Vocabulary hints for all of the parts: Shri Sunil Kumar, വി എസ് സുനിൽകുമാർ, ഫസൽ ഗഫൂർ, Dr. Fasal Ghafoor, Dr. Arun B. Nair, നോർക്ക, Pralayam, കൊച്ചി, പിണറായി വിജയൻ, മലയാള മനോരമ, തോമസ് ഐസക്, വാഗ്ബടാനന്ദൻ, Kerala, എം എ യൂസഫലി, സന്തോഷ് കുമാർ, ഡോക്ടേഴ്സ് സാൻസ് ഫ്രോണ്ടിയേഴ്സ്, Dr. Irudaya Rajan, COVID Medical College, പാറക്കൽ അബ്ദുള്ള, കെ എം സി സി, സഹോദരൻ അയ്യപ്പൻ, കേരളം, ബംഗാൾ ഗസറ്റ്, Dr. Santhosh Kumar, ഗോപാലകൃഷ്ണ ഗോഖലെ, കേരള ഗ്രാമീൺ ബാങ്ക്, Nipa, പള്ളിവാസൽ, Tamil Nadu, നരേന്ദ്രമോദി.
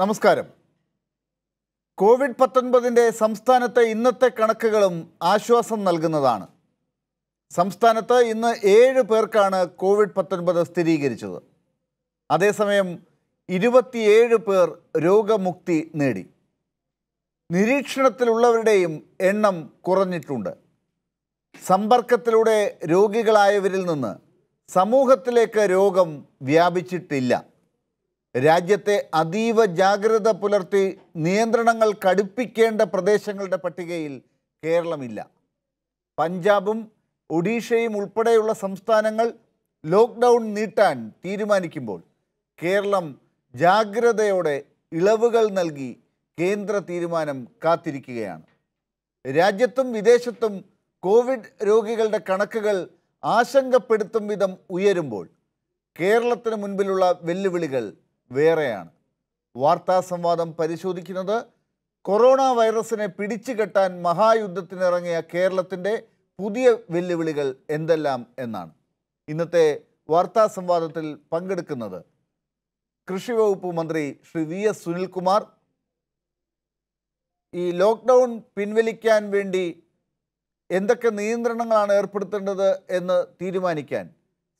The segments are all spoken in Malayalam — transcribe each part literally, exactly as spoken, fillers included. നമസ്കാരം. കോവിഡ് പത്തൊൻപതിൻ്റെ സംസ്ഥാനത്തെ ഇന്നത്തെ കണക്കുകളും ആശ്വാസം നൽകുന്നതാണ്. സംസ്ഥാനത്ത് ഇന്ന് ഏഴ് പേർക്കാണ് കോവിഡ് പത്തൊൻപത് സ്ഥിരീകരിച്ചത്. അതേസമയം ഇരുപത്തിയേഴ് പേർ രോഗമുക്തി നേടി. നിരീക്ഷണത്തിലുള്ളവരുടെയും എണ്ണം കുറഞ്ഞിട്ടുണ്ട്. സമ്പർക്കത്തിലൂടെ രോഗികളായവരിൽ നിന്ന് സമൂഹത്തിലേക്ക് രോഗം വ്യാപിച്ചിട്ടില്ല. രാജ്യത്തെ അതീവ ജാഗ്രത പുലർത്തി നിയന്ത്രണങ്ങൾ കടുപ്പിക്കേണ്ട പ്രദേശങ്ങളുടെ പട്ടികയിൽ കേരളമില്ല. പഞ്ചാബും ഒഡീഷയും ഉൾപ്പെടെയുള്ള സംസ്ഥാനങ്ങൾ ലോക്ക്ഡൗൺ നീട്ടാൻ തീരുമാനിക്കുമ്പോൾ കേരളം ജാഗ്രതയോടെ ഇളവുകൾ നൽകി കേന്ദ്ര തീരുമാനം കാത്തിരിക്കുകയാണ്. രാജ്യത്തും വിദേശത്തും കോവിഡ് രോഗികളുടെ കണക്കുകൾ ആശങ്കപ്പെടുത്തും വിധം ഉയരുമ്പോൾ കേരളത്തിന് മുൻപിലുള്ള വെല്ലുവിളികൾ വേറെയാണ്. വാർത്താ സംവാദം പരിശോധിക്കുന്നത് കൊറോണ വൈറസിനെ പിടിച്ചുകെട്ടാൻ മഹായുദ്ധത്തിനിറങ്ങിയ കേരളത്തിൻ്റെ പുതിയ വെല്ലുവിളികൾ എന്തെല്ലാം എന്നാണ്. ഇന്നത്തെ വാർത്താ സംവാദത്തിൽ പങ്കെടുക്കുന്നത് കൃഷിവകുപ്പ് മന്ത്രി ശ്രീ വി എസ് സുനിൽകുമാർ. ഈ ലോക്ക്ഡൗൺ പിൻവലിക്കാൻ വേണ്ടി എന്തൊക്കെ നിയന്ത്രണങ്ങളാണ് ഏർപ്പെടുത്തേണ്ടത് എന്ന് തീരുമാനിക്കാൻ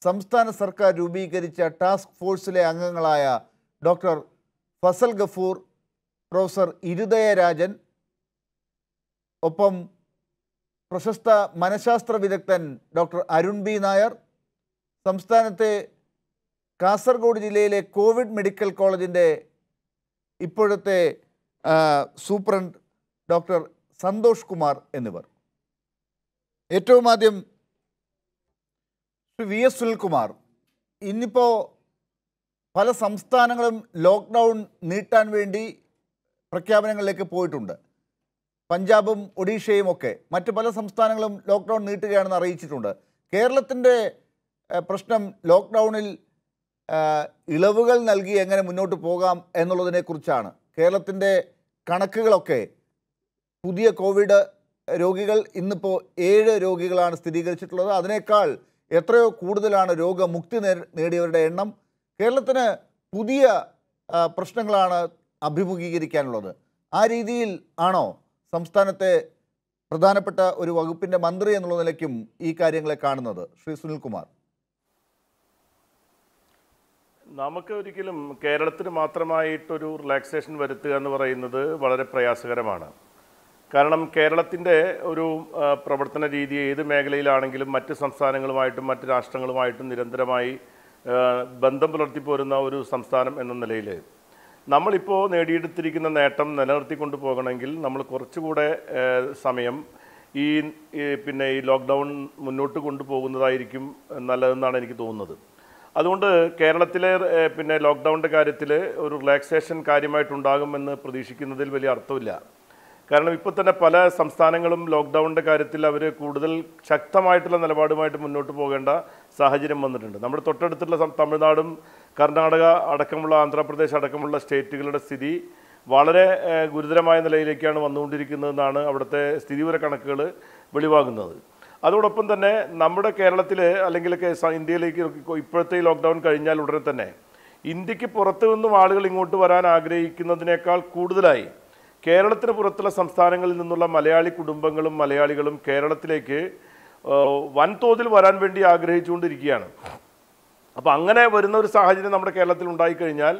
സംസ്ഥാന സർക്കാർ രൂപീകരിച്ച ടാസ്ക് ഫോഴ്സിലെ അംഗങ്ങളായ ഡോക്ടർ ഫസൽ ഗഫൂർ, പ്രൊഫസർ ഇരുദയ രാജൻ, ഒപ്പം പ്രശസ്ത മനഃശാസ്ത്ര വിദഗ്ധൻ ഡോക്ടർ അരുൺ ബി നായർ, സംസ്ഥാനത്തെ കാസർഗോഡ് ജില്ലയിലെ കോവിഡ് മെഡിക്കൽ കോളേജിൻ്റെ ഇപ്പോഴത്തെ സൂപ്രണ്ട് ഡോക്ടർ സന്തോഷ് കുമാർ എന്നിവർ. ഏറ്റവും ആദ്യം ശ്രീ വി എസ് സുനിൽകുമാർ, ഇന്നിപ്പോൾ പല സംസ്ഥാനങ്ങളും ലോക്ക്ഡൗൺ നീട്ടാൻ വേണ്ടി പ്രഖ്യാപനങ്ങളിലേക്ക് പോയിട്ടുണ്ട്. പഞ്ചാബും ഒഡീഷയും ഒക്കെ മറ്റ് പല സംസ്ഥാനങ്ങളും ലോക്ക്ഡൗൺ നീട്ടുകയാണെന്ന് അറിയിച്ചിട്ടുണ്ട്. കേരളത്തിൻ്റെ പ്രശ്നം ലോക്ക്ഡൗണിൽ ഇളവുകൾ നൽകി എങ്ങനെ മുന്നോട്ട് പോകാം എന്നുള്ളതിനെക്കുറിച്ചാണ്. കേരളത്തിൻ്റെ കണക്കുകളൊക്കെ പുതിയ കോവിഡ് രോഗികൾ ഇന്നിപ്പോൾ ഏഴ് രോഗികളാണ് സ്ഥിരീകരിച്ചിട്ടുള്ളത്. അതിനേക്കാൾ എത്രയോ കൂടുതലാണ് രോഗമുക്തി നേടിയവരുടെ എണ്ണം. കേരളത്തിന് പുതിയ പ്രശ്നങ്ങളാണ് അഭിമുഖീകരിക്കാനുള്ളത്. ആ രീതിയിൽ ആണോ സംസ്ഥാനത്തെ പ്രധാനപ്പെട്ട ഒരു വകുപ്പിൻ്റെ മന്ത്രി എന്നുള്ള നിലയ്ക്കും ഈ കാര്യങ്ങളെ കാണുന്നത് ശ്രീ സുനിൽകുമാർ? നമുക്ക് ഒരിക്കലും കേരളത്തിന് മാത്രമായിട്ടൊരു റിലാക്സേഷൻ വരുത്തുക എന്ന് പറയുന്നത് വളരെ പ്രയാസകരമാണ്. കാരണം കേരളത്തിൻ്റെ ഒരു പ്രവർത്തന രീതി ഏത് മേഖലയിലാണെങ്കിലും മറ്റ് സംസ്ഥാനങ്ങളുമായിട്ടും മറ്റ് രാഷ്ട്രങ്ങളുമായിട്ടും നിരന്തരമായി ബന്ധം പുലർത്തിപ്പോരുന്ന ഒരു സംസ്ഥാനം എന്ന നിലയിൽ നമ്മളിപ്പോൾ നേടിയെടുത്തിരിക്കുന്ന നേട്ടം നിലനിർത്തിക്കൊണ്ട് പോകണമെങ്കിൽ നമ്മൾ കുറച്ചുകൂടെ സമയം ഈ പിന്നെ ഈ ലോക്ക്ഡൗൺ മുന്നോട്ട് കൊണ്ടുപോകുന്നതായിരിക്കും നല്ലതെന്നാണ് എനിക്ക് തോന്നുന്നത്. അതുകൊണ്ട് കേരളത്തിലെ പിന്നെ ലോക്ക്ഡൗണിൻ്റെ കാര്യത്തിൽ ഒരു റിലാക്സേഷൻ കാര്യമായിട്ടുണ്ടാകുമെന്ന് പ്രതീക്ഷിക്കുന്നതിൽ വലിയ അർത്ഥമില്ല. കാരണം ഇപ്പോൾ തന്നെ പല സംസ്ഥാനങ്ങളും ലോക്ക്ഡൗണിൻ്റെ കാര്യത്തിൽ അവർ കൂടുതൽ ശക്തമായിട്ടുള്ള നിലപാടുമായിട്ട് മുന്നോട്ട് പോകേണ്ട സാഹചര്യം വന്നിട്ടുണ്ട്. നമ്മുടെ തൊട്ടടുത്തുള്ള തമിഴ്നാടും കർണാടക അടക്കമുള്ള ആന്ധ്രാപ്രദേശ് അടക്കമുള്ള സ്റ്റേറ്റുകളുടെ സ്ഥിതി വളരെ ഗുരുതരമായ നിലയിലേക്കാണ് വന്നുകൊണ്ടിരിക്കുന്നതെന്നാണ് അവിടുത്തെ സ്ഥിതിവിവര കണക്കുകൾ വെളിവാകുന്നത്. അതോടൊപ്പം തന്നെ നമ്മുടെ കേരളത്തിൽ അല്ലെങ്കിൽ ഇന്ത്യയിലേക്ക് ഇപ്പോഴത്തെ ലോക്ക്ഡൗൺ കഴിഞ്ഞാൽ ഉടനെ തന്നെ ഇന്ത്യക്ക് പുറത്തു നിന്നും ആളുകൾ ഇങ്ങോട്ട് വരാൻ ആഗ്രഹിക്കുന്നതിനേക്കാൾ കൂടുതലായി കേരളത്തിന് പുറത്തുള്ള സംസ്ഥാനങ്ങളിൽ നിന്നുള്ള മലയാളി കുടുംബങ്ങളും മലയാളികളും കേരളത്തിലേക്ക് വൻതോതിൽ വരാൻ വേണ്ടി ആഗ്രഹിച്ചുകൊണ്ടിരിക്കുകയാണ്. അപ്പോൾ അങ്ങനെ വരുന്ന ഒരു സാഹചര്യം നമ്മുടെ കേരളത്തിൽ ഉണ്ടായിക്കഴിഞ്ഞാൽ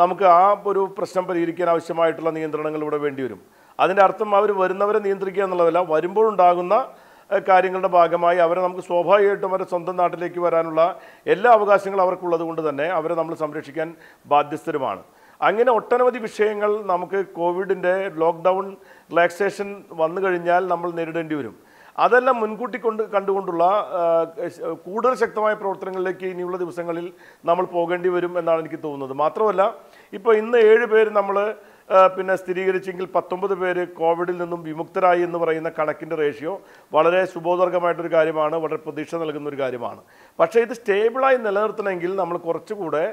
നമുക്ക് ആ ഒരു പ്രശ്നം പരിഹരിക്കാൻ ആവശ്യമായിട്ടുള്ള നിയന്ത്രണങ്ങൾ ഇവിടെ വേണ്ടിവരും. അതിൻ്റെ അർത്ഥം അവർ വരുന്നവരെ നിയന്ത്രിക്കുക എന്നുള്ളതല്ല, വരുമ്പോഴുണ്ടാകുന്ന കാര്യങ്ങളുടെ ഭാഗമായി അവരെ നമുക്ക് സ്വാഭാവികമായിട്ടും അവരുടെ സ്വന്തം നാട്ടിലേക്ക് വരാനുള്ള എല്ലാ അവകാശങ്ങളും അവർക്കുള്ളത് കൊണ്ട് തന്നെ അവരെ നമ്മൾ സംരക്ഷിക്കാൻ ബാധ്യസ്ഥരുമാണ്. അങ്ങനെ ഒട്ടനവധി വിഷയങ്ങൾ നമുക്ക് കോവിഡിൻ്റെ ലോക്ക്ഡൗൺ റിലാക്സേഷൻ വന്നു കഴിഞ്ഞാൽ നമ്മൾ നേരിടേണ്ടി വരും. അതെല്ലാം മുൻകൂട്ടി കൊണ്ട് കണ്ടുകൊണ്ടുള്ള കൂടുതൽ ശക്തമായ പ്രവർത്തനങ്ങളിലേക്ക് ഇനിയുള്ള ദിവസങ്ങളിൽ നമ്മൾ പോകേണ്ടി വരും എന്നാണ് എനിക്ക് തോന്നുന്നത്. മാത്രമല്ല ഇപ്പോൾ ഇന്ന് ഏഴ് പേര് നമ്മൾ പിന്നെ സ്ഥിരീകരിച്ചെങ്കിൽ പത്തൊമ്പത് പേര് കോവിഡിൽ നിന്നും വിമുക്തരായി എന്ന് പറയുന്ന കണക്കിൻ്റെ റേഷ്യോ വളരെ ശുഭോദർഗമായിട്ടൊരു കാര്യമാണ്, വളരെ പ്രതീക്ഷ നൽകുന്നൊരു കാര്യമാണ്. പക്ഷേ ഇത് സ്റ്റേബിളായി നിലനിർത്തണമെങ്കിൽ നമ്മൾ കുറച്ചുകൂടെ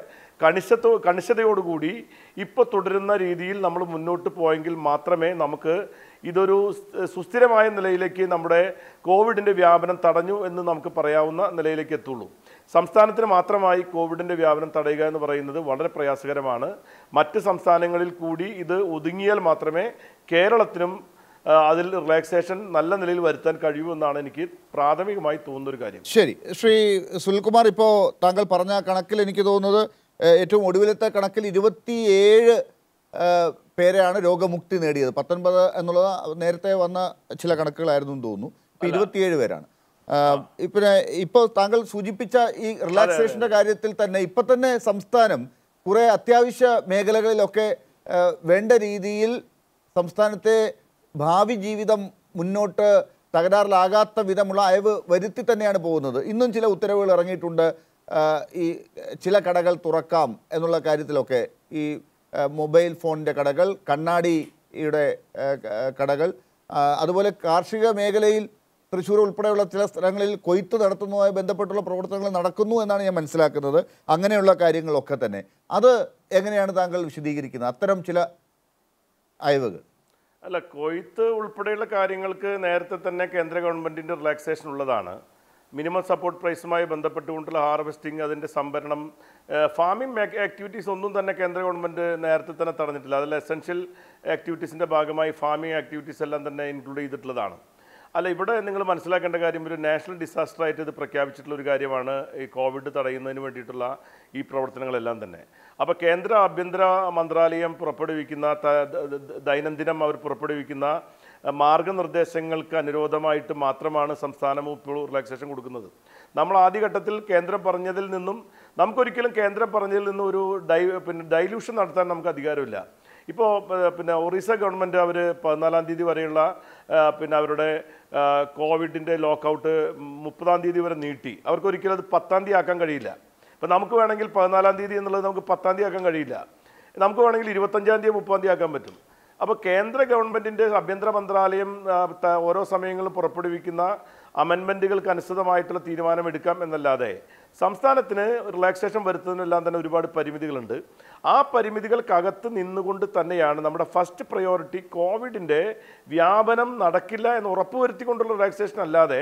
കണിശത്തോ കണിശതയോടുകൂടി ഇപ്പോൾ തുടരുന്ന രീതിയിൽ നമ്മൾ മുന്നോട്ട് പോയെങ്കിൽ മാത്രമേ നമുക്ക് ഇതൊരു സുസ്ഥിരമായ നിലയിലേക്ക് നമ്മുടെ കോവിഡിൻ്റെ വ്യാപനം തടഞ്ഞു എന്ന് നമുക്ക് പറയാവുന്ന നിലയിലേക്ക് എത്തുള്ളൂ. സംസ്ഥാനത്തിന് മാത്രമായി കോവിഡിന്റെ വ്യാപനം തടയുക എന്ന് പറയുന്നത് വളരെ പ്രയാസകരമാണ്. മറ്റ് സംസ്ഥാനങ്ങളിൽ കൂടി ഇത് ഒതുങ്ങിയാൽ മാത്രമേ കേരളത്തിനും അതിൽ റിലാക്സേഷൻ നല്ല നിലയിൽ വരുത്താൻ കഴിയൂ എന്നാണ് എനിക്ക് പ്രാഥമികമായി തോന്നുന്ന ഒരു കാര്യം. ശരി, ശ്രീ സുനിൽകുമാർ, ഇപ്പോൾ താങ്കൾ പറഞ്ഞ കണക്കിൽ എനിക്ക് തോന്നുന്നത് ഏറ്റവും ഒടുവിലത്തെ കണക്കിൽ ഇരുപത്തിയേഴ് പേരെയാണ് രോഗമുക്തി നേടിയത്. പത്തൊൻപത് എന്നുള്ളത് നേരത്തെ വന്ന ചില കണക്കുകളായിരുന്നു തോന്നുന്നു, ഇപ്പോൾ ഇരുപത്തിയേഴ് പേരാണ്. പിന്നെ ഇപ്പോൾ താങ്കൾ സൂചിപ്പിച്ച ഈ റിലാക്സേഷൻ്റെ കാര്യത്തിൽ തന്നെ ഇപ്പം തന്നെ സംസ്ഥാനം കുറേ അത്യാവശ്യ മേഖലകളിലൊക്കെ വേണ്ട രീതിയിൽ സംസ്ഥാനത്തെ ഭാവി ജീവിതം മുന്നോട്ട് തകരാറിലാകാത്ത വിധമുള്ള അയവ് വരുത്തി തന്നെയാണ് പോകുന്നത്. ഇന്നും ചില ഉത്തരവുകൾ ഇറങ്ങിയിട്ടുണ്ട്, ഈ ചില കടകൾ തുറക്കാം എന്നുള്ള കാര്യത്തിലൊക്കെ. ഈ മൊബൈൽ ഫോണിൻ്റെ കടകൾ, കണ്ണാടിയുടെ കടകൾ, അതുപോലെ കാർഷിക മേഖലയിൽ തൃശ്ശൂർ ഉൾപ്പെടെയുള്ള ചില സ്ഥലങ്ങളിൽ കൊയ്ത്ത് നടത്തുന്നതുമായി ബന്ധപ്പെട്ടുള്ള പ്രവർത്തനങ്ങൾ നടക്കുന്നു എന്നാണ് ഞാൻ മനസ്സിലാക്കുന്നത്. അങ്ങനെയുള്ള കാര്യങ്ങളൊക്കെ തന്നെ അത് എങ്ങനെയാണ് താങ്കൾ വിശദീകരിക്കുന്നത്, അത്തരം ചില അയവുകൾ? അല്ല, കൊയ്ത്ത് ഉൾപ്പെടെയുള്ള കാര്യങ്ങൾക്ക് നേരത്തെ തന്നെ കേന്ദ്ര ഗവൺമെൻറ്റിൻ്റെ റിലാക്സേഷൻ ഉള്ളതാണ്. മിനിമം സപ്പോർട്ട് പ്രൈസുമായി ബന്ധപ്പെട്ടുകൊണ്ടുള്ള ഹാർവെസ്റ്റിംഗ്, അതിൻ്റെ സംഭരണം, ഫാമിംഗ് ആക്ടിവിറ്റീസ് ഒന്നും തന്നെ കേന്ദ്ര ഗവൺമെൻറ് നേരത്തെ തന്നെ തടഞ്ഞിട്ടില്ല. അതിൽ എസെൻഷ്യൽ ആക്ടിവിറ്റീസിൻ്റെ ഭാഗമായി ഫാമിംഗ് ആക്ടിവിറ്റീസ് എല്ലാം തന്നെ ഇൻക്ലൂഡ് ചെയ്തിട്ടുള്ളതാണ്. അല്ല, ഇവിടെ നിങ്ങൾ മനസ്സിലാക്കേണ്ട കാര്യം, ഒരു നാഷണൽ ഡിസാസ്റ്ററായിട്ട് ഇത് പ്രഖ്യാപിച്ചിട്ടുള്ള ഒരു കാര്യമാണ് ഈ കോവിഡ് തടയുന്നതിന് വേണ്ടിയിട്ടുള്ള ഈ പ്രവർത്തനങ്ങളെല്ലാം തന്നെ. അപ്പോൾ കേന്ദ്ര ആഭ്യന്തര മന്ത്രാലയം പുറപ്പെടുവിക്കുന്ന ദൈനംദിനം അവർ പുറപ്പെടുവിക്കുന്ന മാർഗനിർദ്ദേശങ്ങൾക്ക് അനുരോധമായിട്ട് മാത്രമാണ് സംസ്ഥാനം ഇപ്പോൾ റിലാക്സേഷൻ കൊടുക്കുന്നത്. നമ്മൾ ആദ്യഘട്ടത്തിൽ കേന്ദ്രം പറഞ്ഞതിൽ നിന്നും നമുക്കൊരിക്കലും കേന്ദ്രം പറഞ്ഞതിൽ നിന്നും ഒരു ഡൈ പിന്നെ ഡൈല്യൂഷൻ നടത്താൻ നമുക്ക് അധികാരമില്ല. ഇപ്പോൾ പിന്നെ ഒറീസ ഗവൺമെൻറ് അവർ പതിനാലാം തീയതി വരെയുള്ള പിന്നെ അവരുടെ കോവിഡിൻ്റെ ലോക്കൗട്ട് മുപ്പതാം തീയതി വരെ നീട്ടി. അവർക്കൊരിക്കലും അത് പത്താം തീയതി ആക്കാൻ കഴിയില്ല. ഇപ്പം നമുക്ക് വേണമെങ്കിൽ പതിനാലാം തീയതി എന്നുള്ളത് നമുക്ക് പത്താം തീയതി ആക്കാൻ കഴിയില്ല. നമുക്ക് വേണമെങ്കിൽ ഇരുപത്തഞ്ചാം തീയതി മുപ്പതാം തീയതി ആക്കാൻ പറ്റും. അപ്പോൾ കേന്ദ്ര ഗവൺമെൻറ്റിൻ്റെ ആഭ്യന്തര മന്ത്രാലയം ഓരോ സമയങ്ങളിലും പുറപ്പെടുവിക്കുന്ന അമെൻമെൻറ്റുകൾക്ക് അനുസൃതമായിട്ടുള്ള തീരുമാനമെടുക്കാം എന്നല്ലാതെ സംസ്ഥാനത്തിന് റിലാക്സേഷൻ വരുത്തുന്നതിനെല്ലാം തന്നെ ഒരുപാട് പരിമിതികളുണ്ട്. ആ പരിമിതികൾക്കകത്ത് നിന്നുകൊണ്ട് തന്നെയാണ് നമ്മുടെ ഫസ്റ്റ് പ്രയോറിറ്റി കോവിഡിൻ്റെ വ്യാപനം നടക്കില്ല എന്ന് ഉറപ്പുവരുത്തിക്കൊണ്ടുള്ള റിലാക്സേഷൻ അല്ലാതെ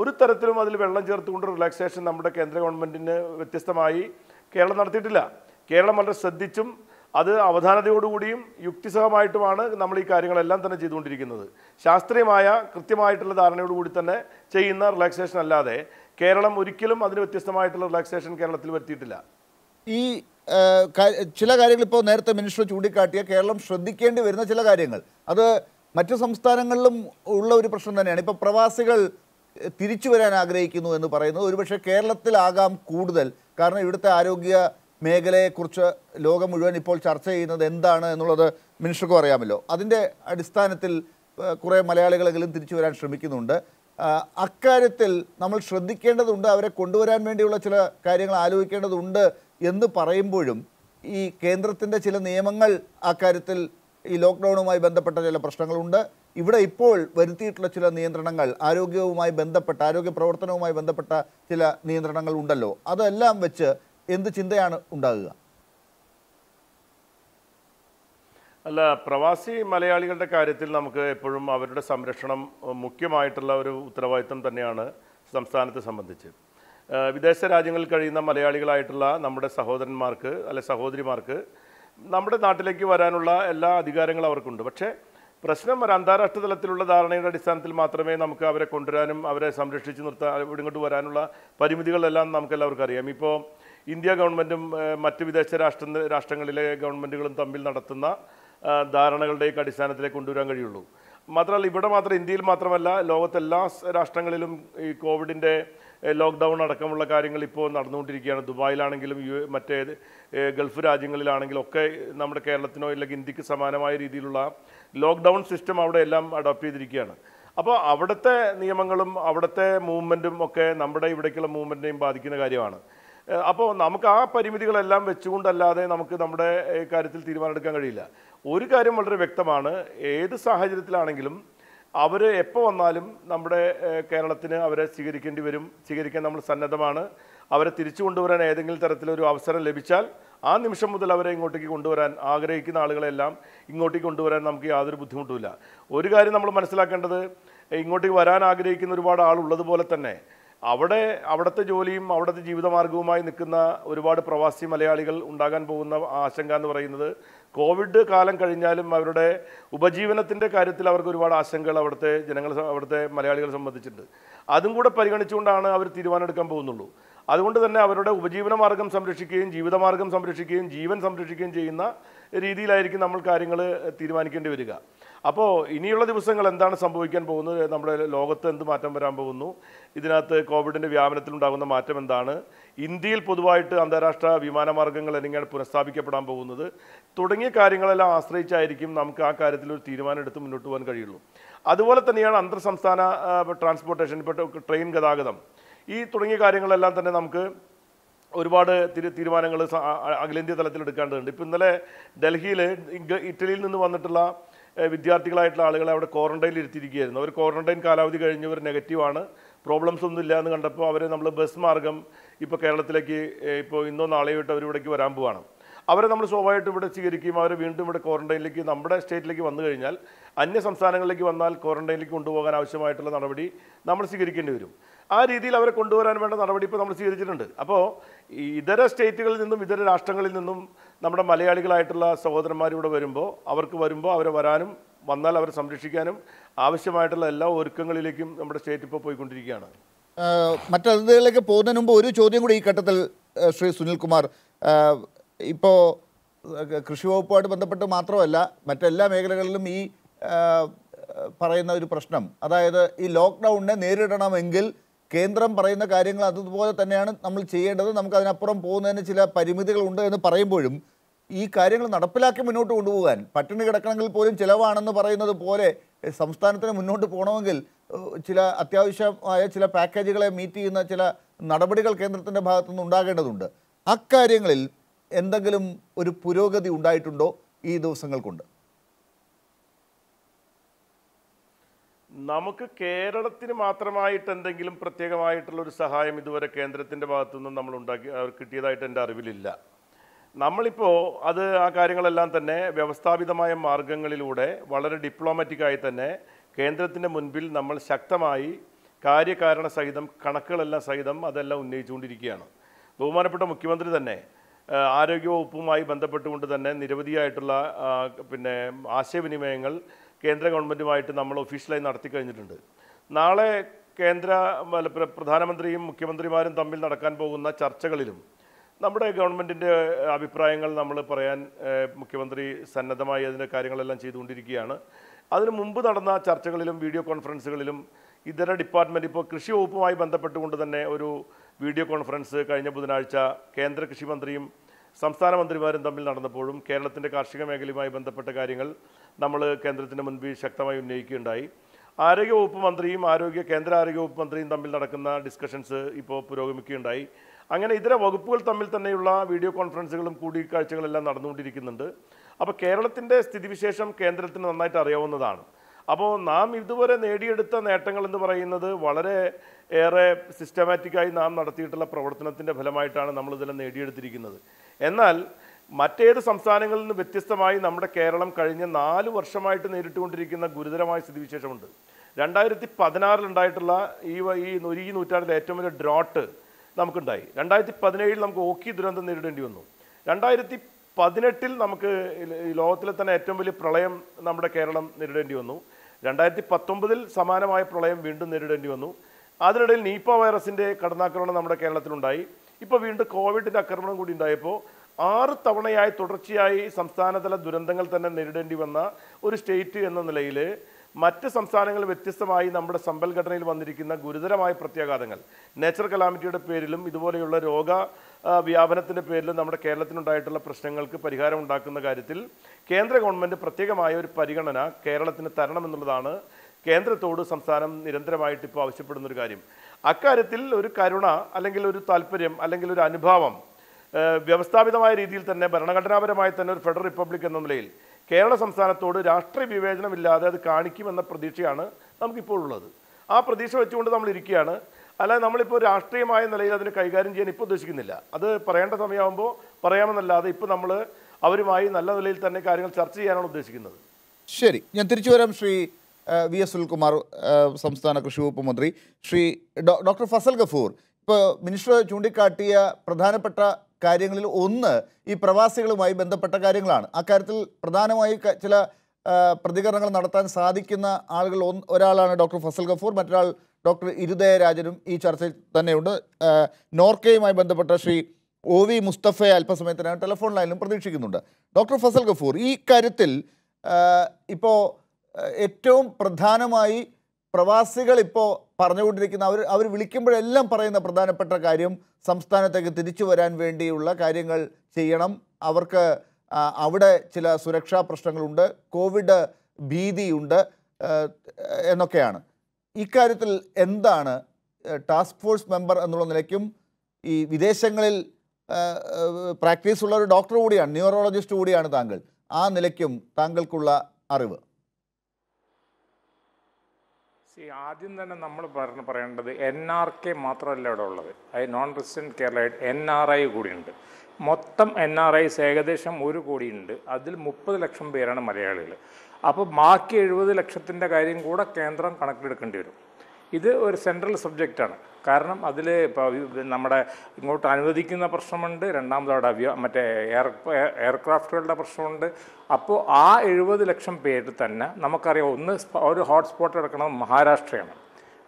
ഒരു തരത്തിലും അതിൽ വെള്ളം ചേർത്തുകൊണ്ട് റിലാക്സേഷൻ നമ്മുടെ കേന്ദ്ര ഗവൺമെൻറ്റിന് വ്യത്യസ്തമായി കേരളം നടത്തിയിട്ടില്ല. കേരളം വളരെ ശ്രദ്ധിച്ചും അത് അവധാനതയോടുകൂടിയും യുക്തിസഹമായിട്ടുമാണ് നമ്മൾ ഈ കാര്യങ്ങളെല്ലാം തന്നെ ചെയ്തുകൊണ്ടിരിക്കുന്നത്. ശാസ്ത്രീയമായ കൃത്യമായിട്ടുള്ള ധാരണയോടുകൂടി തന്നെ ചെയ്യുന്ന റിലാക്സേഷൻ അല്ലാതെ കേരളം ഒരിക്കലും അതിന് വ്യത്യസ്തമായിട്ടുള്ള റിലാക്സേഷൻ കേരളത്തിൽ വരുത്തിയിട്ടില്ല. ഈ ചില കാര്യങ്ങൾ ഇപ്പോൾ നേരത്തെ മിനിസ്റ്റർ ചൂണ്ടിക്കാട്ടിയ കേരളം ശ്രദ്ധിക്കേണ്ടി വരുന്ന ചില കാര്യങ്ങൾ, അത് മറ്റു സംസ്ഥാനങ്ങളിലും ഉള്ള ഒരു പ്രശ്നം തന്നെയാണ്. ഇപ്പോൾ പ്രവാസികൾ തിരിച്ചു വരാൻ ആഗ്രഹിക്കുന്നു എന്ന് പറയുന്നത് ഒരുപക്ഷെ കേരളത്തിലാകാം കൂടുതൽ, കാരണം ഇവിടുത്തെ ആരോഗ്യ മേഖലയെക്കുറിച്ച് ലോകം മുഴുവൻ ഇപ്പോൾ ചർച്ച ചെയ്യുന്നത് എന്താണ് എന്നുള്ളത് മിനിസ്റ്റർക്കും അറിയാമല്ലോ. അതിൻ്റെ അടിസ്ഥാനത്തിൽ കുറേ മലയാളികളെങ്കിലും തിരിച്ചു വരാൻ ശ്രമിക്കുന്നുണ്ട്. അക്കാര്യത്തിൽ നമ്മൾ ശ്രദ്ധിക്കേണ്ടതുണ്ട്, അവരെ കൊണ്ടുവരാൻ വേണ്ടിയുള്ള ചില കാര്യങ്ങൾ ആലോചിക്കേണ്ടതുണ്ട് എന്ന് പറയുമ്പോഴും ഈ കേന്ദ്രത്തിൻ്റെ ചില നിയമങ്ങൾ അക്കാര്യത്തിൽ ഈ ലോക്ക്ഡൗണുമായി ബന്ധപ്പെട്ട ചില പ്രശ്നങ്ങളുണ്ട്. ഇവിടെ ഇപ്പോൾ വരുത്തിയിട്ടുള്ള ചില നിയന്ത്രണങ്ങൾ, ആരോഗ്യവുമായി ബന്ധപ്പെട്ട ആരോഗ്യ പ്രവർത്തനവുമായി ബന്ധപ്പെട്ട ചില നിയന്ത്രണങ്ങൾ ഉണ്ടല്ലോ, അതെല്ലാം വെച്ച് എന്ത് ചിന്തയാണ് ഉണ്ടാകുക? അല്ല, പ്രവാസി മലയാളികളുടെ കാര്യത്തിൽ നമുക്ക് എപ്പോഴും അവരുടെ സംരക്ഷണം മുഖ്യമായിട്ടുള്ള ഒരു ഉത്തരവാദിത്വം തന്നെയാണ് സംസ്ഥാനത്തെ സംബന്ധിച്ച്. വിദേശ രാജ്യങ്ങളിൽ കഴിയുന്ന മലയാളികളായിട്ടുള്ള നമ്മുടെ സഹോദരന്മാർക്ക് അല്ലെ സഹോദരിമാർക്ക് നമ്മുടെ നാട്ടിലേക്ക് വരാനുള്ള എല്ലാ അധികാരങ്ങളും അവർക്കുണ്ട്. പക്ഷേ പ്രശ്നം ഒരു അന്താരാഷ്ട്ര തലത്തിലുള്ള ധാരണയുടെ അടിസ്ഥാനത്തിൽ മാത്രമേ നമുക്ക് അവരെ കൊണ്ടുവരാനും അവരെ സംരക്ഷിച്ച് നിർത്താൻ ഇവിടുങ്ങോട്ട് വരാനുള്ള പരിമിതികളെല്ലാം നമുക്കെല്ലാവർക്കും അറിയാം. ഇപ്പോൾ ഇന്ത്യ ഗവൺമെൻറ്റും മറ്റ് വിദേശ രാഷ്ട്ര രാഷ്ട്രങ്ങളിലെ ഗവൺമെൻറ്റുകളും തമ്മിൽ നടത്തുന്ന ധാരണകളുടെയൊക്കെ അടിസ്ഥാനത്തിലേ കൊണ്ടുവരാൻ കഴിയുള്ളൂ. മാത്രമല്ല, ഇവിടെ മാത്രം ഇന്ത്യയിൽ മാത്രമല്ല ലോകത്തെല്ലാ രാഷ്ട്രങ്ങളിലും ഈ കോവിഡിൻ്റെ ലോക്ക്ഡൗൺ അടക്കമുള്ള കാര്യങ്ങൾ ഇപ്പോൾ നടന്നുകൊണ്ടിരിക്കുകയാണ്. ദുബായിലാണെങ്കിലും യു മറ്റേ ഗൾഫ് രാജ്യങ്ങളിലാണെങ്കിലും ഒക്കെ നമ്മുടെ കേരളത്തിനോ അല്ലെങ്കിൽ ഇന്ത്യക്ക് സമാനമായ രീതിയിലുള്ള ലോക്ക്ഡൗൺ സിസ്റ്റം അവിടെ എല്ലാം അഡോപ്റ്റ് ചെയ്തിരിക്കുകയാണ്. അപ്പോൾ അവിടുത്തെ നിയമങ്ങളും അവിടുത്തെ മൂവ്മെൻറ്റും ഒക്കെ നമ്മുടെ ഇവിടേക്കുള്ള മൂവ്മെൻറ്റിനെയും ബാധിക്കുന്ന കാര്യമാണ്. അപ്പോൾ നമുക്ക് ആ പരിമിതികളെല്ലാം വെച്ചുകൊണ്ടല്ലാതെ നമുക്ക് നമ്മുടെ കാര്യത്തിൽ തീരുമാനമെടുക്കാൻ കഴിയില്ല. ഒരു കാര്യം വളരെ വ്യക്തമാണ്, ഏത് സാഹചര്യത്തിലാണെങ്കിലും അവർ എപ്പോൾ വന്നാലും നമ്മുടെ കേരളത്തിന് അവരെ സ്വീകരിക്കേണ്ടി വരും. സ്വീകരിക്കാൻ നമ്മൾ സന്നദ്ധമാണ്. അവരെ തിരിച്ചു കൊണ്ടുവരാൻ ഏതെങ്കിലും തരത്തിലൊരു അവസരം ലഭിച്ചാൽ ആ നിമിഷം മുതൽ അവരെ ഇങ്ങോട്ടേക്ക് കൊണ്ടുവരാൻ ആഗ്രഹിക്കുന്ന ആളുകളെല്ലാം ഇങ്ങോട്ടേക്ക് കൊണ്ടുവരാൻ നമുക്ക് യാതൊരു ബുദ്ധിമുട്ടുമില്ല. ഒരു കാര്യം നമ്മൾ മനസ്സിലാക്കേണ്ടത്, ഇങ്ങോട്ടേക്ക് വരാൻ ആഗ്രഹിക്കുന്ന ഒരുപാട് ആളുള്ളതുപോലെ തന്നെ Avade, Avadata Jolim, Avada Jivida Marguma in the Kuna, Uribad Pravasi, Malayalical, Undagan Puna, Ashangan, or another Covid, Kalan Karinjalim, Avade, Ubajivana Tinda Karitila, Guribad Ashangal, Avate, General Avate, Malayalical, some of the children. Adam would a Pariganachundana, our Tiruana Kampunu. I wonder the Navada, Ubajivana Margam, some Rishikin, Jivida Margam, some Rishikin, Jivan, some Rishikin, Jina, Ridi Larikin, Namal Karingal, Tirumanikin Dividiga. Apo, in Nila the Busangal and Dana Sambuikan Bono, Namla Logatan, the Matam Rambono, Idinata, Covid and Viamatum Davan, the Matam and Dana, Indil Puduite, Andarashtra, Vimana Margangal and Punasabi Kapambono, Totangi Karingala, Astray Charikim, Namka, Karilu, Tiruman, and Tumutu and Karilu. Aduatan Andra Samsana transportation, but train Gadagadam. E. Turingi Karingala Lantanamke. Uribada Tirumanangal Aglendi the Latin Canton. Dipindale, Delhi, Italy, and the Vanatala, with the article at Lala, out of quarantine litigation. Over quarantine Kalavika, you were negative honor, problems on the land under power and number bus margam, Ipakalaki, Poindo, Naleva, Rambuana. Our numbers over to the Sigirikim are into a quarantine like a number state like one the original, and some Sanan like one quarantine like Kundu and Aushamaital and Nobody, number Sigirikin. I read the Lava Kundu and Nobody put on the Sigirikin. Apo, either state in the middle Ashtangal in the number of Malayalical Itala, Southern Mariota Varimbo, our Kuvarimbo, our Varanum, Vandal, our Samrishikanum, Aushamaital, Allah, Urkangalikim, number state of Poikundriana. Matal like a Podan and Boru Chodimudi Katal, Shri Sunil Kumar. Ipo Krishopad Bandapata Matroella, Matella Megalami Parana Prasnam. Ada I lockdown and Neridana Engel, Kendram Parana carrying Latu Tanan, Namal Chi and Namkanapuram Pon and Chilla Parimedical under the Parambodum. E carrying Natapilaki Minuto Duan, Patrinica Kangal Porin, Chilavan and the Parana the Pore, Samstan Minuto Ponangil, Chilla Atyavisha, Chilla package, meaty in the Chilla, Natabadical Kendrathan Bath and Undagadunda. Akaringlil. Endangelum or Puroga the Undai Tundo, either Sangal Kunda Namaka Keratin Matramite and the Gilum Prategamite Lord Sahai Midu a Kendra Tindabatun, Namlunda, or Kitida and Darvilla. Namalipo, other Akaringal Lantane, Vavastabi the Maya Margangalilude, Valer diplomatic Aitane, Kendra Tinamunbil, Namal Shaktamai, Kari Karana Saidam, Kanakala Saidam, Adela Nejundirikiana. Domanapata Mukimandri the Ne. Arego Pumai Bandapatu under the Nen, Nirvadia Itola, Asevini Mangal, Kendra Gondamite, Namalo, official and Artica incident. Nale Kendra Pradhanamandri, Mukimandrimar and Tamil Narakan Boguna, Charchagalium. Number government in the Abiprangal, Namala Parayan, Mukimandri, Sanadamaya, and the Karingal and Chidundikiana. Other Mumbuana, Charchagalum, video conference, either a department, Krishi Upumai Bandapatu under the Ne or video conference, Kaina Budanarcha, Kendra Kishimandrim, Samsana Mandriva and Tamil Nadapodum, Kerala Tinda Karshika Megalima Bandapata Karingal, Namala Kendra Tinamanbi, Shaktama Neki and I. Arego Upumandrim, Aroga Kendra Arego Pandrim, Tamil Nadakana, discussions, Ipo Purogamiki and I. Angan either a Wagapul Tamil Tanevla, video conference, Kudi Karchal and Arnu Dikinanda. Up a Kerala Tinda, Stidivisham, Kendra Tinanai Arayavanadan. Upon Nam, if there were an idiot at the Natangal and the Varayana, Valare. Air systematic I Nam not a theatre of Provatanath in the Velamaitan and Namla and the idiot Trikinaz. Enal Mate the Samsanical Vitistamai, Namda Keralam Karinian, Nal, Varshamite and Eritun Trikin, Gururamai Sidivishamundu. Dandaiti Padanar and Daitala, Eva E. Nuri Nutar, the atom of the drought Namkundai. Dandaiti Padanil Namkoki Duran than the Niriduno. Dandaiti Padinatil Namka Lothatan atom will Pralayam Namda Keralam Niriduno. Dandaiti Patumbil, Samanamai Pralayam Windu Niriduno. Other than Nipa virus in the Karnataka number Kerala Tundai, Ipa wind the Covid in the Kerman good in Daipo, R. Tavanai, Totrachi, Samsana, Durandangal and Neridan Divana, or State and the Lele, Matta Samsanangal with Tisamai, number Sambal Gatrail Vandrikina, Gururamai Pratiagadangal. Natural calamity to Perilum, Idovola Roga, Viavanathan Peril, number Kerala Tundaital, Prasangal, Pariharam Dakan the Garitil, Kendra government, Prategamayo, Parigana, Kerala in the Taranam and Ladana. Kendra told us some Sanam, Nirandramai to Pavship and Regarim. Akaratil, Urikaruna, Alangalur Talperim, Alangalur Anibavam. We have started my redil and Nebaranagramaitan, Federal Republic and Nonlail. Kerala Samsana told it after Vivajan Villa, the Karnikim and the Pradishiana, Namkipurla. Our Pradisha were tuned to Namlikiana, Alan Namalipur, Astrema and the Lay, the Kaigarin, and Ipudushkinilla. Other Paranta Samiambo, Parayam and Lada, Ipunamala, Avrimai, and Allah Lil Tanakaran, Sarchi and all this. Sherry, Yantrichuram Sri. വി എസ് സുനിൽകുമാർ, സംസ്ഥാന കൃഷി വകുപ്പ് മന്ത്രി ശ്രീ ഡോക്ടർ ഫസൽ ഗഫൂർ. ഇപ്പോൾ മിനിസ്റ്റർ ചൂണ്ടിക്കാട്ടിയ പ്രധാനപ്പെട്ട കാര്യങ്ങളിൽ ഒന്ന് ഈ പ്രവാസികളുമായി ബന്ധപ്പെട്ട കാര്യങ്ങളാണ്. അക്കാര്യത്തിൽ പ്രധാനമായി ചില പ്രതികരണങ്ങൾ നടത്താൻ സാധിക്കുന്ന ആളുകൾ ഒരാളാണ് ഡോക്ടർ ഫസൽ ഗഫൂർ, മറ്റൊരാൾ ഡോക്ടർ ഇരുദയ രാജനും ഈ ചർച്ചയിൽ തന്നെയുണ്ട്. നോർക്കയുമായി ബന്ധപ്പെട്ട ശ്രീ ഒ വി മുസ്തഫയെ അല്പസമയത്തിനായി ടെലിഫോൺ ലൈനിലും പ്രതീക്ഷിക്കുന്നുണ്ട്. ഡോക്ടർ ഫസൽ ഗഫൂർ, ഈ കാര്യത്തിൽ ഇപ്പോൾ ഏറ്റവും പ്രധാനമായി പ്രവാസികൾ ഇപ്പോൾ പറഞ്ഞുകൊണ്ടിരിക്കുന്ന അവർ അവർ വിളിക്കുമ്പോഴെല്ലാം പറയുന്ന പ്രധാനപ്പെട്ട കാര്യം സംസ്ഥാനത്തേക്ക് തിരിച്ചു വരാൻ വേണ്ടിയുള്ള കാര്യങ്ങൾ ചെയ്യണം, അവർക്ക് അവിടെ ചില സുരക്ഷാ പ്രശ്നങ്ങളുണ്ട്, കോവിഡ് ഭീതിയുണ്ട് എന്നൊക്കെയാണ്. ഇക്കാര്യത്തിൽ എന്താണ് ടാസ്ക് ഫോഴ്സ് മെമ്പർ എന്നുള്ള നിലയ്ക്കും ഈ വിദേശങ്ങളിൽ പ്രാക്ടീസ് ഉള്ള ഒരു ഡോക്ടർ കൂടിയാണ്, ന്യൂറോളജിസ്റ്റ് കൂടിയാണ് താങ്കൾ, ആ നിലയ്ക്കും താങ്കൾക്കുള്ള അറിവ്? ആദ്യം തന്നെ നമ്മൾ പറഞ്ഞ് പറയേണ്ടത് എൻ ആർ കെ മാത്രമല്ല ഇവിടെ ഉള്ളത്, അത് നോൺ റെസിഡൻറ്റ് കേരളയായിട്ട് എൻ ആർ ഐ കൂടിയുണ്ട്. മൊത്തം എൻ ആർ ഐസ് ഏകദേശം ഒരു കോടിയുണ്ട്, അതിൽ മുപ്പത് ലക്ഷം പേരാണ് മലയാളികൾ. അപ്പോൾ ബാക്കി എഴുപത് ലക്ഷത്തിൻ്റെ കാര്യം കൂടെ കേന്ദ്രം കണക്കിലെടുക്കേണ്ടി വരും. ഇത് ഒരു സെൻട്രൽ സബ്ജക്റ്റാണ്, കാരണം അതിൽ ഇപ്പോൾ നമ്മുടെ ഇങ്ങോട്ട് അനുവദിക്കുന്ന പ്രശ്നമുണ്ട്, രണ്ടാമതവിടെ അവ്യ മറ്റേ എയർ എയർക്രാഫ്റ്റുകളുടെ പ്രശ്നമുണ്ട്. അപ്പോൾ ആ എഴുപത് ലക്ഷം പേരിൽ തന്നെ നമുക്കറിയാം, ഒന്ന് ഒരു ഹോട്ട്സ്പോട്ട് എടുക്കുന്നത് മഹാരാഷ്ട്രയാണ്.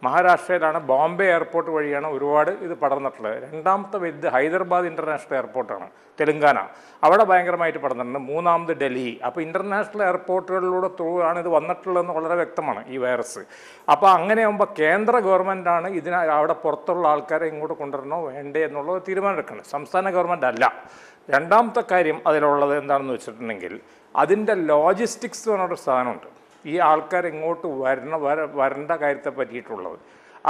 മഹാരാഷ്ട്രയിലാണ് ബോംബെ എയർപോർട്ട് വഴിയാണ് ഒരുപാട് ഇത് പടർന്നിട്ടുള്ളത്. രണ്ടാമത്തെ വലുത് ഹൈദരാബാദ് ഇൻ്റർനാഷണൽ എയർപോർട്ടാണ്, തെലുങ്കാന, അവിടെ ഭയങ്കരമായിട്ട് പടർന്നിട്ടുണ്ട്. മൂന്നാമത് ഡൽഹി. അപ്പോൾ ഇൻ്റർനാഷണൽ എയർപോർട്ടുകളിലൂടെ ത്രൂ ആണ് ഇത് വന്നിട്ടുള്ളതെന്ന് വളരെ വ്യക്തമാണ് ഈ വൈറസ്. അപ്പോൾ അങ്ങനെയാകുമ്പോൾ കേന്ദ്ര ഗവൺമെൻറ്റാണ് ഇതിന് അവിടെ പുറത്തുള്ള ആൾക്കാരെ ഇങ്ങോട്ട് കൊണ്ടുവരണോ വേണ്ടേ എന്നുള്ളത് തീരുമാനമെടുക്കുന്നത്, സംസ്ഥാന ഗവൺമെൻറ് അല്ല. രണ്ടാമത്തെ കാര്യം അതിലുള്ളത് എന്താണെന്ന് വെച്ചിട്ടുണ്ടെങ്കിൽ അതിൻ്റെ ലോജിസ്റ്റിക്സ് എന്ന് പറഞ്ഞൊരു സാധനമുണ്ട്, ഈ ആൾക്കാർ ഇങ്ങോട്ട് വരണ വര വരേണ്ട കാര്യത്തെ പറ്റിയിട്ടുള്ളത്.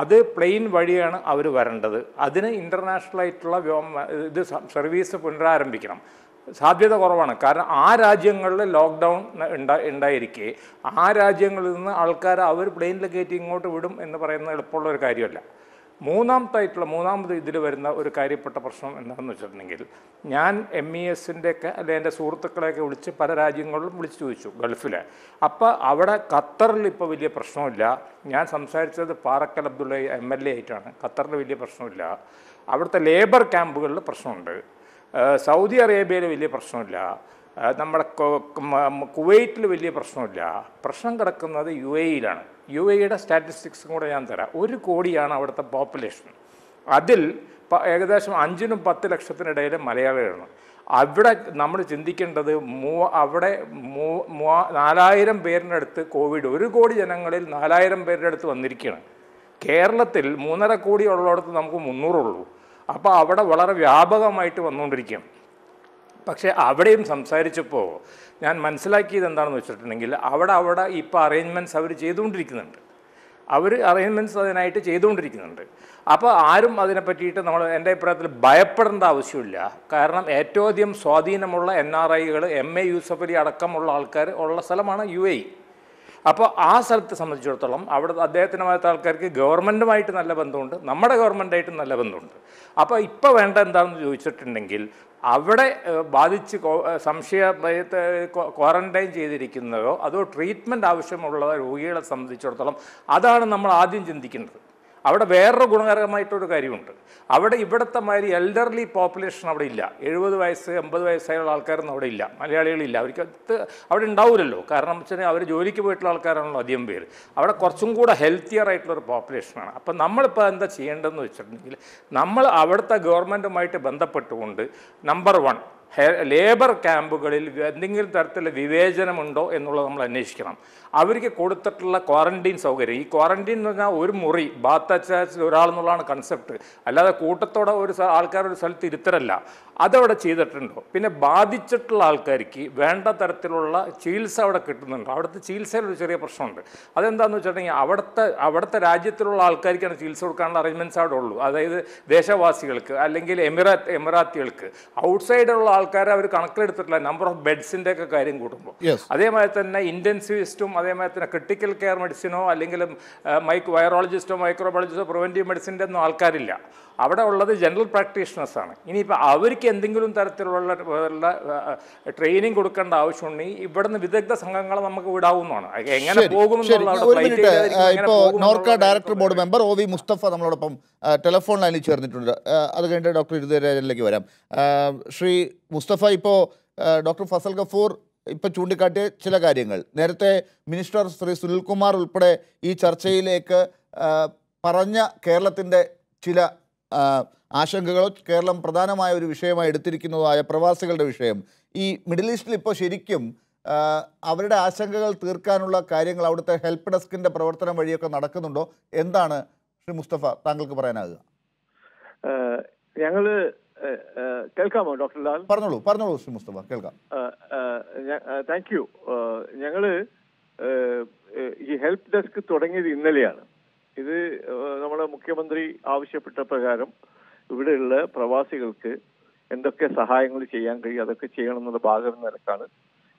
അത് പ്ലെയിൻ വഴിയാണ് അവർ വരേണ്ടത്. അതിന് ഇൻ്റർനാഷണലായിട്ടുള്ള വ്യോമ ഇത് സർവീസ് പുനരാരംഭിക്കണം, സാധ്യത കുറവാണ്. കാരണം ആ രാജ്യങ്ങളിൽ ലോക്ക്ഡൗൺ ഉണ്ടാ ഉണ്ടായിരിക്കെ ആ രാജ്യങ്ങളിൽ നിന്ന് ആൾക്കാർ അവർ പ്ലെയിനിൽ കയറ്റി ഇങ്ങോട്ട് വിടും എന്ന് പറയുന്നത് എളുപ്പമുള്ള ഒരു കാര്യമല്ല. മൂന്നാമതായിട്ടുള്ള മൂന്നാമത് ഇതിൽ വരുന്ന ഒരു കാര്യപ്പെട്ട പ്രശ്നം എന്താണെന്ന് വെച്ചിട്ടുണ്ടെങ്കിൽ, ഞാൻ എം ഇ എസിൻ്റെയൊക്കെ അല്ലെ എൻ്റെ സുഹൃത്തുക്കളെയൊക്കെ വിളിച്ച് പല രാജ്യങ്ങളിലും വിളിച്ച് ചോദിച്ചു, ഗൾഫിലെ. അപ്പോൾ അവിടെ ഖത്തറിൽ ഇപ്പോൾ വലിയ പ്രശ്നമില്ല, ഞാൻ സംസാരിച്ചത് പാറക്കൽ അബ്ദുള്ള M L A ആയിട്ടാണ്, ഖത്തറിൽ വലിയ പ്രശ്നമില്ല, അവിടുത്തെ ലേബർ ക്യാമ്പുകളിൽ പ്രശ്നമുണ്ട്, സൗദി അറേബ്യയിൽ വലിയ പ്രശ്നമില്ല, നമ്മുടെ കുവൈറ്റിൽ വലിയ പ്രശ്നമില്ല. പ്രശ്നം കിടക്കുന്നത് യു എ യിലാണ്. യു എയുടെ സ്റ്റാറ്റിസ്റ്റിക്സും കൂടെ ഞാൻ തരാം. ഒരു കോടിയാണ് അവിടുത്തെ പോപ്പുലേഷൻ, അതിൽ ഏകദേശം അഞ്ചിനും പത്ത് ലക്ഷത്തിനിടയിൽ മലയാളികളാണ്. അവിടെ നമ്മൾ ചിന്തിക്കേണ്ടത് മൂ അവിടെ മൂ മൂവാ നാലായിരം പേരിൻ്റെ അടുത്ത് കോവിഡ്, ഒരു കോടി ജനങ്ങളിൽ നാലായിരം പേരുടെ അടുത്ത് വന്നിരിക്കുകയാണ്. കേരളത്തിൽ മൂന്നര കോടി ഉള്ളിടത്ത് നമുക്ക് മുന്നൂറുള്ളൂ. അപ്പോൾ അവിടെ വളരെ വ്യാപകമായിട്ട് വന്നുകൊണ്ടിരിക്കുകയാണ്. പക്ഷേ അവിടെയും സംസാരിച്ചപ്പോൾ ഞാൻ മനസ്സിലാക്കിയത് എന്താണെന്ന് വെച്ചിട്ടുണ്ടെങ്കിൽ, അവിടെ അവിടെ ഇപ്പോൾ അറേഞ്ച്മെൻറ്റ്സ് അവർ ചെയ്തുകൊണ്ടിരിക്കുന്നുണ്ട്, അവർ അറേഞ്ച്മെൻറ്റ്സ് അതിനായിട്ട് ചെയ്തുകൊണ്ടിരിക്കുന്നുണ്ട്. അപ്പോൾ ആരും അതിനെ പറ്റിയിട്ട് നമ്മൾ എൻ്റെ അഭിപ്രായത്തിൽ ഭയപ്പെടേണ്ട ആവശ്യമില്ല. കാരണം ഏറ്റവും അധികം സ്വാധീനമുള്ള എൻ ആർ ഐകൾ എം എ യൂസഫലി അടക്കമുള്ള ആൾക്കാർ ഉള്ള സ്ഥലമാണ് യു എ ഇ. അപ്പോൾ ആ സ്ഥലത്തെ സംബന്ധിച്ചിടത്തോളം അവിടെ അദ്ദേഹത്തിൻ്റെ ഭാഗത്തെ ആൾക്കാർക്ക് ഗവൺമെൻറ്റുമായിട്ട് നല്ല ബന്ധമുണ്ട്, നമ്മുടെ ഗവൺമെൻറ്റായിട്ട് നല്ല ബന്ധമുണ്ട്. അപ്പോൾ ഇപ്പോൾ വേണ്ട എന്താണെന്ന് ചോദിച്ചിട്ടുണ്ടെങ്കിൽ, അവിടെ ബാധിച്ച് സംശയ ക്വാറൻറ്റൈൻ ചെയ്തിരിക്കുന്നതോ അതോ ട്രീറ്റ്മെൻറ്റ് ആവശ്യമുള്ള രോഗികളെ സംബന്ധിച്ചിടത്തോളം അതാണ് നമ്മൾ ആദ്യം ചിന്തിക്കേണ്ടത്. അവിടെ വേറൊരു ഗുണകരമായിട്ടൊരു കാര്യമുണ്ട്, അവിടെ ഇവിടുത്തെ മാതിരി എൽഡർലി പോപ്പുലേഷൻ അവിടെ ഇല്ല. എഴുപത് വയസ്സ് എൺപത് വയസ്സായുള്ള ആൾക്കാരൊന്നും അവിടെ ഇല്ല, മലയാളികളില്ല, അവർക്ക് അവിടെ ഉണ്ടാവില്ലല്ലോ. കാരണം വെച്ചാൽ അവർ ജോലിക്ക് പോയിട്ടുള്ള ആൾക്കാരാണല്ലോ അധികം പേര്. അവിടെ കുറച്ചും കൂടെ ഹെൽത്തിയർ ആയിട്ടുള്ളൊരു പോപ്പുലേഷനാണ്. അപ്പം നമ്മളിപ്പോൾ എന്താ ചെയ്യേണ്ടതെന്ന് വെച്ചിട്ടുണ്ടെങ്കിൽ, നമ്മൾ അവിടുത്തെ ഗവൺമെൻറ്റുമായിട്ട് ബന്ധപ്പെട്ടുകൊണ്ട് നമ്പർ വൺ ലേബർ ക്യാമ്പുകളിൽ എന്തെങ്കിലും തരത്തിലുള്ള വിവേചനമുണ്ടോ എന്നുള്ളത് നമ്മൾ അന്വേഷിക്കണം. അവർക്ക് കൊടുത്തിട്ടുള്ള ക്വാറന്റീൻ സൗകര്യം, ഈ ക്വാറന്റീൻ എന്ന് പറഞ്ഞാൽ ഒരു മുറി ബാത്ത് അറ്റാച്ച്ഡ് ഒരാളെന്നുള്ളതാണ് കൺസെപ്റ്റ്, അല്ലാതെ കൂട്ടത്തോടെ ഒരു ആൾക്കാർ ഒരു സ്ഥലത്ത് ഇരുത്തരല്ല, അതവിടെ ചെയ്തിട്ടുണ്ടോ? പിന്നെ ബാധിച്ചിട്ടുള്ള ആൾക്കാർക്ക് വേണ്ട തരത്തിലുള്ള ചികിത്സ അവിടെ കിട്ടുന്നുണ്ടോ? അവിടുത്തെ ചികിത്സയിലൊരു ചെറിയ പ്രശ്നമുണ്ട്. അതെന്താണെന്ന് വെച്ചിട്ടുണ്ടെങ്കിൽ, അവിടുത്തെ അവിടുത്തെ രാജ്യത്തിലുള്ള ആൾക്കാർക്കാണ് ചികിത്സ കൊടുക്കാനുള്ള അറേഞ്ച്മെൻറ്റ്സ് അവിടെ ഉള്ളൂ, അതായത് ദേശവാസികൾക്ക് അല്ലെങ്കിൽ എമിറാത്ത് എമിറാത്തികൾക്ക്. ഔട്ട്സൈഡുള്ള ആൾക്കാരെ അവർ കണക്കിലെടുത്തിട്ടില്ല നമ്പർ ഓഫ് ബെഡ്സിൻ്റെ ഒക്കെ കാര്യം കൂട്ടുമ്പോൾ. അതേമാതിരി തന്നെ ഇൻറ്റൻസിവിസ്റ്റും the critical care medicine, microbiologists, microbiologists, preventive medicine, and all that. General practitioners. Training NORKA Director Board Member O V Musthafa telephone line Doctor Irudaya Rajan. Shri Musthafa, Doctor Fasal Ghafoor. Ipa Chundikate, Chilagariangal. Nerte, Minister Shri Sunil Kumar Ulpade, each Arche Lake, Paranya, Kerala in the Chila Ashangal, Kerala Pradana, I will shame, I detrikino, I Pravasical to shame. E. Middle East Lipo Shirikim, Avreda Ashangal, Turkanula, carrying out the help us in the Provatana Maria Nadakanundo, Endana, Shri Musthafa, Tangal Kaparanaga. Yangle. Welcome, uh, uh, Doctor Lal. Parnolu, Parnolu, Shri Musthafa. Welcome. Uh, uh, uh, thank you. Yangal, this help desk thodangi innaleyana. Idu nammala Mukhyamantri aavashyapetta prakaram ivideyulla pravasikalkku endokke sahayangal cheyan kazhiyum adokke cheyanamennathu bhagam nadakkana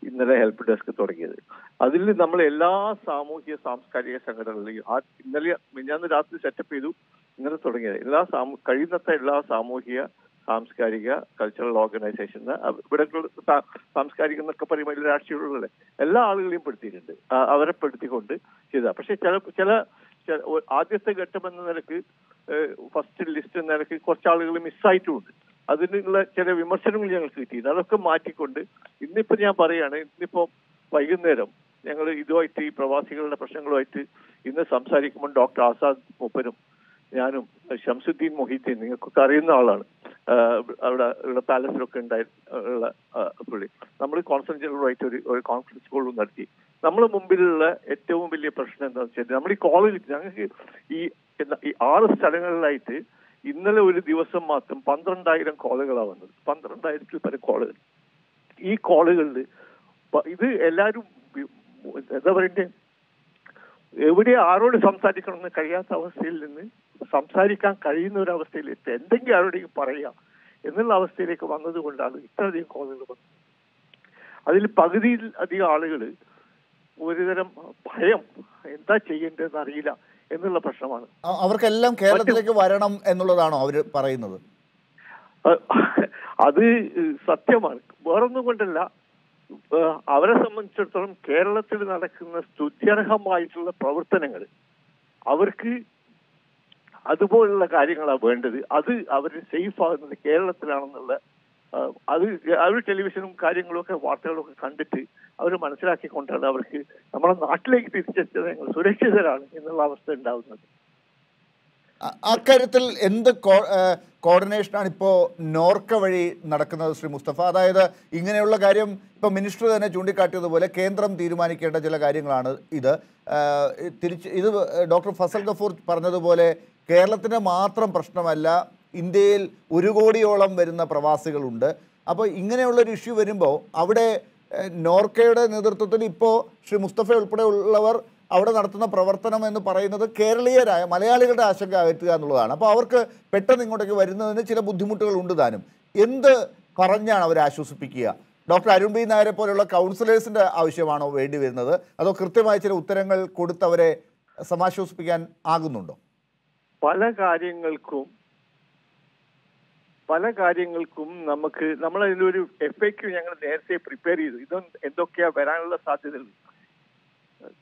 innale help desk thodangiyathu. Adil nammal ella saamoohya saamskarika sanghadhangalilum innale minjannu raatri setup cheedu innale thodangiyathu. Ella saam kazhiyunnatha ella saamoohya Samskariga, cultural organization, but Samskariga and the Kaparimal are children. A lot of liberty. Our pretty good. She's up. She tell her, August the Gataman first list and the Korchalim is cited. Other than the Cherevimerson City, Naraka Marti Kunde, Nipania Bariana, Nipo, Vagunerum, Yangal Idoiti, Pravasical, Personality, in the Samsarikum, Doctor Asad Moperum. Yanum, Shamsuddin Mohitin, Karin Alan, uh, Palace Rock and Died, uh, Puli. Number constant writer or conflict school Nati. Number Mumbil, a two million percent, number college, our studying light in the Lulu Divasam Matham, Pandran died and college allowance. Pandran died to per college. E. college, but if you allow to every day, I wrote some Sadikan on the Kayas, I was still in it. Some Sadikan Karinu, I was still in it. And then I wrote in Paraya. And then I was still in one of the world. I didn't call it. I will Pagadi at the Allegal. Whether I'm Payam, in that chain, there's Arila, in the Lapashaman. Our Kalam Kerala like a Varanam and Lodano, Parino. Adi Satyaman, Borano Mandela. Our Samanchurch, Kerala, Tilanakinas, to Tianahama, the Provertanangal. Our key Adubol, like Irina Bender, other our safe for the Kerala Tilanala, other television carrying local water local country, our Manasaki contra our key, among not like this, just around in the last ten thousand. Our Karatil in the coordination and Norka very Narakana Shri Musthafa, either Inganella Garium, the Minister and a Jundicatu, the Vela Kendram, Tirumani Katajala Guiding Lana, either Doctor Fasal Ghafoor, Parna the Vole, Keralatina Matram Prasnamala, Indale, Urugodi Olam, where in the Pravasigalunda. Upon Inganella issue Verimbo, Avade Norka and other Totalipo, Shri Musthafa will put out of Narthana Provartanam and the Parana, the Kerala, Malayalical Ashaka, and Luana. Power petting on the Chila Budimutal Lundanum. In the Paranya, our Ashus Pikia. Doctor Arun B. Nair, counselors in the Aushavano, Vedi with another, although Kurtamacher Uterangal Kudutavare, Samashus Pigan Agunundo. Palakadingal Kum Palakadingal Kum Namaka, Namala F A Q Yangal, they say prepare it. You don't endokia Veranda Saturday.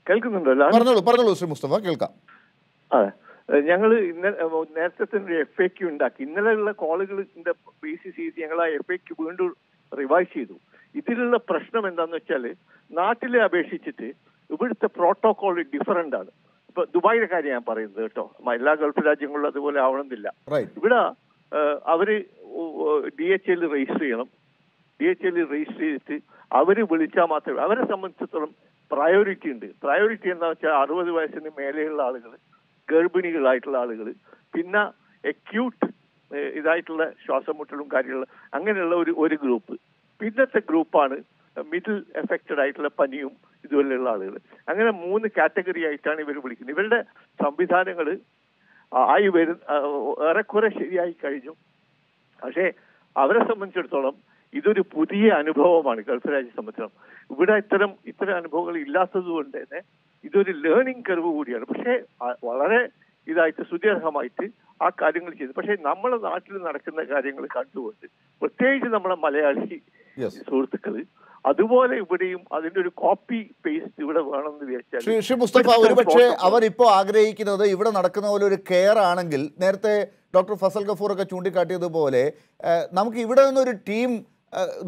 Calculator, Parnolo, Shri Musthafa, Kelka. Ah, Yangal in the Nathan F A Q in Dak, in the college in the P C C, Yangala F A Q going to revise you. It is a Prashnam and Danachale, not till a basicity, but the protocol is different. But Dubai Kariampar is the top. My lagal Pilajangola, the Vola Avandilla. Right. Vida, Avery D H L registry, D H L registry, Avery Bulicha Matter, Avery Summons. Priority in the priority in the otherwise in the male allegory, Gerbini light allegory, Pinna acute Iditla, Shasamutalum Carilla, Anganella Uri group. Pinna the group on middle affected Itla Panium, Idul allegory. Angana moon category I turn everybody. Nivelda, Sambithan, I wear a Kura Shiri Kaiju. I say, Avra Samanchurtholum. ഇതൊരു പുതിയ അനുഭവമാണ് ഗൾഫ് രാജ്യ സംബന്ധിച്ചോളം. ഇവിടെ ഇത്തരം ഇത്തരം അനുഭവങ്ങൾ ഇല്ലാത്തത് കൊണ്ട് തന്നെ ഇതൊരു ലേണിംഗ് കർവ് കൂടിയാണ്. പക്ഷേ വളരെ ഇതായിട്ട് സുദീർഘമായിട്ട് ആ കാര്യങ്ങൾ ചെയ്തു. പക്ഷേ നമ്മുടെ നാട്ടിൽ നടക്കുന്ന കാര്യങ്ങൾ കണ്ടുകൊണ്ട് പ്രത്യേകിച്ച് നമ്മുടെ മലയാളി സുഹൃത്തുക്കൾ അതുപോലെ ഇവിടെയും അതിന്റെ ഒരു കോപ്പി പേസ്റ്റ് ഇവിടെ വേണമെന്ന് വിചാരിച്ചാൽ ശ്രീ ശ്രീ മുസ്തഫ ഒരുപക്ഷെ അവരിപ്പോൾ ആഗ്രഹിക്കുന്നത് ഇവിടെ നടക്കുന്ന പോലെ ഒരു കെയർ ആണെങ്കിൽ, നേരത്തെ ഡോക്ടർ ഫസൽ ഗഫൂർ ഒക്കെ ചൂണ്ടിക്കാട്ടിയതുപോലെ നമുക്ക് ഇവിടെ നിന്നൊരു ടീം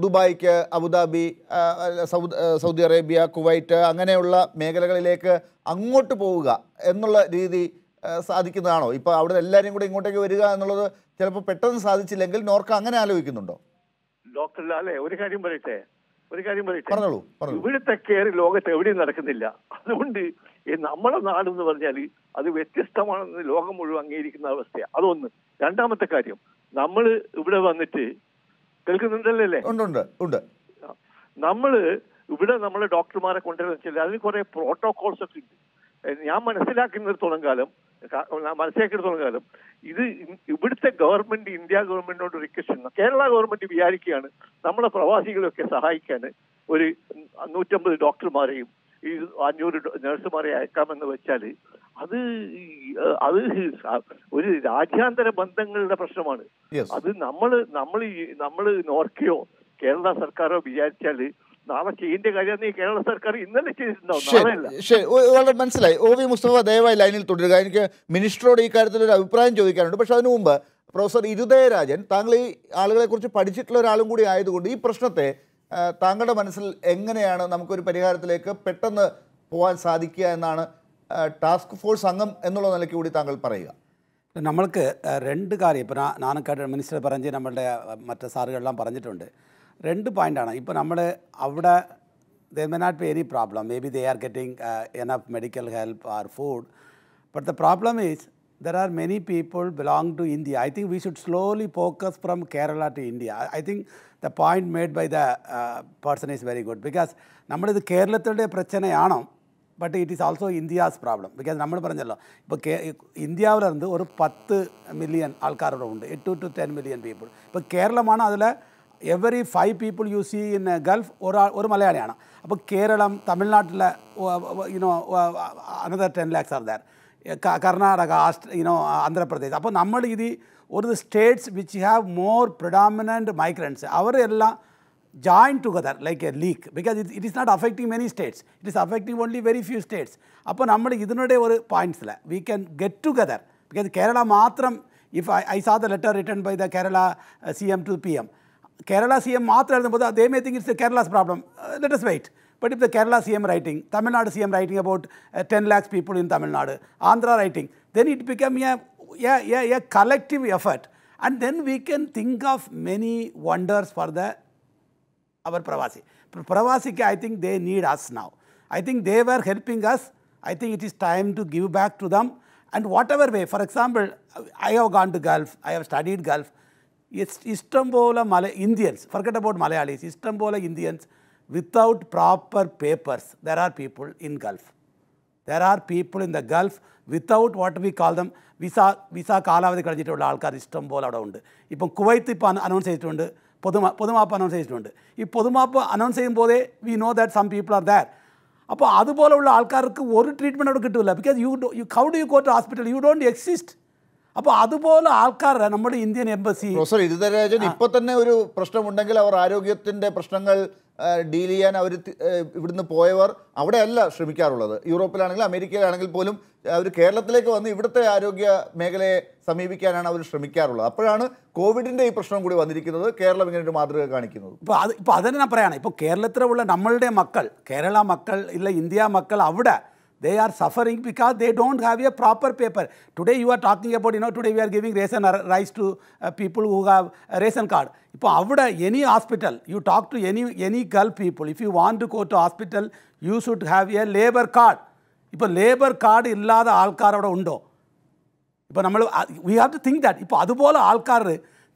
ദുബായ്ക്ക്, Abu Dhabi, Saudi Saudi Arabia, Kuwait അങ്ങനെയുള്ള മേഖലകളിലേക്ക് അങ്ങോട്ട് പോവുക എന്നുള്ള രീതി സാധിക്കുന്നതാണോ? ഇപ്പോൾ അവിടെ എല്ലാവരും കൂടെ ഇങ്ങോട്ടേക്ക് വരിക എന്നുള്ളത് ചിലപ്പോൾ പെട്ടെന്ന് സാധിച്ചില്ലെങ്കിൽ നോർക്ക അങ്ങനെ ആലോചിക്കുന്നുണ്ടോ? ഡോക്ടർ അല്ലേ, ഒരു കാര്യം പറയട്ടെ ഒരു കാര്യം പറയട്ടെ ഇവിടുത്തെ കെയർ ലോകത്ത് എവിടെയും നടക്കുന്നില്ല. അതുകൊണ്ട് നമ്മുടെ നാടെന്ന് പറഞ്ഞാൽ അത് വ്യത്യസ്തമാണെന്ന് ലോകം മുഴുവൻ അംഗീകരിക്കുന്ന അവസ്ഥയാണ്. അതൊന്ന്. രണ്ടാമത്തെ കാര്യം, നമ്മൾ ഇവിടെ വന്നിട്ട് കേൾക്കുന്നുണ്ടല്ലേ, നമ്മള് ഇവിടെ നമ്മളെ ഡോക്ടർമാരെ കൊണ്ടുവരുന്ന അതിന് കുറെ പ്രോട്ടോകോൾസ് ഒക്കെ ഉണ്ട്. ഞാൻ മനസ്സിലാക്കുന്നിടത്തോളം കാലം മനസ്സിലാക്കിയിടത്തോളം കാലം ഇത് ഇവിടുത്തെ ഗവൺമെന്റ്, ഇന്ത്യ ഗവൺമെന്റിനോട് റിക്വസ്റ്റ് ചെയ്യുന്നു. കേരള ഗവൺമെന്റ് വിചാരിക്കുകയാണ് നമ്മളെ പ്രവാസികളെയൊക്കെ സഹായിക്കാൻ ഒരു നൂറ്റമ്പത് ഡോക്ടർമാരെയും ഈ അഞ്ഞൂറ് നഴ്സുമാരെ അയക്കാമെന്ന് വെച്ചാൽ അത് അത് ഒരു രാജ്യാന്തര ബന്ധങ്ങളുടെ പ്രശ്നമാണ്. അത് നമ്മള് നമ്മൾ നമ്മള് നോർക്കയോ കേരള സർക്കാരോ വിചാരിച്ചാൽ നാളെ ചെയ്യേണ്ട കാര്യം കേരള സർക്കാർ ഇന്നലെ ചെയ്തിട്ടുണ്ടാവും. മനസ്സിലായി. ഒ വി മുസ്തഫ ദയവായി ലൈനിൽ തുടരുക. എനിക്ക് മിനിസ്റ്ററോട് ഈ കാര്യത്തിൽ ഒരു അഭിപ്രായം ചോദിക്കാനുണ്ട്. പക്ഷെ അതിനു മുമ്പ് പ്രൊഫസർ ഇരുദയ രാജൻ, താങ്കൾ ഈ ആളുകളെ കുറിച്ച് പഠിച്ചിട്ടുള്ള ഒരാളും കൂടി ആയതുകൊണ്ട് ഈ പ്രശ്നത്തെ താങ്കളുടെ മനസ്സിൽ എങ്ങനെയാണ് നമുക്കൊരു പരിഹാരത്തിലേക്ക് പെട്ടെന്ന് പോകാൻ സാധിക്കുക എന്നാണ് ടാസ്ക് ഫോഴ്സ് അംഗം എന്നുള്ള നിലയ്ക്ക് കൂടി താങ്കൾ പറയുക? നമ്മൾക്ക് രണ്ട് കാര്യം ഇപ്പോൾ നാണക്കാട് മിനിസ്റ്റർ പറഞ്ഞ് നമ്മളുടെ മറ്റു സാറുകളെല്ലാം പറഞ്ഞിട്ടുണ്ട്. രണ്ട് പോയിൻ്റാണ്. ഇപ്പോൾ നമ്മൾ അവിടെ they may not be any problem, may be they are getting enough medical help or food, but the problem is there are many people belong to India. I think we should slowly focus from Kerala to India. I think the point made by the uh, person is very good, because nammal idu Keralathinte prachanayano, but it is also India's problem, because nammal paranjallo ipo India la irund oru ten million aalkar oru undu, eight to ten million people. Ipo Kerala mana adile every five people you see in uh, Gulf oru oru Malayali ana. Appo Kerala, Tamil Nadu la you know another ten lakhs are there. Karnataka, you know, Andhra Pradesh. അപ്പോൾ നമ്മൾ ഇത് ഒരു states which have more predominant migrants അവരെല്ലാം join together like a league, because it it is not affecting many states, it is affecting only very few states. അപ്പോൾ നമ്മൾ ഇതിനുടെ ഒരു പോയിൻറ്റ്സിൽ we can get together, because Kerala മാത്രം if I saw the letter return by the Kerala C M to P M, Kerala C M മാത്രം എഴുതുമ്പോൾ they may think it's Kerala's problem, let us wait. But if the Kerala C M writing, Tamil Nadu C M writing about uh, ten lakhs people in Tamil Nadu, Andhra writing, then it becomes a, a, a, a collective effort. And then we can think of many wonders for the our Pravasi. Pravasi, I think they need us now. I think they were helping us. I think it is time to give back to them. And whatever way, for example, I have gone to Gulf, I have studied Gulf. It's Istanbul Malay Indians, forget about Malayalis, Istanbul Indians, without proper papers, there are people in Gulf. There are people in the Gulf without what we call them visa visa kalavadi kalachittulla aalkar istam pole avada undu. Ippon Kuwait ipo announce cheyittundu, poduma podumappa announce cheyittundu. Ee podumappa announce cheyyumbode we know that some people are there. Appo adu pole ulla aalkarku oru treatment avada kittilla, because you do, you how do you go to hospital, you don't exist. അപ്പോൾ അതുപോലെ ആൾക്കാരാണ് നമ്മുടെ Indian embassy. Professor Irudaya Rajan, ഇപ്പോൾ തന്നെ ഒരു പ്രശ്നമുണ്ടെങ്കിൽ അവർ ആരോഗ്യത്തിൻ്റെ പ്രശ്നങ്ങൾ ഡീൽ ചെയ്യാൻ അവർ ഇവിടുന്ന് പോയവർ അവിടെയല്ല ശ്രമിക്കാറുള്ളത്. യൂറോപ്പിലാണെങ്കിൽ അമേരിക്കയിലാണെങ്കിൽ പോലും അവർ കേരളത്തിലേക്ക് വന്ന് ഇവിടുത്തെ ആരോഗ്യ മേഖലയെ സമീപിക്കാനാണ് അവർ ശ്രമിക്കാറുള്ളത്. അപ്പോഴാണ് കോവിഡിൻ്റെ ഈ പ്രശ്നം കൂടി വന്നിരിക്കുന്നത്, കേരളം ഇങ്ങനൊരു മാതൃക കാണിക്കുന്നത്. ഇപ്പോൾ അത് ഇപ്പോൾ അത് തന്നെ പറയുകയാണ്, ഇപ്പോൾ കേരളത്തിലുള്ള നമ്മളുടെ മക്കൾ, കേരള മക്കൾ ഇല്ല ഇന്ത്യ മക്കൾ അവിടെ they are suffering because they don't have a proper paper. Today you are talking about, you know, today we are giving ration rice to uh, people who have a ration card. Ipo avada any hospital, you talk to any any Gulf people, if you want to go to hospital, you should have a labor card. Ipo labor card illada aalkar avada undo. Ipo nammal we have to think that ipo adu pole aalkar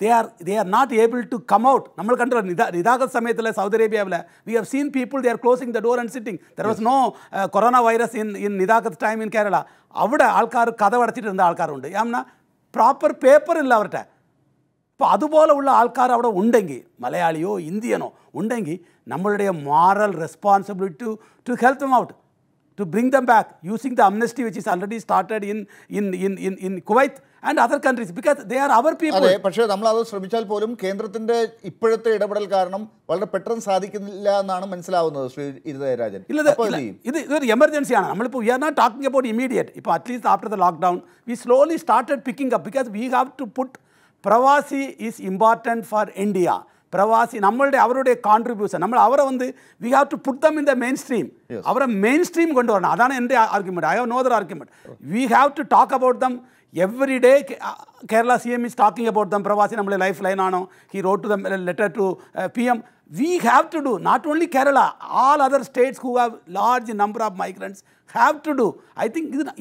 they are they are not able to come out. Nammal kandra nidhaga samayathile Saudi Arabia la we have seen people, they are closing the door and sitting. There was no uh, coronavirus in in nidhaga time in Kerala. Avada aalkar kadavadichirunda aalkar undu, yamna proper paper illa avarta. Now, if you have Malayali or Indian, we have a moral responsibility to, to help them out, to bring them back, using the amnesty which is already started in, in, in, in, in Kuwait and other countries, because they are our people. But we have to say that the we are not talking about immediate. At least after the lockdown, we slowly started picking up because we have to put Pravasi is important for India. Pravasi, our contribution. We have to put them in the mainstream. Yes. Our mainstream, argument. I have no other argument. Okay. We have to talk about them every day. Kerala C M is talking about them. Pravasi, our lifeline. He wrote to them a letter to uh, P M. We have to do, not only Kerala, all other states who have large number of migrants have to do. I think this is an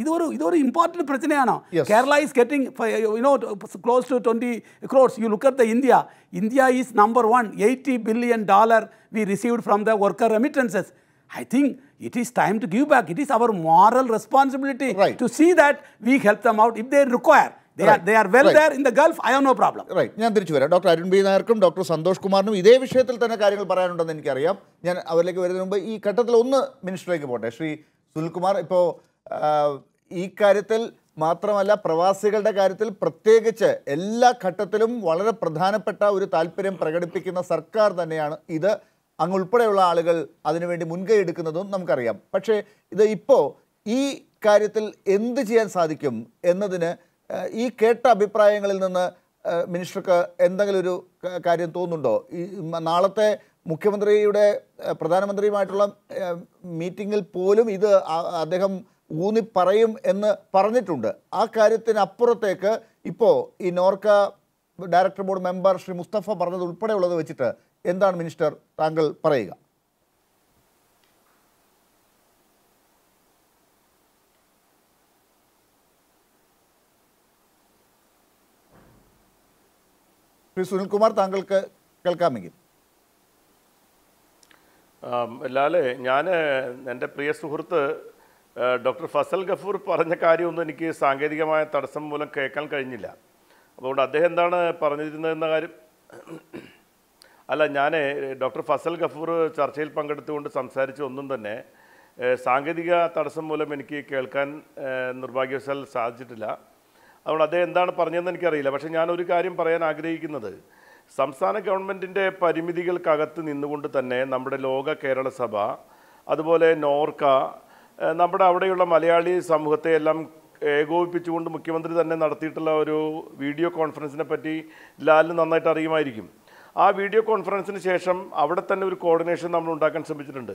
important question. Yes. Kerala is getting, you know, close to twenty crores. You look at the India. India is number one, eighty billion dollars we received from the worker remittances. I think it is time to give back. It is our moral responsibility right. to see that we help them out if they require. They, right. are, they are well right. there in the Gulf, I have no problem. Right. Doctor Arun B. Nair, Doctor Santhosh Kumar, I have Shri Sunil Kumar, this is മാത്രമല്ല പ്രവാസികളുടെ കാര്യത്തിൽ പ്രത്യേകിച്ച് എല്ലാ ഘട്ടത്തിലും വളരെ പ്രധാനപ്പെട്ട ഒരു താൽപര്യം പ്രകടിപ്പിക്കുന്ന സർക്കാർ തന്നെയാണ് ഇത് അങ്ങുൾപ്പെടെയുള്ള ആളുകൾ അതിനുവേണ്ടി മുൻകൈ എടുക്കുന്നതും നമുക്കറിയാം പക്ഷേ ഇത് ഇപ്പോ ഈ കാര്യത്തിൽ എന്തു ചെയ്യാൻ സാധിക്കും എന്നതിനെ ഈ കേട്ട അഭിപ്രായങ്ങളിൽ നിന്ന് മിനിസ്റ്റർക്ക് എന്തെങ്കിലും ഒരു കാര്യം തോന്നുന്നുണ്ടോ ഈ നാളത്തെ മുഖ്യമന്ത്രിയുടെ പ്രധാനമന്ത്രിയുമായിട്ടുള്ള മീറ്റിംഗിൽ പോലും ഇത് അദ്ദേഹം ഊന്നി പറയും എന്ന് പറഞ്ഞിട്ടുണ്ട് ആ കാര്യത്തിന് അപ്പുറത്തേക്ക് ഇപ്പോ ഈ നോർക്ക director board member Shri Mustafa പറഞ്ഞത് ഉൾപ്പെടെയുള്ളത് വെച്ചിട്ട് എന്താണ് മിനിസ്റ്റർ താങ്കൾ പറയുക ശ്രീ സുനിൽ കുമാർ താങ്കൾക്ക് കേൾക്കാമെങ്കിൽ ലാലെ ഞാൻ എൻ്റെ പ്രിയ സുഹൃത്ത് Doctor Fasal Ghafoor പറഞ്ഞ കാര്യമൊന്നും എനിക്ക് സാങ്കേതികമായ തടസ്സം മൂലം കേൾക്കാൻ കഴിഞ്ഞില്ല. അതുകൊണ്ട് അദ്ദേഹം എന്താണ് പറഞ്ഞിരുന്നതെന്ന കാര്യം അല്ല ഞാൻ Doctor Fasal Ghafoor ചർച്ചയിൽ പങ്കെടുത്തുകൊണ്ട് സംസാരിച്ച ഒന്നും തന്നെ സാങ്കേതിക തടസ്സം മൂലം എനിക്ക് കേൾക്കാൻ നിർഭാഗ്യവശാൽ സാധിച്ചിട്ടില്ല. അതുകൊണ്ട് അദ്ദേഹം എന്താണ് പറഞ്ഞതെന്ന് എനിക്ക് അറിയില്ല. പക്ഷേ ഞാൻ ഒരു കാര്യം പറയാൻ ആഗ്രഹിക്കുന്നത് സംസ്ഥാന ഗവൺമെന്റിന്റെ പരിമിതികൾക്കകത്ത് നിന്നുകൊണ്ട് തന്നെ നമ്മുടെ ലോക കേരള സഭ അതുപോലെ നോർക്ക നമ്മുടെ അവിടെയുള്ള മലയാളി സമൂഹത്തെ എല്ലാം ഏകോപിപ്പിച്ചുകൊണ്ട് മുഖ്യമന്ത്രി തന്നെ നടത്തിയിട്ടുള്ള ഒരു വീഡിയോ കോൺഫറൻസിനെ പറ്റി ലാലിന് നന്നായിട്ട് അറിയുമായിരിക്കും. ആ വീഡിയോ കോൺഫറൻസിന് ശേഷം അവിടെ തന്നെ ഒരു കോർഡിനേഷൻ നമ്മൾ ഉണ്ടാക്കാൻ ശ്രമിച്ചിട്ടുണ്ട്.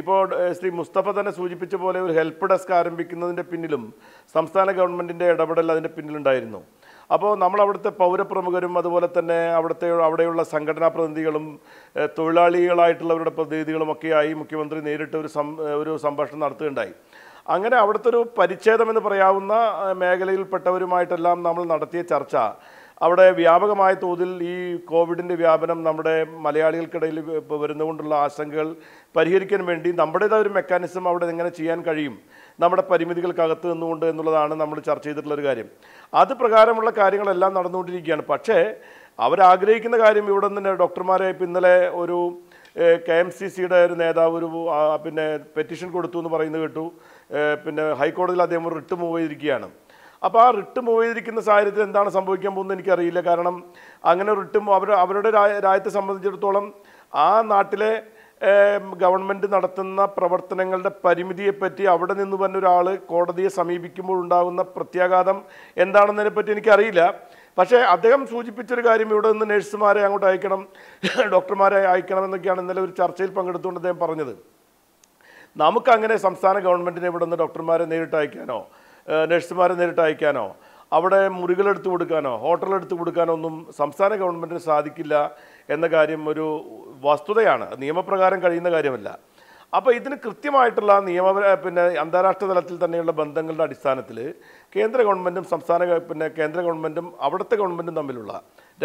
ഇപ്പോൾ ശ്രീ മുസ്തഫ തന്നെ സൂചിപ്പിച്ച പോലെ ഒരു ഹെൽപ്പ് ഡെസ്ക് ആരംഭിക്കുന്നതിന്റെ പിന്നിലും സംസ്ഥാന ഗവൺമെന്റിന്റെ ഇടപെടൽ അതിന്റെ പിന്നിലുണ്ടായിരുന്നു. അപ്പോൾ നമ്മൾ അവിടുത്തെ പൗരപ്രമുഖരും അതുപോലെ തന്നെ അവിടുത്തെ അവിടെയുള്ള സംഘടനാ പ്രതിനിധികളും തൊഴിലാളികളായിട്ടുള്ളവരുടെ പ്രതിനിധികളുമൊക്കെയായി മുഖ്യമന്ത്രി നേരിട്ട് ഒരു ഒരു സംഭാഷണം നടത്തുകയുണ്ടായി. അങ്ങനെ അവിടുത്തെ ഒരു പരിച്ഛേദമെന്ന് പറയാവുന്ന മേഖലയിൽപ്പെട്ടവരുമായിട്ടെല്ലാം നമ്മൾ നടത്തിയ ചർച്ച അവിടെ വ്യാപകമായ തോതിൽ ഈ കോവിഡിൻ്റെ വ്യാപനം നമ്മുടെ മലയാളികൾക്കിടയിൽ വരുന്നുകൊണ്ടുള്ള ആശങ്കകൾ പരിഹരിക്കാൻ വേണ്ടി നമ്മുടേതായ ഒരു മെക്കാനിസം അവിടെ എങ്ങനെ ചെയ്യാൻ കഴിയും നമ്മുടെ പരിമിതികൾക്കകത്ത് നിന്നുകൊണ്ട് എന്നുള്ളതാണ് നമ്മൾ ചർച്ച ചെയ്തിട്ടുള്ളൊരു കാര്യം. അത് പ്രകാരമുള്ള കാര്യങ്ങളെല്ലാം നടന്നുകൊണ്ടിരിക്കുകയാണ്. പക്ഷേ അവരാഗ്രഹിക്കുന്ന കാര്യം ഇവിടെ നിന്ന് ഡോക്ടർമാരെ ഇന്നലെ ഒരു കെ എം സി സിയുടെ ഒരു നേതാവ് ഒരു പിന്നെ പെറ്റീഷൻ കൊടുത്തു എന്ന് പറയുന്നത് കേട്ടു. പിന്നെ ഹൈക്കോടതിയിൽ അദ്ദേഹം ഒരു റിട്ട് മൂവ് ചെയ്തിരിക്കുകയാണ്. അപ്പോൾ ആ റിട്ട് മൂവ് ചെയ്തിരിക്കുന്ന സാഹചര്യത്തിൽ എന്താണ് സംഭവിക്കാൻ പോകുന്നത് എനിക്കറിയില്ല. കാരണം അങ്ങനെ റിട്ട് അവർ അവരുടെ രാജ്യത്തെ സംബന്ധിച്ചിടത്തോളം ആ നാട്ടിലെ ഗവൺമെൻറ് നടത്തുന്ന പ്രവർത്തനങ്ങളുടെ പരിമിതിയെപ്പറ്റി അവിടെ നിന്ന് തന്നെ ഒരാൾ കോടതിയെ സമീപിക്കുമ്പോഴുണ്ടാകുന്ന പ്രത്യാഘാതം എന്താണെന്നതിനെപ്പറ്റി എനിക്കറിയില്ല. പക്ഷേ അദ്ദേഹം സൂചിപ്പിച്ചൊരു കാര്യം ഇവിടെ നിന്ന് നേഴ്സുമാരെ അങ്ങോട്ട് അയക്കണം ഡോക്ടർമാരെ അയക്കണം എന്നൊക്കെയാണ് ഇന്നലെ ഒരു ചർച്ചയിൽ പങ്കെടുത്തുകൊണ്ട് അദ്ദേഹം പറഞ്ഞത്. നമുക്കങ്ങനെ സംസ്ഥാന ഗവൺമെൻറ്റിനെ ഇവിടെ നിന്ന് ഡോക്ടർമാരെ നേരിട്ട് അയക്കാനോ നഴ്സുമാരെ നേരിട്ട് അയക്കാനോ അവിടെ മുറികളെടുത്ത് കൊടുക്കാനോ ഹോട്ടലെടുത്ത് കൊടുക്കാനോ ഒന്നും സംസ്ഥാന ഗവൺമെൻറ്റിന് സാധിക്കില്ല എന്ന കാര്യം ഒരു വസ്തുതയാണ്. നിയമപ്രകാരം കഴിയുന്ന കാര്യമല്ല. അപ്പോൾ ഇതിന് കൃത്യമായിട്ടുള്ള നിയമ പിന്നെ അന്താരാഷ്ട്ര തലത്തിൽ തന്നെയുള്ള ബന്ധങ്ങളുടെ അടിസ്ഥാനത്തിൽ കേന്ദ്ര ഗവൺമെൻറ്റും സംസ്ഥാന പിന്നെ കേന്ദ്ര ഗവൺമെൻറ്റും അവിടുത്തെ ഗവൺമെൻറ്റും തമ്മിലുള്ള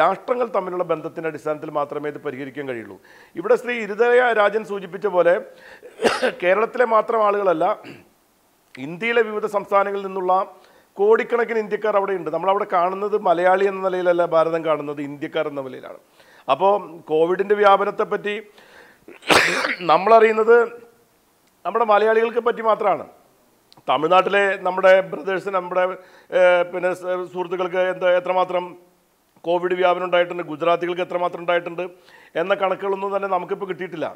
രാഷ്ട്രങ്ങൾ തമ്മിലുള്ള ബന്ധത്തിൻ്റെ അടിസ്ഥാനത്തിൽ മാത്രമേ ഇത് പരിഹരിക്കാൻ കഴിയുള്ളൂ. ഇവിടെ ശ്രീ ഇരുദയ രാജൻ സൂചിപ്പിച്ച പോലെ കേരളത്തിലെ മാത്രം ആളുകളല്ല ഇന്ത്യയിലെ വിവിധ സംസ്ഥാനങ്ങളിൽ നിന്നുള്ള കോടിക്കണക്കിന് ഇന്ത്യക്കാർ അവിടെ ഉണ്ട്. നമ്മൾ അവിടെ കാണുന്നത് മലയാളി എന്ന നിലയിലല്ല ഭാരതം കാണുന്നത്, ഇന്ത്യക്കാർ എന്ന നിലയിലാണ്. അപ്പോൾ കോവിഡിൻ്റെ വ്യാപനത്തെ പറ്റി നമ്മളറിയുന്നത് നമ്മുടെ മലയാളികൾക്ക് പറ്റി മാത്രമാണ്. തമിഴ്നാട്ടിലെ നമ്മുടെ ബ്രദേഴ്സിന്, നമ്മുടെ പിന്നെ സുഹൃത്തുക്കൾക്ക് എന്താ എത്രമാത്രം കോവിഡ് വ്യാപനം ഉണ്ടായിട്ടുണ്ട്, ഗുജറാത്തികൾക്ക് എത്രമാത്രം ഉണ്ടായിട്ടുണ്ട് എന്ന കണക്കുകളൊന്നും തന്നെ നമുക്കിപ്പോൾ കിട്ടിയിട്ടില്ല.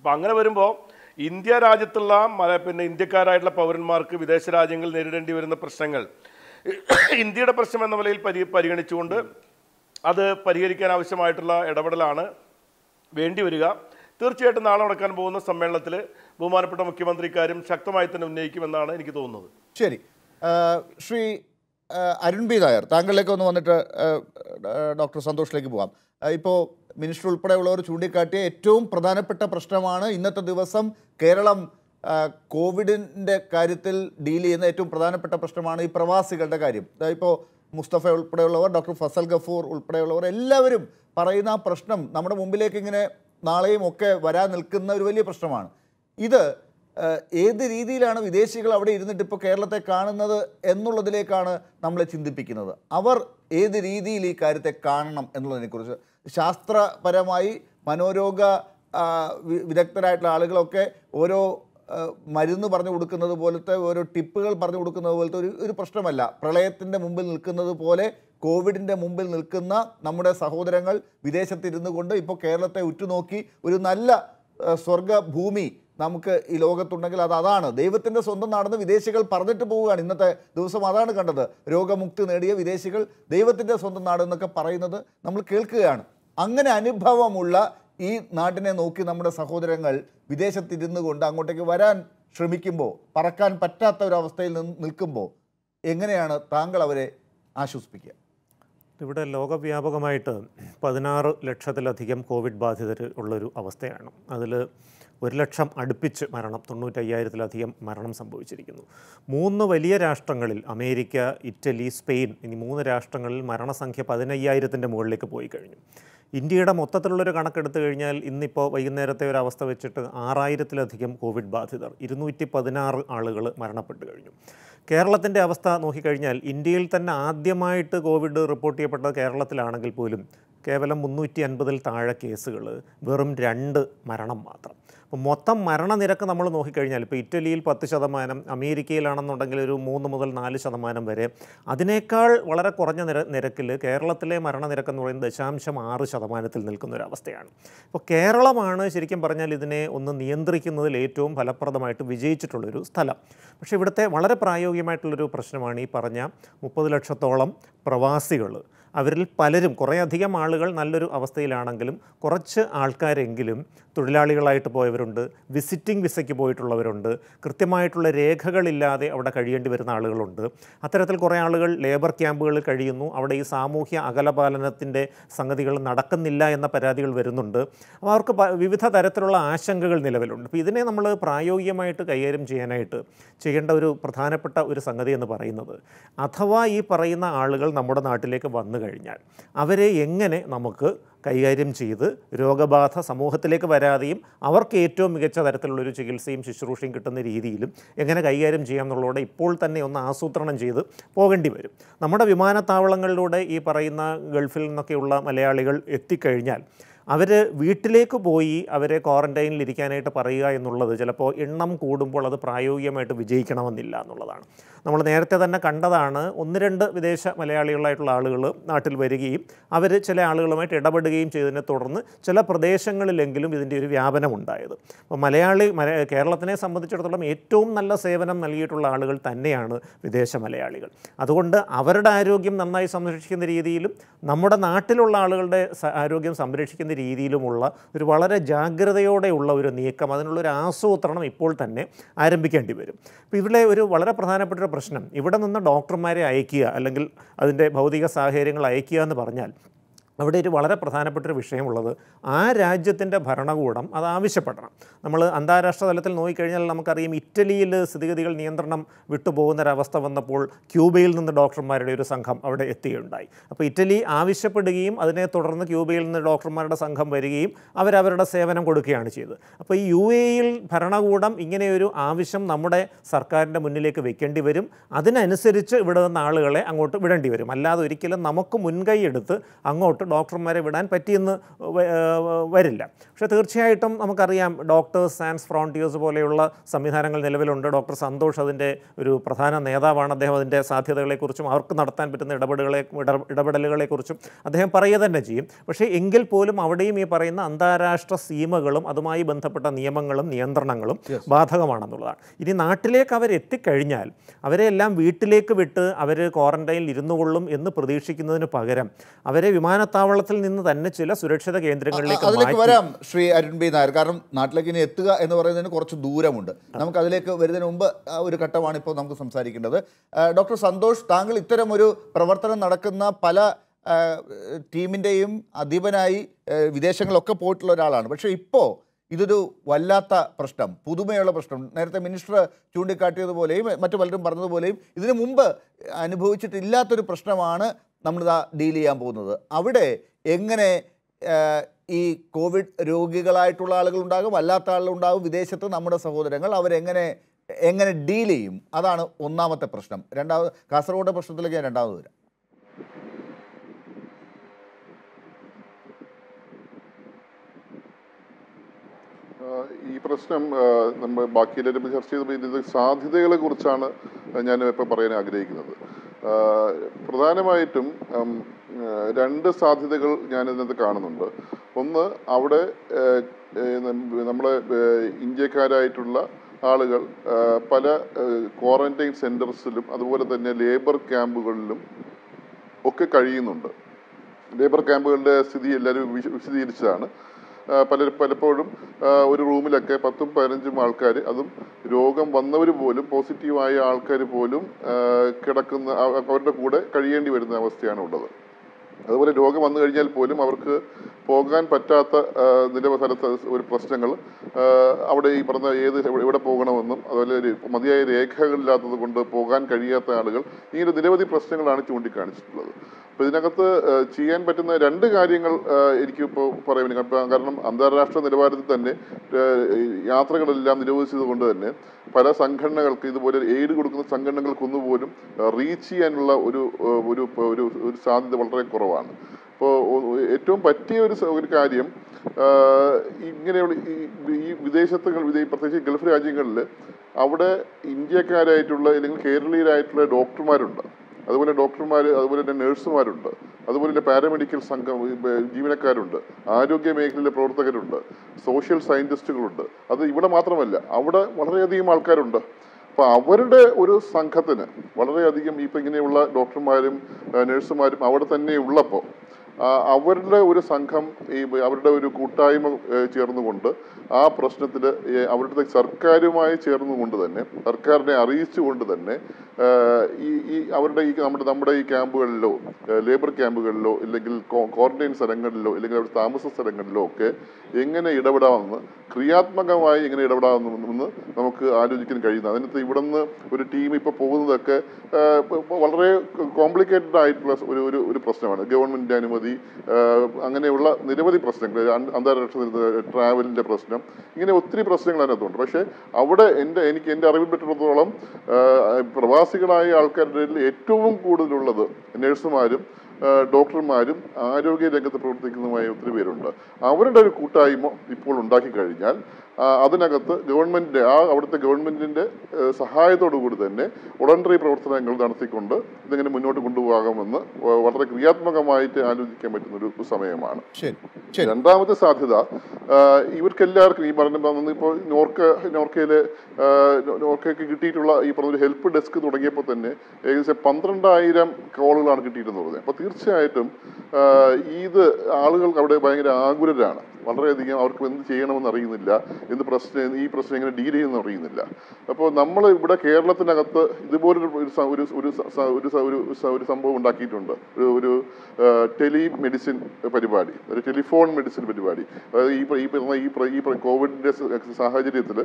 അപ്പോൾ അങ്ങനെ വരുമ്പോൾ ഇന്ത്യ രാജ്യത്തുള്ള മല പിന്നെ ഇന്ത്യക്കാരായിട്ടുള്ള പൗരന്മാർക്ക് വിദേശ രാജ്യങ്ങൾ നേരിടേണ്ടി വരുന്ന പ്രശ്നങ്ങൾ ഇന്ത്യയുടെ പ്രശ്നം എന്ന നിലയിൽ പരി പരിഗണിച്ചുകൊണ്ട് അത് പരിഹരിക്കാൻ ആവശ്യമായിട്ടുള്ള ഇടപെടലാണ് വേണ്ടി വരിക. തീർച്ചയായിട്ടും നാളെ നടക്കാൻ പോകുന്ന സമ്മേളനത്തിൽ ബഹുമാനപ്പെട്ട മുഖ്യമന്ത്രി ഇക്കാര്യം ശക്തമായി തന്നെ ഉന്നയിക്കുമെന്നാണ് എനിക്ക് തോന്നുന്നത്. ശരി, ശ്രീ അരുൺ ബി നായർ, താങ്കളിലേക്ക് ഒന്ന് വന്നിട്ട് ഡോക്ടർ സന്തോഷിലേക്ക് പോകാം. ഇപ്പോൾ മിനിസ്റ്റർ ഉൾപ്പെടെയുള്ളവർ ചൂണ്ടിക്കാട്ടിയ ഏറ്റവും പ്രധാനപ്പെട്ട പ്രശ്നമാണ് ഇന്നത്തെ ദിവസം കേരളം കോവിഡിൻ്റെ കാര്യത്തിൽ ഡീൽ ചെയ്യുന്ന ഏറ്റവും പ്രധാനപ്പെട്ട പ്രശ്നമാണ് ഈ പ്രവാസികളുടെ കാര്യം. ഇപ്പോൾ മുസ്തഫ ഉൾപ്പെടെയുള്ളവർ, ഡോക്ടർ ഫസൽ ഗഫൂർ ഉൾപ്പെടെയുള്ളവർ എല്ലാവരും പറയുന്ന ആ പ്രശ്നം നമ്മുടെ മുമ്പിലേക്ക് ഇങ്ങനെ നാളെയും ഒക്കെ വരാൻ നിൽക്കുന്ന ഒരു വലിയ പ്രശ്നമാണ്. ഇത് ഏത് രീതിയിലാണ് വിദേശികൾ അവിടെ ഇരുന്നിട്ട് ഇപ്പോൾ കേരളത്തെ കാണുന്നത് എന്നുള്ളതിലേക്കാണ് നമ്മളെ ചിന്തിപ്പിക്കുന്നത്. അവർ ഏത് രീതിയിൽ ഈ കാര്യത്തെ കാണണം എന്നുള്ളതിനെക്കുറിച്ച് ശാസ്ത്രപരമായി മനോരോഗ വിദഗ്ധരായിട്ടുള്ള ആളുകളൊക്കെ ഓരോ മരുന്ന് പറഞ്ഞു കൊടുക്കുന്നത് പോലത്തെ, ഓരോ ടിപ്പുകൾ പറഞ്ഞു കൊടുക്കുന്നത് പോലത്തെ ഒരു ഒരു പ്രശ്നമല്ല. പ്രളയത്തിൻ്റെ മുമ്പിൽ നിൽക്കുന്നത് പോലെ കോവിഡിൻ്റെ മുമ്പിൽ നിൽക്കുന്ന നമ്മുടെ സഹോദരങ്ങൾ വിദേശത്തിരുന്നു കൊണ്ട് ഇപ്പോൾ കേരളത്തെ ഉറ്റുനോക്കി ഒരു നല്ല സ്വർഗഭൂമി നമുക്ക് ഈ ലോകത്തുണ്ടെങ്കിൽ അത് അതാണ്. ദൈവത്തിൻ്റെ സ്വന്തം നാടെന്ന് വിദേശികൾ പറഞ്ഞിട്ട് പോവുകയാണ്. ഇന്നത്തെ ദിവസം അതാണ് കണ്ടത്. രോഗമുക്തി നേടിയ വിദേശികൾ ദൈവത്തിൻ്റെ സ്വന്തം നാടെന്നൊക്കെ പറയുന്നത് നമ്മൾ കേൾക്കുകയാണ്. അങ്ങനെ അനുഭവമുള്ള ഈ നാട്ടിനെ നോക്കി നമ്മുടെ സഹോദരങ്ങൾ വിദേശത്തിരുന്നു കൊണ്ട് അങ്ങോട്ടേക്ക് വരാൻ ശ്രമിക്കുമ്പോൾ, പറക്കാൻ പറ്റാത്ത ഒരവസ്ഥയിൽ നിന്ന് നിൽക്കുമ്പോൾ എങ്ങനെയാണ് താങ്കൾ അവരെ ആശ്വസിപ്പിക്കുക? ഇവിടെ ലോകവ്യാപകമായിട്ട് പതിനാറ് ലക്ഷത്തിലധികം കോവിഡ് ബാധിതർ ഉള്ളൊരു അവസ്ഥയാണ്. അതിൽ ഒരു ലക്ഷം അടുപ്പിച്ച് മരണം, തൊണ്ണൂറ്റയ്യായിരത്തിലധികം മരണം സംഭവിച്ചിരിക്കുന്നു. മൂന്ന് വലിയ രാഷ്ട്രങ്ങളിൽ, അമേരിക്ക, ഇറ്റലി, സ്പെയിൻ എന്നീ മൂന്ന് രാഷ്ട്രങ്ങളിൽ മരണസംഖ്യ പതിനയ്യായിരത്തിൻ്റെ മുകളിലേക്ക് പോയി കഴിഞ്ഞു. ഇന്ത്യയുടെ മൊത്തത്തിലുള്ളൊരു കണക്കെടുത്തു കഴിഞ്ഞാൽ ഇന്നിപ്പോൾ വൈകുന്നേരത്തെ ഒരു അവസ്ഥ വെച്ചിട്ട് ആറായിരത്തിലധികം കോവിഡ് ബാധിതർ, ഇരുന്നൂറ്റി പതിനാറ് ആളുകൾ മരണപ്പെട്ട് കഴിഞ്ഞു. കേരളത്തിൻ്റെ അവസ്ഥ നോക്കിക്കഴിഞ്ഞാൽ ഇന്ത്യയിൽ തന്നെ ആദ്യമായിട്ട് കോവിഡ് റിപ്പോർട്ട് ചെയ്യപ്പെട്ടത് കേരളത്തിലാണെങ്കിൽ പോലും കേവലം മുന്നൂറ്റി അൻപതിൽ താഴെ കേസുകൾ, വെറും രണ്ട് മരണം മാത്രം. അപ്പോൾ മൊത്തം മരണനിരക്ക് നമ്മൾ നോക്കിക്കഴിഞ്ഞാൽ ഇപ്പോൾ ഇറ്റലിയിൽ പത്ത് ശതമാനം, അമേരിക്കയിലാണെന്നുണ്ടെങ്കിൽ ഒരു മൂന്ന് മുതൽ നാല് ശതമാനം വരെ, അതിനേക്കാൾ വളരെ കുറഞ്ഞ നിര നിരക്കിൽ കേരളത്തിലെ മരണനിരക്കെന്ന് പറയുന്നത് ദശാംശം ആറ് ശതമാനത്തിൽ നിൽക്കുന്നൊരവസ്ഥയാണ്. അപ്പോൾ കേരളമാണ് ശരിക്കും പറഞ്ഞാൽ ഇതിനെ ഒന്ന് നിയന്ത്രിക്കുന്നതിൽ ഏറ്റവും ഫലപ്രദമായിട്ട് വിജയിച്ചിട്ടുള്ളൊരു സ്ഥലം. പക്ഷേ ഇവിടുത്തെ വളരെ പ്രായോഗികമായിട്ടുള്ളൊരു പ്രശ്നമാണ് ഈ പറഞ്ഞ മുപ്പത് ലക്ഷത്തോളം പ്രവാസികൾ. അവരിൽ പലരും, കുറേയധികം ആളുകൾ നല്ലൊരു അവസ്ഥയിലാണെങ്കിലും കുറച്ച് ആൾക്കാരെങ്കിലും തൊഴിലാളികളായിട്ട് പോയവരുണ്ട്, വിസിറ്റിംഗ് വിസയ്ക്ക് പോയിട്ടുള്ളവരുണ്ട്, കൃത്യമായിട്ടുള്ള രേഖകളില്ലാതെ അവിടെ കഴിയേണ്ടി വരുന്ന ആളുകളുണ്ട്. അത്തരത്തിൽ കുറേ ആളുകൾ ലേബർ ക്യാമ്പുകളിൽ കഴിയുന്നു. അവിടെ ഈ സാമൂഹ്യ അകലപാലനത്തിൻ്റെ സംഗതികൾ നടക്കുന്നില്ല എന്ന പരാതികൾ വരുന്നുണ്ട്. അപ്പോൾ അവർക്ക് വിവിധ തരത്തിലുള്ള ആശങ്കകൾ നിലവിലുണ്ട്. അപ്പോൾ ഇതിനെ നമ്മൾ പ്രായോഗികമായിട്ട് കൈകാര്യം ചെയ്യാനായിട്ട് ചെയ്യേണ്ട ഒരു പ്രധാനപ്പെട്ട ഒരു സംഗതി എന്ന് പറയുന്നത്, അഥവാ ഈ പറയുന്ന ആളുകൾ നമ്മുടെ നാട്ടിലേക്ക് വന്നു കഴിഞ്ഞാൽ അവരെ എങ്ങനെ നമുക്ക് കൈകാര്യം ചെയ്ത് രോഗബാധ സമൂഹത്തിലേക്ക് വരാതെയും അവർക്ക് ഏറ്റവും മികച്ച തരത്തിലുള്ളൊരു ചികിത്സയും ശുശ്രൂഷയും കിട്ടുന്ന രീതിയിലും എങ്ങനെ കൈകാര്യം ചെയ്യാം എന്നുള്ളതോടെ ഇപ്പോൾ തന്നെ ഒന്ന് ആസൂത്രണം ചെയ്ത് പോകേണ്ടി വരും. നമ്മുടെ വിമാനത്താവളങ്ങളിലൂടെ ഈ പറയുന്ന ഗൾഫിൽ നിന്നൊക്കെയുള്ള മലയാളികൾ എത്തിക്കഴിഞ്ഞാൽ അവർ വീട്ടിലേക്ക് പോയി അവരെ ക്വാറൻറ്റൈനിലിരിക്കാനായിട്ട് പറയുക എന്നുള്ളത് ചിലപ്പോൾ എണ്ണം കൂടുമ്പോൾ അത് പ്രായോഗികമായിട്ട് വിജയിക്കണമെന്നില്ല എന്നുള്ളതാണ്. നമ്മൾ നേരത്തെ തന്നെ കണ്ടതാണ്. ഒന്ന് രണ്ട് വിദേശ മലയാളികളായിട്ടുള്ള ആളുകൾ നാട്ടിൽ വരികയും അവർ ചില ആളുകളുമായിട്ട് ഇടപെടുകയും ചെയ്തതിനെ തുടർന്ന് ചില പ്രദേശങ്ങളിലെങ്കിലും ഇതിൻ്റെ ഒരു വ്യാപനമുണ്ടായത്. അപ്പോൾ മലയാളി കേരളത്തിനെ സംബന്ധിച്ചിടത്തോളം ഏറ്റവും നല്ല സേവനം നൽകിയിട്ടുള്ള ആളുകൾ തന്നെയാണ് വിദേശ മലയാളികൾ. അതുകൊണ്ട് അവരുടെ ആരോഗ്യം നന്നായി സംരക്ഷിക്കുന്ന രീതിയിലും നമ്മുടെ നാട്ടിലുള്ള ആളുകളുടെ ആരോഗ്യം സംരക്ഷിക്കുന്ന രീതിയിലുമുള്ള ഒരു വളരെ ജാഗ്രതയോടെയുള്ള ഒരു നീക്കം, അതിനുള്ളൊരു ആസൂത്രണം ഇപ്പോൾ തന്നെ ആരംഭിക്കേണ്ടി വരും. ഇപ്പോൾ ഇവിടെ ഒരു വളരെ പ്രധാനപ്പെട്ട ഒരു പ്രശ്നം, ഇവിടെ നിന്ന് ഡോക്ടർമാരെ അയക്കുക അല്ലെങ്കിൽ അതിൻ്റെ ഭൗതിക സാഹചര്യങ്ങൾ അയക്കുക എന്ന് പറഞ്ഞാൽ അവിടെ ഒരു വളരെ പ്രധാനപ്പെട്ട ഒരു വിഷയമുള്ളത് ആ രാജ്യത്തിൻ്റെ ഭരണകൂടം അത് ആവശ്യപ്പെടണം. നമ്മൾ അന്താരാഷ്ട്ര തലത്തിൽ നോക്കിക്കഴിഞ്ഞാൽ നമുക്കറിയാം ഇറ്റലിയിൽ സ്ഥിതിഗതികൾ നിയന്ത്രണം വിട്ടുപോകുന്നൊരവസ്ഥ വന്നപ്പോൾ ക്യൂബയിൽ നിന്ന് ഡോക്ടർമാരുടെ ഒരു സംഘം അവിടെ എത്തുകയുണ്ടായി. അപ്പോൾ ഇറ്റലി ആവശ്യപ്പെടുകയും അതിനെ തുടർന്ന് ക്യൂബയിൽ നിന്ന് ഡോക്ടർമാരുടെ സംഘം വരികയും അവരവരുടെ സേവനം കൊടുക്കുകയാണ് ചെയ്തത്. അപ്പോൾ ഈ യു എ ഇയിൽ ഭരണകൂടം ഇങ്ങനെയൊരു ആവശ്യം നമ്മുടെ സർക്കാരിൻ്റെ മുന്നിലേക്ക് വെക്കേണ്ടി വരും. അതിനനുസരിച്ച് ഇവിടെ നിന്ന് ആളുകളെ അങ്ങോട്ട് വിടേണ്ടി വരും. അല്ലാതെ ഒരിക്കലും നമുക്ക് മുൻകൈ എടുത്ത് അങ്ങോട്ട് ഡോക്ടർമാരെ വിടാൻ പറ്റിയെന്ന് വരില്ല. പക്ഷേ തീർച്ചയായിട്ടും നമുക്കറിയാം ഡോക്ടേഴ്സ് സാൻസ് ഫ്രോണ്ടിയേഴ്സ് പോലെയുള്ള സംവിധാനങ്ങൾ നിലവിലുണ്ട്. ഡോക്ടർ സന്തോഷ് അതിൻ്റെ ഒരു പ്രധാന നേതാവാണ്. അദ്ദേഹം അതിൻ്റെ സാധ്യതകളെക്കുറിച്ചും അവർക്ക് നടത്താൻ പറ്റുന്ന ഇടപെടലുകളെ ഇടപെടലുകളെക്കുറിച്ചും അദ്ദേഹം പറയുക തന്നെ ചെയ്യും. പക്ഷേ എങ്കിൽ പോലും അവിടെയും ഈ പറയുന്ന അന്താരാഷ്ട്ര സീമകളും അതുമായി ബന്ധപ്പെട്ട നിയമങ്ങളും നിയന്ത്രണങ്ങളും ബാധകമാണെന്നുള്ളതാണ്. ഇനി നാട്ടിലേക്ക് അവരെത്തിക്കഴിഞ്ഞാൽ അവരെ എല്ലാം വീട്ടിലേക്ക് വിട്ട് അവർ ക്വാറന്റൈനിൽ ഇരുന്നുകൊള്ളും എന്ന് പ്രതീക്ഷിക്കുന്നതിന് പകരം അവരെ വിമാനത്താവളത്തിൽ നിന്ന് തന്നെ ചില സുരക്ഷിത കേന്ദ്രങ്ങളിലേക്ക് അതിലേക്ക് വരാം ശ്രീ അരുൺ ബി നായർ. കാരണം നാട്ടിലേക്ക് ഇനി എത്തുക എന്ന് പറയുന്നതിന് കുറച്ച് ദൂരമുണ്ട്. നമുക്ക് അതിലേക്ക് വരുന്നതിന് മുമ്പ് ഒരു ഘട്ടമാണ് ഇപ്പോൾ നമുക്ക് സംസാരിക്കേണ്ടത്. ഡോക്ടർ സന്തോഷ്, താങ്കൾ ഇത്തരം ഒരു പ്രവർത്തനം നടക്കുന്ന പല ടീമിൻ്റെയും അധിപനായി വിദേശങ്ങളിലൊക്കെ പോയിട്ടുള്ള ഒരാളാണ്. പക്ഷേ ഇപ്പോൾ ഇതൊരു വല്ലാത്ത പ്രശ്നം, പുതുമയുള്ള പ്രശ്നം. നേരത്തെ മിനിസ്റ്റർ ചൂണ്ടിക്കാട്ടിയതുപോലെയും മറ്റു പലരും പറഞ്ഞതുപോലെയും ഇതിനു മുമ്പ് അനുഭവിച്ചിട്ടില്ലാത്തൊരു പ്രശ്നമാണ് നമ്മളിതാ ഡീൽ ചെയ്യാൻ പോകുന്നത്. അവിടെ എങ്ങനെ ഈ കോവിഡ് രോഗികളായിട്ടുള്ള ആളുകളുണ്ടാകും, അല്ലാത്ത ആളുകളുണ്ടാകും, വിദേശത്ത് നമ്മുടെ സഹോദരങ്ങൾ, അവരെങ്ങനെ എങ്ങനെ ഡീൽ ചെയ്യും? അതാണ് ഒന്നാമത്തെ പ്രശ്നം. രണ്ടാമത് കാസർഗോഡ് പ്രശ്നത്തിലേക്ക് ഞാൻ രണ്ടാമത് വരാം. ഈ പ്രശ്നം നമ്മൾ ബാക്കി എല്ലാവരും ചർച്ച ചെയ്തത് സാധ്യതകളെ കുറിച്ചാണ് ഞാൻ ഇപ്പോൾ പറയാൻ ആഗ്രഹിക്കുന്നത്. പ്രധാനമായിട്ടും രണ്ട് സാധ്യതകൾ ഞാൻ ഇതിനകത്ത് കാണുന്നുണ്ട്. ഒന്ന്, അവിടെ നമ്മളെ ഇന്ത്യക്കാരായിട്ടുള്ള ആളുകൾ പല ക്വാറന്റൈൻ സെൻറ്റേഴ്സിലും അതുപോലെ തന്നെ ലേബർ ക്യാമ്പുകളിലും ഒക്കെ കഴിയുന്നുണ്ട്. ലേബർ ക്യാമ്പുകളുടെ സ്ഥിതി എല്ലാവരും വിശദീകരിച്ചതാണ്. പല പലപ്പോഴും ഒരു റൂമിലൊക്കെ പത്തും പതിനഞ്ചും ആൾക്കാർ, അതും രോഗം വന്നവർ പോലും പോസിറ്റീവായ ആൾക്കാർ പോലും കിടക്കുന്ന അവരുടെ കൂടെ കഴിയേണ്ടി വരുന്ന അവസ്ഥയാണ് ഉള്ളത്. അതുപോലെ രോഗം വന്നു കഴിഞ്ഞാൽ പോലും അവർക്ക് പോകാൻ പറ്റാത്ത നില സ്ഥലത്ത് ഒരു പ്രശ്നങ്ങൾ അവിടെ ഈ പറഞ്ഞ ഏത് എവിടെ പോകണമെന്നും അതുപോലെ മതിയായ രേഖകളില്ലാത്തത് കൊണ്ട് പോകാൻ കഴിയാത്ത ആളുകൾ, ഇങ്ങനെ നിരവധി പ്രശ്നങ്ങളാണ് ചൂണ്ടിക്കാണിച്ചിട്ടുള്ളത്. അപ്പോൾ ഇതിനകത്ത് ചെയ്യാൻ പറ്റുന്ന രണ്ട് കാര്യങ്ങൾ എനിക്ക് ഇപ്പോൾ പറയാൻ, കാരണം അന്താരാഷ്ട്ര നിലവാരത്തിൽ തന്നെ യാത്രകളെല്ലാം നിരോധിച്ചത് കൊണ്ട് തന്നെ പല സംഘടനകൾക്ക്, ഇതുപോലെ എയ്ഡ് കൊടുക്കുന്ന സംഘടനകൾക്കൊന്നുപോലും റീച്ച് ചെയ്യാനുള്ള ഒരു ഒരു ഒരു സാധ്യത വളരെ കുറവാണ്. ഇപ്പോൾ ഏറ്റവും പറ്റിയ ഒരു ഒരു കാര്യം ഇങ്ങനെയുള്ള ഈ വിദേശത്ത് പ്രത്യേകിച്ച് ഗൾഫ് രാജ്യങ്ങളിൽ അവിടെ ഇന്ത്യക്കാരായിട്ടുള്ള അല്ലെങ്കിൽ കേരളീയരായിട്ടുള്ള ഡോക്ടർമാരുണ്ട്, അതുപോലെ ഡോക്ടർമാർ, അതുപോലെ തന്നെ നേഴ്സുമാരുണ്ട്, അതുപോലെ തന്നെ പാരാമെഡിക്കൽ സംഘം ജീവനക്കാരുണ്ട്, ആരോഗ്യ മേഖലയിലെ പ്രവർത്തകരുണ്ട്, സോഷ്യൽ സയൻറ്റിസ്റ്റുകളുണ്ട്. അത് ഇവിടെ മാത്രമല്ല, അവിടെ വളരെയധികം ആൾക്കാരുണ്ട്. അപ്പോൾ അവരുടെ ഒരു സംഘത്തിന് വളരെയധികം ഇപ്പം ഇങ്ങനെയുള്ള ഡോക്ടർമാരും നേഴ്സുമാരും അവിടെ തന്നെ ഉള്ളപ്പോൾ അവരുടെ ഒരു സംഘം ഈ അവരുടെ ഒരു കൂട്ടായ്മ ചേർന്നുകൊണ്ട് ആ പ്രശ്നത്തിൽ അവരുടെ സർക്കാരുമായി ചേർന്നുകൊണ്ട് തന്നെ സർക്കാരിനെ അറിയിച്ചുകൊണ്ട് തന്നെ ഈ ഈ അവരുടെ ഈ നമ്മുടെ നമ്മുടെ ഈ ക്യാമ്പുകളിലോ ലേബർ ക്യാമ്പുകളിലോ ഇല്ലെങ്കിൽ ക്വാറന്റൈൻ സ്ഥലങ്ങളിലോ ഇല്ലെങ്കിൽ അവരുടെ താമസ സ്ഥലങ്ങളിലോ ഒക്കെ എങ്ങനെ ഇടപെടാമെന്ന്, ക്രിയാത്മകമായി എങ്ങനെ ഇടപെടാമെന്ന് നമുക്ക് ആലോചിക്കാൻ കഴിയുന്നു. അതിനകത്ത് ഇവിടുന്ന് ഒരു ടീം ഇപ്പോൾ പോകുന്നതൊക്കെ വളരെ കോംപ്ലിക്കേറ്റഡ് ആയിട്ടുള്ള ഒരു ഒരു പ്രശ്നമാണ്. ഗവൺമെൻറ് അനുമതി, അങ്ങനെയുള്ള നിരവധി പ്രശ്നങ്ങൾ, അന്താരാഷ്ട്ര ട്രാവലിൻ്റെ പ്രശ്നം, ഇങ്ങനെ ഒത്തിരി പ്രശ്നങ്ങൾ അതിനകത്തുണ്ട്. പക്ഷേ അവിടെ എൻ്റെ എനിക്ക് എൻ്റെ അറിവിൽ പറ്റുന്നിടത്തോളം പ്രവാസികളായ ആൾക്കാരുടെ ഏറ്റവും കൂടുതലുള്ളത് നേഴ്സുമാരും ഡോക്ടർമാരും ആരോഗ്യ രംഗത്ത് പ്രവർത്തിക്കുന്നതുമായ ഒത്തിരി പേരുണ്ട്. അവരുടെ ഒരു കൂട്ടായ്മ ഇപ്പോൾ ഉണ്ടാക്കി കഴിഞ്ഞാൽ അതിനകത്ത് ഗവൺമെൻറ് ആ അവിടുത്തെ ഗവൺമെൻറ്റിൻ്റെ സഹായത്തോടു കൂടി തന്നെ വോളണ്ടറി പ്രവർത്തനങ്ങൾ നടത്തിക്കൊണ്ട് ഇതിങ്ങനെ മുന്നോട്ട് കൊണ്ടുപോകാമെന്ന് വളരെ ക്രിയാത്മകമായിട്ട് ആലോചിക്കാൻ പറ്റുന്ന ഒരു സമയമാണ്. രണ്ടാമത്തെ സാധ്യത, ഇവർക്കെല്ലാവർക്കും ഈ പറഞ്ഞ ഇപ്പോൾ നോർക്ക നോർക്കയിലെ നോർക്കയ്ക്ക് കിട്ടിയിട്ടുള്ള ഈ പറഞ്ഞൊരു ഹെൽപ്പ് ഡെസ്ക് തുടങ്ങിയപ്പോൾ തന്നെ ഏകദേശം പന്ത്രണ്ടായിരം കോളുകളാണ് കിട്ടിയിരുന്നത്. അപ്പോൾ തീർച്ചയായിട്ടും ഇത് ആളുകൾക്ക് അവിടെ ഭയങ്കര ആകുലരാണ്. വളരെയധികം അവർക്ക് എന്ത് ചെയ്യണമെന്ന് അറിയുന്നില്ല, എന്ത് പ്രശ്നം ഈ പ്രശ്നം എങ്ങനെ ഡീൽ ചെയ്യുമെന്ന് അറിയുന്നില്ല. അപ്പോൾ നമ്മൾ ഇവിടെ കേരളത്തിനകത്ത് ഇതുപോലൊരു ഒരു ഒരു സംഭവം ഉണ്ടാക്കിയിട്ടുണ്ട്, ഒരു ഒരു ടെലി മെഡിസിൻ പരിപാടി, ഒരു ടെലിഫോൺ മെഡിസിൻ പരിപാടി. അതായത് ഈ കോവിഡിൻ്റെ സാഹചര്യത്തിൽ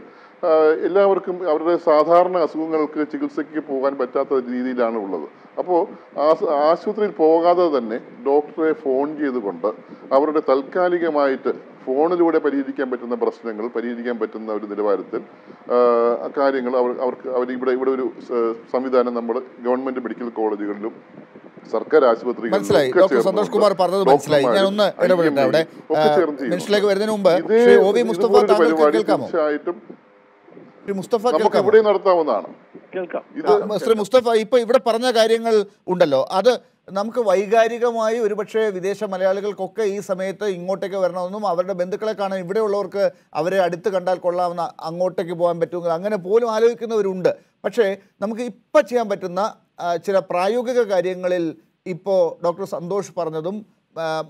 എല്ലാവർക്കും അവരുടെ സാധാരണ അസുഖങ്ങൾക്ക് ചികിത്സയ്ക്ക് പോകാൻ പറ്റാത്ത രീതിയിലാണ് ഉള്ളത്. അപ്പോൾ ആശുപത്രിയിൽ പോകാതെ തന്നെ ഡോക്ടറെ ഫോൺ ചെയ്തുകൊണ്ട് അവരുടെ താൽക്കാലികമായിട്ട് ഫോണിലൂടെ പരിഹരിക്കാൻ പറ്റുന്ന പ്രശ്നങ്ങൾ പരിഹരിക്കാൻ പറ്റുന്ന ഒരു നിലവാരത്തിൽ കാര്യങ്ങൾ അവർ അവർക്ക് അവർ ഇവിടെ ഇവിടെ ഒരു സംവിധാനം നമ്മൾ ഗവൺമെൻറ് മെഡിക്കൽ കോളേജുകളിലും സർക്കാർ ആശുപത്രികളിലും മനസ്സിലായി. ഡോക്ടർ സന്തോഷ് കുമാർ പറഞ്ഞത് മനസ്സിലായി. ഞാൻ ഒന്ന് ഇടപെടട്ടെ അവിടെ. മനുഷ്യലേക്ക് വരുന്നതിന് മുമ്പ് ശ്രീ ഒ വി മുസ്തഫ താങ്കൾക്ക് കേൾക്കാമോ? ശ്രീ മുസ്തഫ കേൾക്കാം, നടത്താവുന്നതാണ്. ശ്രീ മുസ്തഫ ഇപ്പൊ ഇവിടെ പറഞ്ഞ കാര്യങ്ങൾ ഉണ്ടല്ലോ, അത് നമുക്ക് വൈകാരികമായി ഒരുപക്ഷെ വിദേശ മലയാളികൾക്കൊക്കെ ഈ സമയത്ത് ഇങ്ങോട്ടേക്ക് വരണമെന്നും അവരുടെ ബന്ധുക്കളെ കാണാൻ ഇവിടെയുള്ളവർക്ക് അവരെ അടുത്ത് കണ്ടാൽ കൊള്ളാവുന്ന അങ്ങോട്ടേക്ക് പോകാൻ പറ്റുമെങ്കിൽ അങ്ങനെ പോലും ആലോചിക്കുന്നവരുണ്ട്. പക്ഷേ നമുക്ക് ഇപ്പം ചെയ്യാൻ പറ്റുന്ന ചില പ്രായോഗിക കാര്യങ്ങളിൽ ഇപ്പോൾ ഡോക്ടർ സന്തോഷ് പറഞ്ഞതും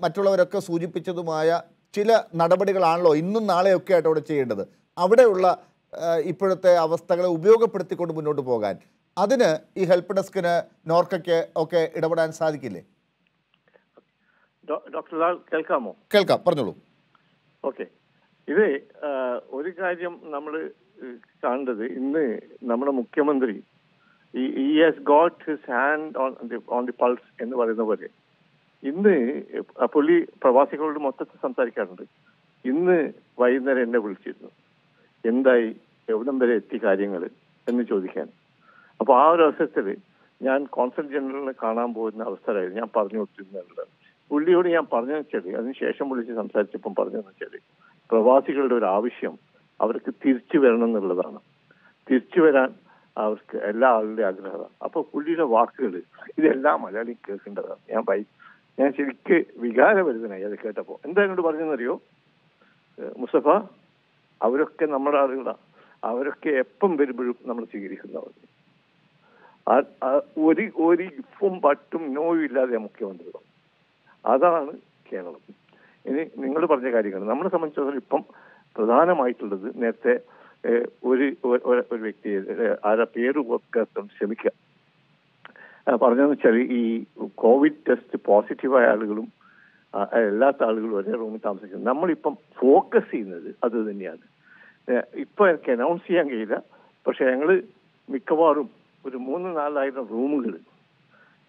മറ്റുള്ളവരൊക്കെ സൂചിപ്പിച്ചതുമായ ചില നടപടികളാണല്ലോ ഇന്നും നാളെയൊക്കെ ആയിട്ട് അവിടെ ചെയ്യേണ്ടത്. അവിടെയുള്ള ഇപ്പോഴത്തെ അവസ്ഥകളെ ഉപയോഗപ്പെടുത്തിക്കൊണ്ട് മുന്നോട്ട് പോകാൻ അതിന് ഈ ഹെൽപ്പ് ഡെസ്കിന് നോർക്കയ്ക്ക് ഒക്കെ ഇടപെടാൻ സാധിക്കില്ലേ? ഡോക്ടർ ലാൽ കേൾക്കാമോ? കേൾക്കാം, പറഞ്ഞോളൂ. ഓക്കെ, ഇത് ഒരു കാര്യം നമ്മൾ കാണേണ്ടത്, ഇന്ന് നമ്മുടെ മുഖ്യമന്ത്രി ഈ has got his hand on the on the pulse എന്ന് പറയുന്ന പോലെ ഇന്ന് പുള്ളി പ്രവാസികളോട് മൊത്തത്തിൽ സംസാരിക്കാറുണ്ട്. ഇന്ന് വൈകുന്നേരം എന്നെ വിളിച്ചിരുന്നു, എന്തായി എവിടം വരെ എത്തി കാര്യങ്ങൾ എന്ന് ചോദിക്കാൻ. അപ്പോൾ ആ ഒരു അവസരത്തിൽ ഞാൻ കോൺസൽ ജനറലിനെ കാണാൻ പോകുന്ന അവസരമായിരുന്നു. ഞാൻ പറഞ്ഞു കൊടുത്തിരുന്നത് പുള്ളിയോട് ഞാൻ പറഞ്ഞതെന്ന് വെച്ചാൽ, അതിനുശേഷം വിളിച്ച് സംസാരിച്ചപ്പം പറഞ്ഞതെന്ന് വെച്ചാൽ, പ്രവാസികളുടെ ഒരു ആവശ്യം അവർക്ക് തിരിച്ചു വരണം എന്നുള്ളതാണ്. തിരിച്ചു വരാൻ അവർക്ക് എല്ലാ ആളുടെയും ആഗ്രഹമാണ്. അപ്പോൾ പുള്ളിയുടെ വാക്കുകൾ ഇതെല്ലാ മലയാളിയും കേൾക്കേണ്ടതാണ്. ഞാൻ ബൈ ഞാൻ ശരിക്ക് വികാരഭരിതനായി അത് കേട്ടപ്പോൾ. എന്താ എന്നോട് പറഞ്ഞതെന്നറിയോ മുസ്തഫ? അവരൊക്കെ നമ്മുടെ ആളുകളാണ്, അവരൊക്കെ എപ്പം വരുമ്പോഴും നമ്മൾ സ്വീകരിക്കുന്നവർ. ഒരു ഒരു ഇപ്പും പട്ടും നോയും ഇല്ലാതെ മുഖ്യമന്ത്രി. അതാണ് കേരളം. ഇനി നിങ്ങൾ പറഞ്ഞ കാര്യങ്ങൾ നമ്മളെ സംബന്ധിച്ചിടത്തോളം ഇപ്പം പ്രധാനമായിട്ടുള്ളത്, നേരത്തെ ഒരു ഒരു വ്യക്തി ആരാ പേര് ഓർക്കാൻ ശ്രമിക്കുക പറഞ്ഞതെന്ന് വെച്ചാൽ, ഈ കോവിഡ് ടെസ്റ്റ് പോസിറ്റീവായ ആളുകളും അല്ലാത്ത ആളുകളും ഒരേ റൂമിൽ താമസിക്കുന്നത്. നമ്മളിപ്പം ഫോക്കസ് ചെയ്യുന്നത് അത് തന്നെയാണ്. ഇപ്പം എനിക്ക് അനൗൺസ് ചെയ്യാൻ കഴിയില്ല, പക്ഷെ ഞങ്ങൾ മിക്കവാറും ഒരു മൂന്ന് നാലായിരം റൂമുകൾ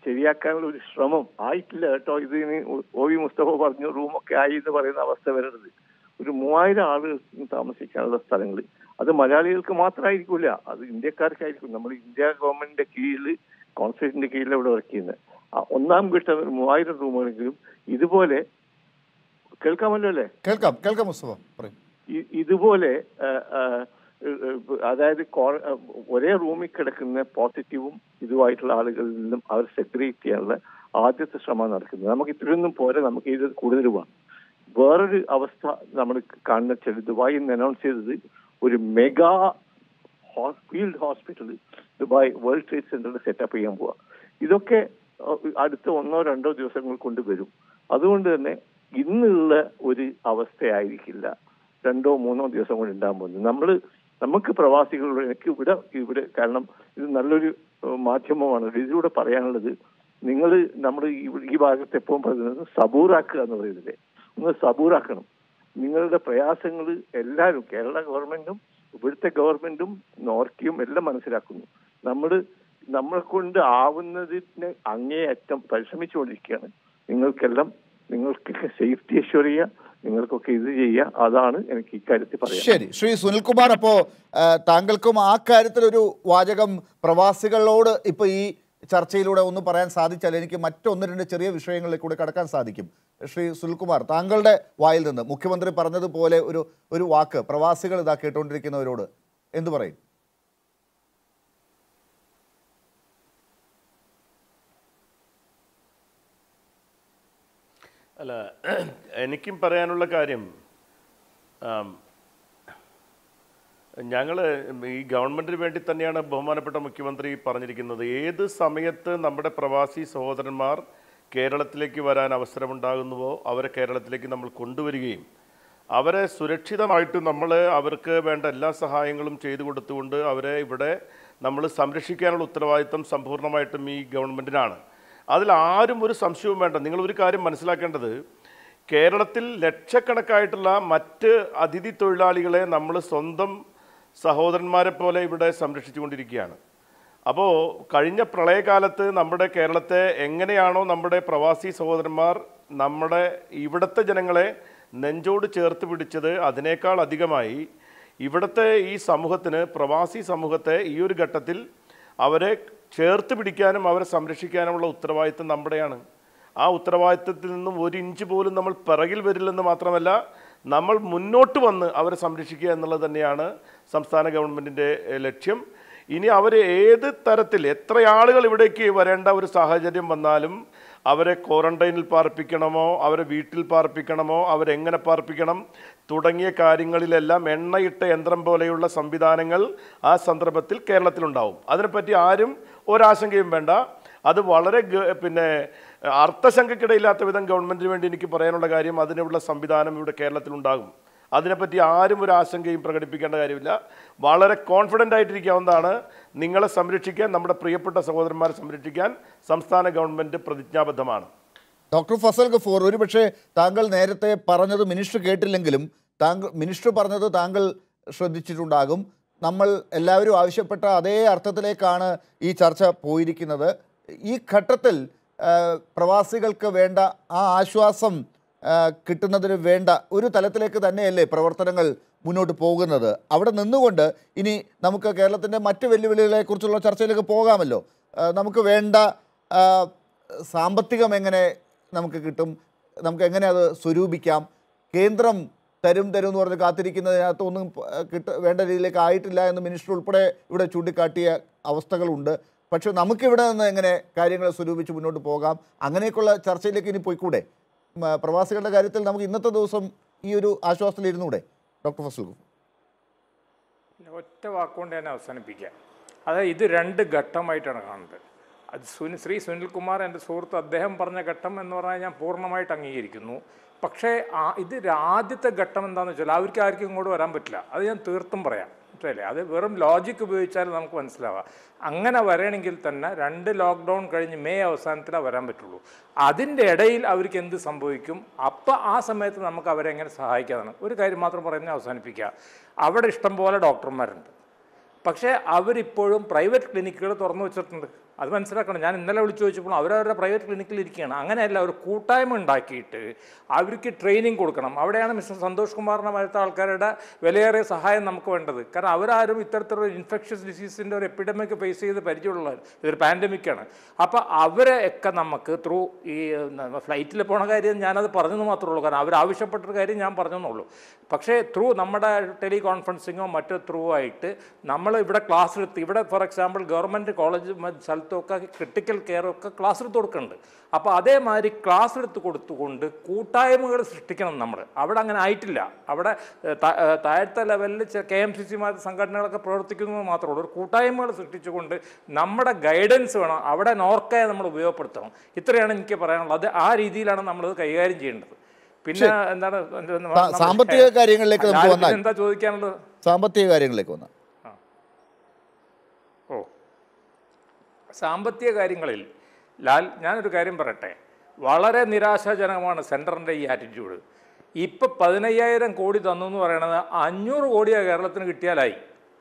ശരിയാക്കാനുള്ള ഒരു ശ്രമം ആയിട്ടില്ല കേട്ടോ. ഇതിന് ഒ വി മുസ്തഫ പറഞ്ഞു റൂമൊക്കെ ആയി എന്ന് പറയുന്ന അവസ്ഥ വരരുത്. ഒരു മൂവായിരം ആളുകൾക്ക് താമസിക്കാനുള്ള സ്ഥലങ്ങൾ, അത് മലയാളികൾക്ക് മാത്രമായിരിക്കില്ല, അത് ഇന്ത്യക്കാർക്കായിരിക്കും. നമ്മൾ ഇന്ത്യ ഗവൺമെന്റിന്റെ കീഴിൽ കോൺസുലേറ്റിന്റെ കീഴിൽ ഇവിടെ വർക്ക് ചെയ്യുന്നത് ഒന്നാം ഘട്ടം ഒരു മൂവായിരം റൂമാണെങ്കിലും ഇതുപോലെ കേൾക്കാമല്ലോ അല്ലേ? കേൾക്കാം, കേൾക്കാം മുസ്തഫ. ഇതുപോലെ അതായത് ഒരേ റൂമിൽ കിടക്കുന്ന പോസിറ്റീവും ഇതുമായിട്ടുള്ള ആളുകളിൽ നിന്നും അവർ സെപ്പറേറ്റ് ചെയ്യാനുള്ള ആദ്യത്തെ ശ്രമം നടക്കുന്നത്. നമുക്ക് ഇത്രയൊന്നും പോരാ, നമുക്ക് ഇത് കൂടുതൽ വേണം. വേറൊരു അവസ്ഥ നമ്മൾ കാണുന്ന വെച്ചാൽ, ദുബായി ഇന്ന് അനൗൺസ് ചെയ്തത് ഒരു mega field hospital Dubai world trade സെന്ററിൽ സെറ്റപ്പ് ചെയ്യാൻ പോവുക. ഇതൊക്കെ അടുത്ത ഒന്നോ രണ്ടോ ദിവസങ്ങൾ കൊണ്ട് വരും. അതുകൊണ്ട് തന്നെ ഇന്നുള്ള ഒരു അവസ്ഥയായിരിക്കില്ല രണ്ടോ മൂന്നോ ദിവസം കൊണ്ട് ഉണ്ടാകാൻ പോകുന്നത്. നമ്മൾ നമുക്ക് പ്രവാസികളുടെ എനിക്ക് ഇവിടെ ഇവിടെ കാരണം ഇത് നല്ലൊരു മാധ്യമമാണ്, ഇതിലൂടെ പറയാനുള്ളത് നിങ്ങൾ നമ്മൾ ഈ ഭാഗത്ത് എപ്പോഴും പറയുന്നത് സബൂറാക്കുക എന്ന് പറയുന്നില്ലേ, ഒന്ന് സബൂറാക്കണം. നിങ്ങളുടെ പ്രയാസങ്ങൾ എല്ലാവരും കേരള ഗവൺമെന്റും ഇവിടുത്തെ ഗവൺമെന്റും നോർക്കയും എല്ലാം മനസ്സിലാക്കുന്നു. നമ്മൾ നമ്മളെ കൊണ്ട് ആവുന്നതിന് അങ്ങേയറ്റം പരിശ്രമിച്ചുകൊണ്ടിരിക്കുകയാണ്. നിങ്ങൾക്കെല്ലാം നിങ്ങൾക്കൊക്കെ സേഫ്റ്റി അഷ്വർ ചെയ്യുക, നിങ്ങൾക്കൊക്കെ ഇത് ചെയ്യുക. അതാണ് എനിക്ക് ഇക്കാര്യത്തിൽ പറയാം. ശരി ശ്രീ സുനിൽകുമാർ, അപ്പോൾ താങ്കൾക്കും ആ കാര്യത്തിലൊരു വാചകം പ്രവാസികളോട് ഇപ്പോൾ ഈ ചർച്ചയിലൂടെ ഒന്ന് പറയാൻ സാധിച്ചാൽ എനിക്ക് മറ്റൊന്ന് രണ്ട് ചെറിയ വിഷയങ്ങളിൽ കൂടി കടക്കാൻ സാധിക്കും. ശ്രീ സുനിൽകുമാർ, താങ്കളുടെ വായിൽ നിന്ന് മുഖ്യമന്ത്രി പറഞ്ഞതുപോലെ ഒരു ഒരു വാക്ക് പ്രവാസികൾ ഇതാ കേട്ടുകൊണ്ടിരിക്കുന്നവരോട് എന്തു പറയും? അല്ല, എനിക്കും പറയാനുള്ള കാര്യം, ഞങ്ങൾ ഈ ഗവൺമെൻറ്റിന് വേണ്ടി തന്നെയാണ് ബഹുമാനപ്പെട്ട മുഖ്യമന്ത്രി പറഞ്ഞിരിക്കുന്നത്. ഏത് സമയത്ത് നമ്മുടെ പ്രവാസി സഹോദരന്മാർ കേരളത്തിലേക്ക് വരാൻ അവസരമുണ്ടാകുന്നുവോ അവരെ കേരളത്തിലേക്ക് നമ്മൾ കൊണ്ടുവരികയും അവരെ സുരക്ഷിതമായിട്ട് നമ്മൾ അവർക്ക് വേണ്ട എല്ലാ സഹായങ്ങളും ചെയ്തു കൊടുത്തുകൊണ്ട് അവരെ ഇവിടെ നമ്മൾ സംരക്ഷിക്കാനുള്ള ഉത്തരവാദിത്തം സമ്പൂർണ്ണമായിട്ടും ഈ ഗവൺമെന്റിനാണ്. അതിൽ ആരും ഒരു സംശയവും വേണ്ട. നിങ്ങൾ ഒരു കാര്യം മനസ്സിലാക്കേണ്ടത് കേരളത്തിൽ ലക്ഷക്കണക്കായിട്ടുള്ള മറ്റ് അതിഥി തൊഴിലാളികളെ നമ്മൾ സ്വന്തം സഹോദരന്മാരെ പോലെ ഇവിടെ സംരക്ഷിച്ചുകൊണ്ടിരിക്കുകയാണ്. അപ്പോൾ കഴിഞ്ഞ പ്രളയകാലത്ത് നമ്മുടെ കേരളത്തെ എങ്ങനെയാണോ നമ്മുടെ പ്രവാസി സഹോദരന്മാർ നമ്മുടെ ഇവിടുത്തെ ജനങ്ങളെ നെഞ്ചോട് ചേർത്ത് പിടിച്ചത്, അതിനേക്കാൾ അധികമായി ഇവിടുത്തെ ഈ സമൂഹത്തിന്, പ്രവാസി സമൂഹത്തെ ഈ ഒരു ഘട്ടത്തിൽ അവരെ ചേർത്ത് പിടിക്കാനും അവരെ സംരക്ഷിക്കാനുമുള്ള ഉത്തരവാദിത്തം നമ്മുടെയാണ്. ആ ഉത്തരവാദിത്തത്തിൽ നിന്നും ഒരു ഇഞ്ച് പോലും നമ്മൾ പിറകിൽ വരില്ലെന്ന് മാത്രമല്ല, നമ്മൾ മുന്നോട്ട് വന്ന് അവരെ സംരക്ഷിക്കുക എന്നുള്ളത് തന്നെയാണ് സംസ്ഥാന ഗവൺമെൻറ്റിൻ്റെ ലക്ഷ്യം. ഇനി അവർ ഏത് തരത്തിൽ എത്ര ആളുകൾ ഇവിടേക്ക് വരേണ്ട ഒരു സാഹചര്യം വന്നാലും അവരെ ക്വാറന്റൈനിൽ പാർപ്പിക്കണമോ, അവരെ വീട്ടിൽ പാർപ്പിക്കണമോ, അവരെങ്ങനെ പാർപ്പിക്കണം തുടങ്ങിയ കാര്യങ്ങളിലെല്ലാം എണ്ണയിട്ട യന്ത്രം പോലെയുള്ള സംവിധാനങ്ങൾ ആ സന്ദർഭത്തിൽ കേരളത്തിലുണ്ടാവും. അതിനെപ്പറ്റി ആരും ഒരാശങ്കയും വേണ്ട. അത് വളരെ പിന്നെ അർത്ഥശങ്കയ്ക്കിടയില്ലാത്ത വിധം ഗവൺമെൻറ്റിന് വേണ്ടി എനിക്ക് പറയാനുള്ള കാര്യം, അതിനുള്ള സംവിധാനം ഇവിടെ കേരളത്തിലുണ്ടാകും. അതിനെപ്പറ്റി ആരും ഒരു ആശങ്കയും പ്രകടിപ്പിക്കേണ്ട കാര്യമില്ല. വളരെ കോൺഫിഡൻ്റ് ആയിട്ടിരിക്കാവുന്നതാണ്. നിങ്ങളെ സംരക്ഷിക്കാൻ, നമ്മുടെ പ്രിയപ്പെട്ട സഹോദരന്മാരെ സംരക്ഷിക്കാൻ സംസ്ഥാന ഗവൺമെൻറ് പ്രതിജ്ഞാബദ്ധമാണ്. ഡോക്ടർ ഫസൽ ഗഫൂർ, ഒരുപക്ഷെ താങ്കൾ നേരത്തെ പറഞ്ഞത് മിനിസ്റ്റർ കേട്ടില്ലെങ്കിലും താങ്കൾ മിനിസ്റ്റർ പറഞ്ഞത് താങ്കൾ ശ്രദ്ധിച്ചിട്ടുണ്ടാകും. നമ്മൾ എല്ലാവരും ആവശ്യപ്പെട്ട അതേ അർത്ഥത്തിലേക്കാണ് ഈ ചർച്ച പോയിരിക്കുന്നത്. ഈ ഘട്ടത്തിൽ പ്രവാസികൾക്ക് വേണ്ട ആ ആശ്വാസം കിട്ടുന്നതിന് വേണ്ട ഒരു തലത്തിലേക്ക് തന്നെയല്ലേ പ്രവർത്തനങ്ങൾ മുന്നോട്ട് പോകുന്നത്? അവിടെ നിന്നുകൊണ്ട് ഇനി നമുക്ക് കേരളത്തിൻ്റെ മറ്റ് വെല്ലുവിളികളെക്കുറിച്ചുള്ള ചർച്ചയിലേക്ക് പോകാമല്ലോ. നമുക്ക് വേണ്ട സാമ്പത്തികം എങ്ങനെ നമുക്ക് കിട്ടും, നമുക്ക് എങ്ങനെ അത് സ്വരൂപിക്കാം? കേന്ദ്രം തരും തരും എന്ന് പറഞ്ഞ് കാത്തിരിക്കുന്നതിനകത്ത് ഒന്നും കിട്ട വേണ്ട രീതിയിലേക്ക് ആയിട്ടില്ല എന്ന് മിനിസ്റ്റർ ഉൾപ്പെടെ ഇവിടെ ചൂണ്ടിക്കാട്ടിയ അവസ്ഥകളുണ്ട്. പക്ഷേ നമുക്കിവിടെ നിന്ന് എങ്ങനെ കാര്യങ്ങൾ സ്വരൂപിച്ച് മുന്നോട്ട് പോകാം? അങ്ങനെയൊക്കെയുള്ള ചർച്ചയിലേക്ക് ഇനി പോയിക്കൂടെ? പ്രവാസികളുടെ കാര്യത്തിൽ നമുക്ക് ഇന്നത്തെ ദിവസം ഈ ഒരു ആശ്വാസത്തിലിരുന്നൂടെ? ഡോക്ടർ ഫസൽ ഗഫൂർ, ഒറ്റ വാക്കുകൊണ്ട് തന്നെ അവസാനിപ്പിക്കുക. അതായത് ഇത് രണ്ട് ഘട്ടമായിട്ടാണ് കാണുന്നത്. അത് സുനി ശ്രീ സുനിൽകുമാർ എൻ്റെ സുഹൃത്ത് അദ്ദേഹം പറഞ്ഞ ഘട്ടം എന്ന് പറഞ്ഞാൽ ഞാൻ പൂർണ്ണമായിട്ട് അംഗീകരിക്കുന്നു. പക്ഷേ ആ ഇത് ആദ്യത്തെ ഘട്ടം എന്താണെന്ന് വെച്ചാൽ അവർക്ക് ആർക്കും ഇങ്ങോട്ട് വരാൻ പറ്റില്ല. അത് ഞാൻ തീർത്തും പറയാം. അല്ലേ, അത് വെറും ലോജിക്ക് ഉപയോഗിച്ചാൽ നമുക്ക് മനസ്സിലാവുക. അങ്ങനെ വരണമെങ്കിൽ തന്നെ രണ്ട് ലോക്ക്ഡൗൺ കഴിഞ്ഞ് മെയ് അവസാനത്തിലാണ് വരാൻ പറ്റുള്ളൂ. അതിൻ്റെ ഇടയിൽ അവർക്ക് എന്ത് സംഭവിക്കും? അപ്പോൾ ആ സമയത്ത് നമുക്ക് അവരെ എങ്ങനെ സഹായിക്കാതാണ്. ഒരു കാര്യം മാത്രം പറയുന്നത് അവസാനിപ്പിക്കുക. അവിടെ ഇഷ്ടംപോലെ ഡോക്ടർമാരുണ്ട്, പക്ഷേ അവരിപ്പോഴും പ്രൈവറ്റ് ക്ലിനിക്കുകൾ തുറന്നു വെച്ചിട്ടുണ്ട്. അത് മനസ്സിലാക്കണം. ഞാൻ ഇന്നലെ വിളിച്ചു ചോദിച്ചപ്പോൾ അവരവരുടെ പ്രൈവറ്റ് ക്ലിനിക്കിൽ ഇരിക്കുകയാണ്. അങ്ങനെയല്ല, ഒരു കൂട്ടായ്മ ഉണ്ടാക്കിയിട്ട് അവർക്ക് ട്രെയിനിങ് കൊടുക്കണം. അവിടെയാണ് മിസ്റ്റർ സന്തോഷ് കുമാറിനെ പോലത്തെ ആൾക്കാരുടെ വിലയേറിയ സഹായം നമുക്ക് വേണ്ടത്. കാരണം അവരാരും ഇത്തരത്തിലൊരു ഇൻഫെക്ഷ്യസ് ഡിസീസിൻ്റെ ഒരു എപ്പിഡമിക് ഫേസ് ചെയ്ത് പരിചയമുള്ളവർ. ഇതൊരു പാൻഡമിക്കാണ്. അപ്പോൾ അവരെ ഒക്കെ നമുക്ക് ത്രൂ ഈ ഫ്ലൈറ്റിൽ പോണ കാര്യം ഞാനത് പറഞ്ഞെന്ന് മാത്രമേ ഉള്ളൂ. കാരണം അവരാവശ്യപ്പെട്ടൊരു കാര്യം ഞാൻ പറഞ്ഞെന്നുള്ളൂ. പക്ഷേ ത്രൂ നമ്മുടെ ടെലി കോൺഫറൻസിങ്ങോ മറ്റോ ത്രൂ ആയിട്ട് നമ്മൾ ഇവിടെ ക്ലാസ് എടുത്ത്, ഇവിടെ ഫോർ എക്സാമ്പിൾ ഗവൺമെൻറ് കോളേജ് സ്ഥലത്ത് ൊക്കെ ക്രിട്ടിക്കൽ കെയർ ഒക്കെ ക്ലാസ് എടുത്ത് കൊടുക്കുന്നുണ്ട്. അപ്പോൾ അതേമാതിരി ക്ലാസ് എടുത്ത് കൊടുത്തുകൊണ്ട് കൂട്ടായ്മകൾ സൃഷ്ടിക്കണം നമ്മൾ. അവിടെ അങ്ങനെ ആയിട്ടില്ല. അവിടെ താഴത്തെ ലെവലിൽ കെ എം സി സിമാർ സംഘടനകളൊക്കെ പ്രവർത്തിക്കുന്നത് മാത്രമേ ഉള്ളൂ. ഒരു കൂട്ടായ്മകൾ സൃഷ്ടിച്ചുകൊണ്ട് നമ്മുടെ ഗൈഡൻസ് വേണം. അവിടെ നോർക്കയെ നമ്മൾ ഉപയോഗപ്പെടുത്തണം. ഇത്രയാണ് എനിക്ക് പറയാനുള്ളത്. അത് ആ രീതിയിലാണ് നമ്മളത് കൈകാര്യം ചെയ്യേണ്ടത്. പിന്നെ എന്താണ് സാമ്പത്തിക കാര്യങ്ങളിലേക്ക് എന്താ ചോദിക്കാനുള്ളത്? സാമ്പത്തിക കാര്യങ്ങളിലേക്ക് വന്നാൽ സാമ്പത്തിക കാര്യങ്ങളിൽ ലാൽ ഞാനൊരു കാര്യം പറയട്ടെ. വളരെ നിരാശാജനകമാണ് സെൻറ്ററിൻ്റെ ഈ ആറ്റിറ്റ്യൂഡ്. ഇപ്പം പതിനയ്യായിരം കോടി തന്നു എന്ന് പറയണത് അഞ്ഞൂറ് കോടിയാണ് കേരളത്തിന് കിട്ടിയാലായി.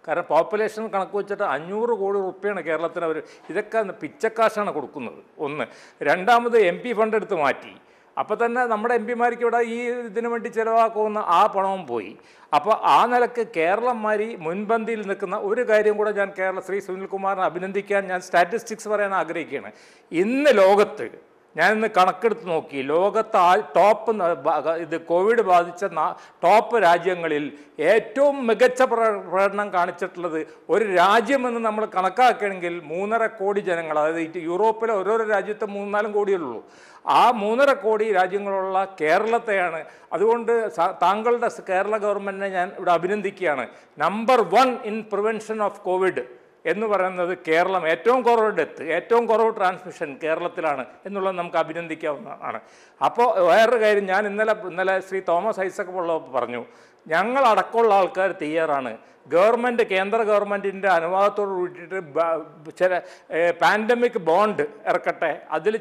കാരണം പോപ്പുലേഷൻ കണക്ക് വെച്ചിട്ട് അഞ്ഞൂറ് കോടി റുപ്യയാണ് കേരളത്തിന് അവർ. ഇതൊക്കെ പിച്ചക്കാശാണ് കൊടുക്കുന്നത്. ഒന്ന്. രണ്ടാമത് എം പി ഫണ്ട് എടുത്ത് മാറ്റി. അപ്പോൾ തന്നെ നമ്മുടെ എം പിമാർക്ക് ഇവിടെ ഈ ഇതിനു വേണ്ടി ചിലവാക്കുന്ന ആ പണവും പോയി. അപ്പോൾ ആ നിലക്ക് കേരളംമാരി മുൻപന്തിയിൽ നിൽക്കുന്ന ഒരു കാര്യം കൂടെ ഞാൻ കേരള ശ്രീ സുനിൽകുമാറിനെ അഭിനന്ദിക്കാൻ ഞാൻ സ്റ്റാറ്റിസ്റ്റിക്സ് പറയാൻ ആഗ്രഹിക്കുകയാണ്. ഇന്ന് ലോകത്ത് ഞാനിന്ന് കണക്കെടുത്ത് നോക്കി, ലോകത്ത് ആ ടോപ്പ് ഇത് കോവിഡ് ബാധിച്ച ടോപ്പ് രാജ്യങ്ങളിൽ ഏറ്റവും മികച്ച പ്രകടനം കാണിച്ചിട്ടുള്ളത് ഒരു രാജ്യമെന്ന് നമ്മൾ കണക്കാക്കുകയാണെങ്കിൽ മൂന്നര കോടി ജനങ്ങൾ, അതായത് യൂറോപ്പിലെ ഓരോരോ രാജ്യത്തും മൂന്നാലും കോടിയുള്ളൂ. ആ മൂന്നര കോടി രാജ്യങ്ങളുള്ള കേരളത്തെയാണ്. അതുകൊണ്ട് താങ്കളുടെ കേരള ഗവൺമെൻറ്റിനെ ഞാൻ ഇവിടെ അഭിനന്ദിക്കുകയാണ്. Number one in prevention of Covid എന്ന് പറയുന്നത് കേരളം ഏറ്റവും കുറവ് ഡെത്ത് ഏറ്റവും കുറവ് ട്രാൻസ്മിഷൻ കേരളത്തിലാണ് എന്നുള്ളത് നമുക്ക് അഭിനന്ദിക്കാവുന്നതാണ്. അപ്പോൾ വേറൊരു കാര്യം, ഞാൻ ഇന്നലെ ഇന്നലെ ശ്രീ തോമസ് ഐസക് ഉള്ളപ്പോൾ പറഞ്ഞു, ഞങ്ങൾ അടക്കമുള്ള ആൾക്കാർ തയ്യാറാണ്, ഗവൺമെൻറ് കേന്ദ്ര ഗവൺമെൻറ്റിൻ്റെ അനുവാദത്തോട് കൂട്ടിയിട്ട് ചില പാൻഡമിക് ബോണ്ട് ഇറക്കട്ടെ, അതിൽ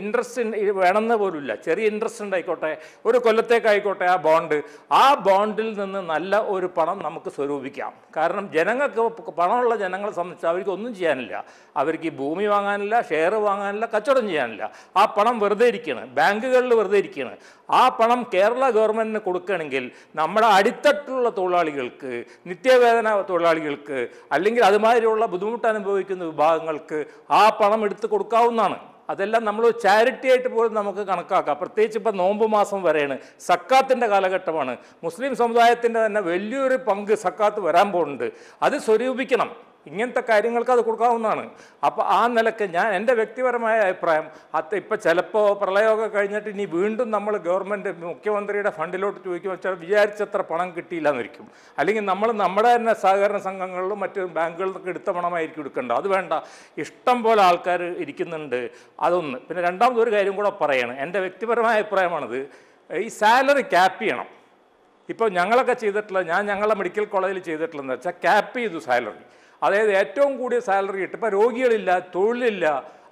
ഇൻട്രസ്റ്റ് വേണമെന്ന് പോലുമില്ല, ചെറിയ ഇൻട്രസ്റ്റ് ഉണ്ടായിക്കോട്ടെ, ഒരു കൊല്ലത്തേക്കായിക്കോട്ടെ, ആ ബോണ്ട് ആ ബോണ്ടിൽ നിന്ന് നല്ല ഒരു പണം നമുക്ക് സ്വരൂപിക്കാം. കാരണം ജനങ്ങൾക്ക് പണമുള്ള ജനങ്ങളെ സംബന്ധിച്ച് അവർക്ക് ഒന്നും ചെയ്യാനില്ല, അവർക്ക് ഈ ഭൂമി വാങ്ങാനില്ല, ഷെയർ വാങ്ങാനില്ല, കച്ചവടം ചെയ്യാനില്ല, ആ പണം വെറുതെ ഇരിക്കുകയാണ്, ബാങ്കുകളിൽ വെറുതെ ഇരിക്കുകയാണ്. ആ പണം കേരള ഗവൺമെൻറ്റിന് കൊടുക്കുകയാണെങ്കിൽ നമ്മുടെ അടിത്തട്ടിലുള്ള തൊഴിലാളികൾക്ക്, നിത്യവേദന തൊഴിലാളികൾക്ക്, അല്ലെങ്കിൽ അതുമാതിരിയുള്ള ബുദ്ധിമുട്ട് അനുഭവിക്കുന്ന വിഭാഗങ്ങൾക്ക് ആ പണം എടുത്തു കൊടുക്കാവുന്നതാണ്. അതെല്ലാം നമ്മൾ ചാരിറ്റി ആയിട്ട് പോലും നമുക്ക് കണക്കാക്കാം. പ്രത്യേകിച്ച് ഇപ്പം നോമ്പ് മാസം വരെയാണ്, സക്കാത്തിൻ്റെ കാലഘട്ടമാണ്, മുസ്ലിം സമുദായത്തിൻ്റെ തന്നെ വലിയൊരു പങ്ക് സക്കാത്ത് വരാൻ പോകുന്നുണ്ട്, അത് സ്വരൂപിക്കണം, ഇങ്ങനത്തെ കാര്യങ്ങൾക്ക് അത് കൊടുക്കാവുന്നതാണ്. അപ്പോൾ ആ നിലയ്ക്ക് ഞാൻ എൻ്റെ വ്യക്തിപരമായ അഭിപ്രായം, അത് ഇപ്പോൾ ചിലപ്പോൾ പ്രളയമൊക്കെ കഴിഞ്ഞിട്ട് ഇനി വീണ്ടും നമ്മൾ ഗവൺമെൻറ് മുഖ്യമന്ത്രിയുടെ ഫണ്ടിലോട്ട് ചോദിക്കുമ്പോൾ വെച്ചാൽ വിചാരിച്ചത്ര പണം കിട്ടിയില്ല എന്നിരിക്കും, അല്ലെങ്കിൽ നമ്മൾ നമ്മുടെ തന്നെ സഹകരണ സംഘങ്ങളിലും മറ്റ് ബാങ്കുകളിലൊക്കെ എടുത്ത പണമായിരിക്കും എടുക്കേണ്ടത്, അത് വേണ്ട, ഇഷ്ടം പോലെ ആൾക്കാർ ഇരിക്കുന്നുണ്ട്. അതൊന്ന്. പിന്നെ രണ്ടാമതൊരു കാര്യം കൂടെ പറയണം, എൻ്റെ വ്യക്തിപരമായ അഭിപ്രായമാണത്, ഈ സാലറി ക്യാപ്പ് ചെയ്യണം. ഇപ്പോൾ ഞങ്ങളൊക്കെ ചെയ്തിട്ടുള്ള, ഞാൻ ഞങ്ങളുടെ മെഡിക്കൽ കോളേജിൽ ചെയ്തിട്ടുള്ളതെന്ന് വെച്ചാൽ ക്യാപ്പ് ചെയ്തു സാലറി, അതായത് ഏറ്റവും കൂടിയ സാലറി കിട്ടും. ഇപ്പോൾ രോഗികളില്ല, തൊഴിലില്ല,